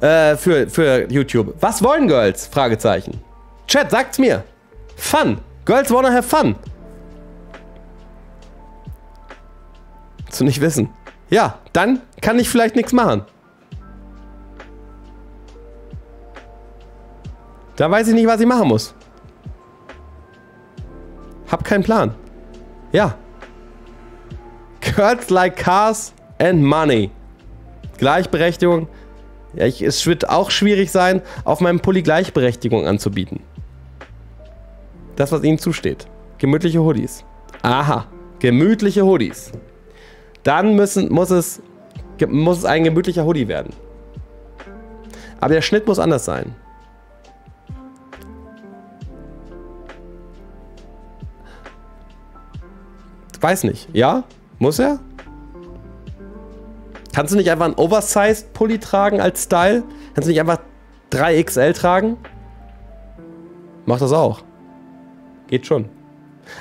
Äh, für, für YouTube. Was wollen Girls? Fragezeichen. Chat, sagt's mir. Fun. Girls wanna have fun. Willst du nicht wissen? Ja, dann kann ich vielleicht nichts machen. Da weiß ich nicht, was ich machen muss. Hab keinen Plan. Ja. Girls like cars and money. Gleichberechtigung. Ja, ich, es wird auch schwierig sein, auf meinem Pulli Gleichberechtigung anzubieten. Das, was ihnen zusteht. Gemütliche Hoodies. Aha. Gemütliche Hoodies. Dann müssen, muss, es, muss es ein gemütlicher Hoodie werden. Aber der Schnitt muss anders sein. Weiß nicht. Ja? Muss er? Kannst du nicht einfach einen Oversized Pulli tragen als Style? Kannst du nicht einfach drei X L tragen? Mach das auch. Geht schon.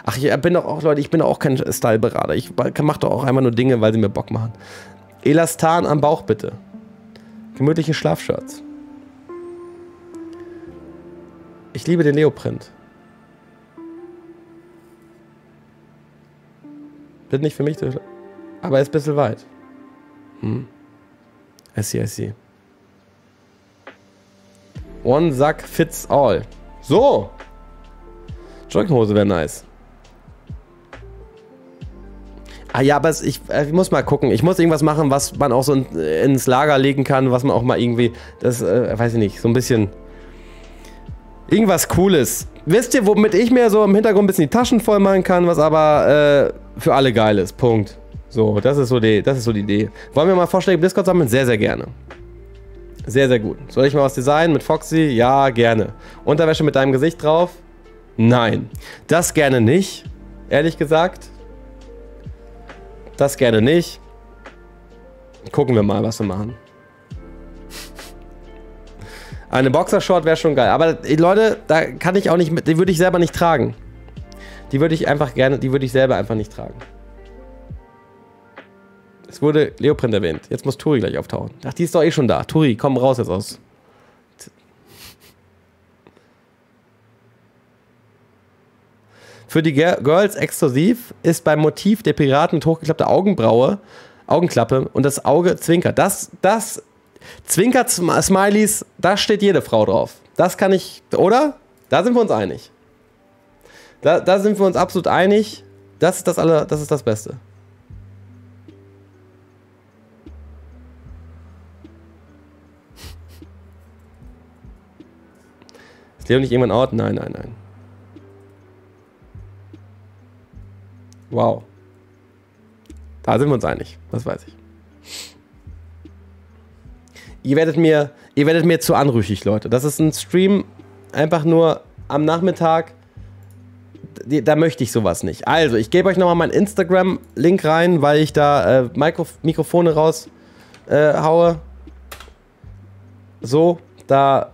Ach, ich bin doch auch, Leute, ich bin doch auch kein Styleberater. Ich mache doch auch einfach nur Dinge, weil sie mir Bock machen. Elastan am Bauch, bitte. Gemütliche Schlafshirts. Ich liebe den Neoprint. Wird nicht für mich, aber er ist ein bisschen weit. Hm. I see, I see. One sack fits all. So! Jogginghose wäre nice. Ah ja, aber ich, ich muss mal gucken. Ich muss irgendwas machen, was man auch so in, ins Lager legen kann, was man auch mal irgendwie, das, äh, weiß ich nicht, so ein bisschen, irgendwas Cooles. Wisst ihr, womit ich mir so im Hintergrund ein bisschen die Taschen voll machen kann, was aber äh, für alle geil ist. Punkt. So, das ist so, die, das ist so die Idee. Wollen wir mal Vorschläge im Discord sammeln? Sehr, sehr gerne. Sehr, sehr gut. Soll ich mal was designen mit Foxy? Ja, gerne. Unterwäsche mit deinem Gesicht drauf? Nein. Das gerne nicht. Ehrlich gesagt. Das gerne nicht. Gucken wir mal, was wir machen. Eine Boxershort wäre schon geil. Aber Leute, da kann ich auch nicht mit. Die würde ich selber nicht tragen. Die würde ich einfach gerne, die würde ich selber einfach nicht tragen. Es wurde Leoprint erwähnt. Jetzt muss Turi gleich auftauchen. Ach, die ist doch eh schon da. Turi, komm raus jetzt aus. Für die Girls exklusiv ist beim Motiv der Piraten mit hochgeklappter Augenbraue, Augenklappe und das Auge zwinkert. Das, das, Zwinker-Smileys, da steht jede Frau drauf. Das kann ich, oder? Da sind wir uns einig. Da, da sind wir uns absolut einig. Das ist das, aller, das ist das Beste. Leo nicht irgendwann Ort? Nein, nein, nein. Wow. Da sind wir uns einig. Das weiß ich. Ihr werdet mir, ihr werdet mir zu anrüchig, Leute. Das ist ein Stream einfach nur am Nachmittag. Da möchte ich sowas nicht. Also, ich gebe euch nochmal meinen Instagram-Link rein, weil ich da äh, Mikrof Mikrofone raus äh, haue. So, da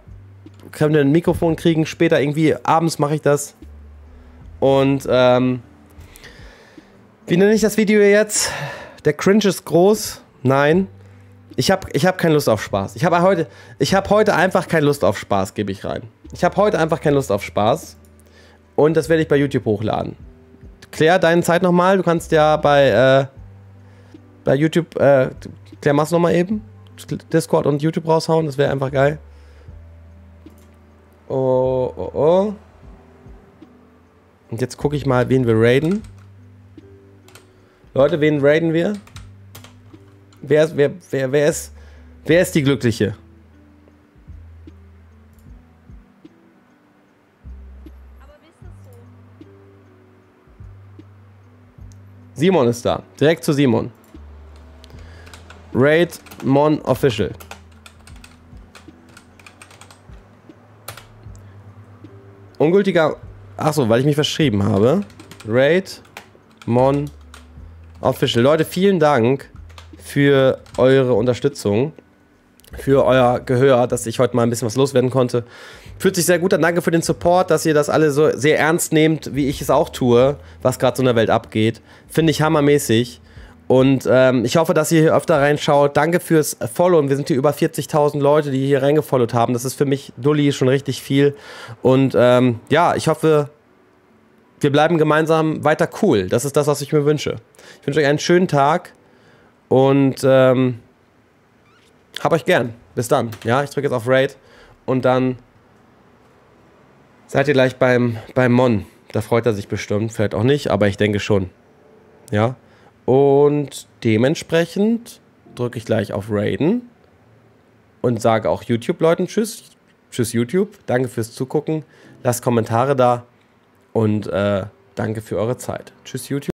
könnt ihr ein Mikrofon kriegen, später irgendwie, abends mache ich das. Und, ähm, wie nenne ich das Video jetzt? Der Cringe ist groß? Nein. Ich habe ich hab keine Lust auf Spaß. Ich habe heute, ich hab heute einfach keine Lust auf Spaß, gebe ich rein. Ich habe heute einfach keine Lust auf Spaß. Und das werde ich bei YouTube hochladen. Claire, deine Zeit nochmal. Du kannst ja bei, äh, bei YouTube, äh, Claire, machst du nochmal eben? Discord und YouTube raushauen, das wäre einfach geil. Oh, oh, oh. Und jetzt gucke ich mal, wen wir raiden. Leute, wen raiden wir? Wer ist, wer, wer, wer ist, wer ist die Glückliche? Simon ist da. Direkt zu Simon. Raid Mon Official. Ungültiger. Achso, weil ich mich verschrieben habe. Raid Mon Official. Leute, vielen Dank für eure Unterstützung, für euer Gehör, dass ich heute mal ein bisschen was loswerden konnte. Fühlt sich sehr gut an. Danke für den Support, dass ihr das alle so sehr ernst nehmt, wie ich es auch tue, was gerade so in der Welt abgeht. Finde ich hammermäßig. Und ähm, ich hoffe, dass ihr hier öfter reinschaut. Danke fürs Followen. Wir sind hier über vierzigtausend Leute, die hier reingefollowt haben. Das ist für mich, Dulli, schon richtig viel. Und ähm, ja, ich hoffe, wir bleiben gemeinsam weiter cool. Das ist das, was ich mir wünsche. Ich wünsche euch einen schönen Tag und ähm, hab euch gern. Bis dann. Ja, ich drücke jetzt auf Raid und dann seid ihr gleich beim, beim Mon. Da freut er sich bestimmt. Vielleicht auch nicht, aber ich denke schon. Ja. Und dementsprechend drücke ich gleich auf Raiden und sage auch YouTube-Leuten Tschüss. Tschüss YouTube. Danke fürs Zugucken. Lasst Kommentare da und äh, danke für eure Zeit. Tschüss YouTube.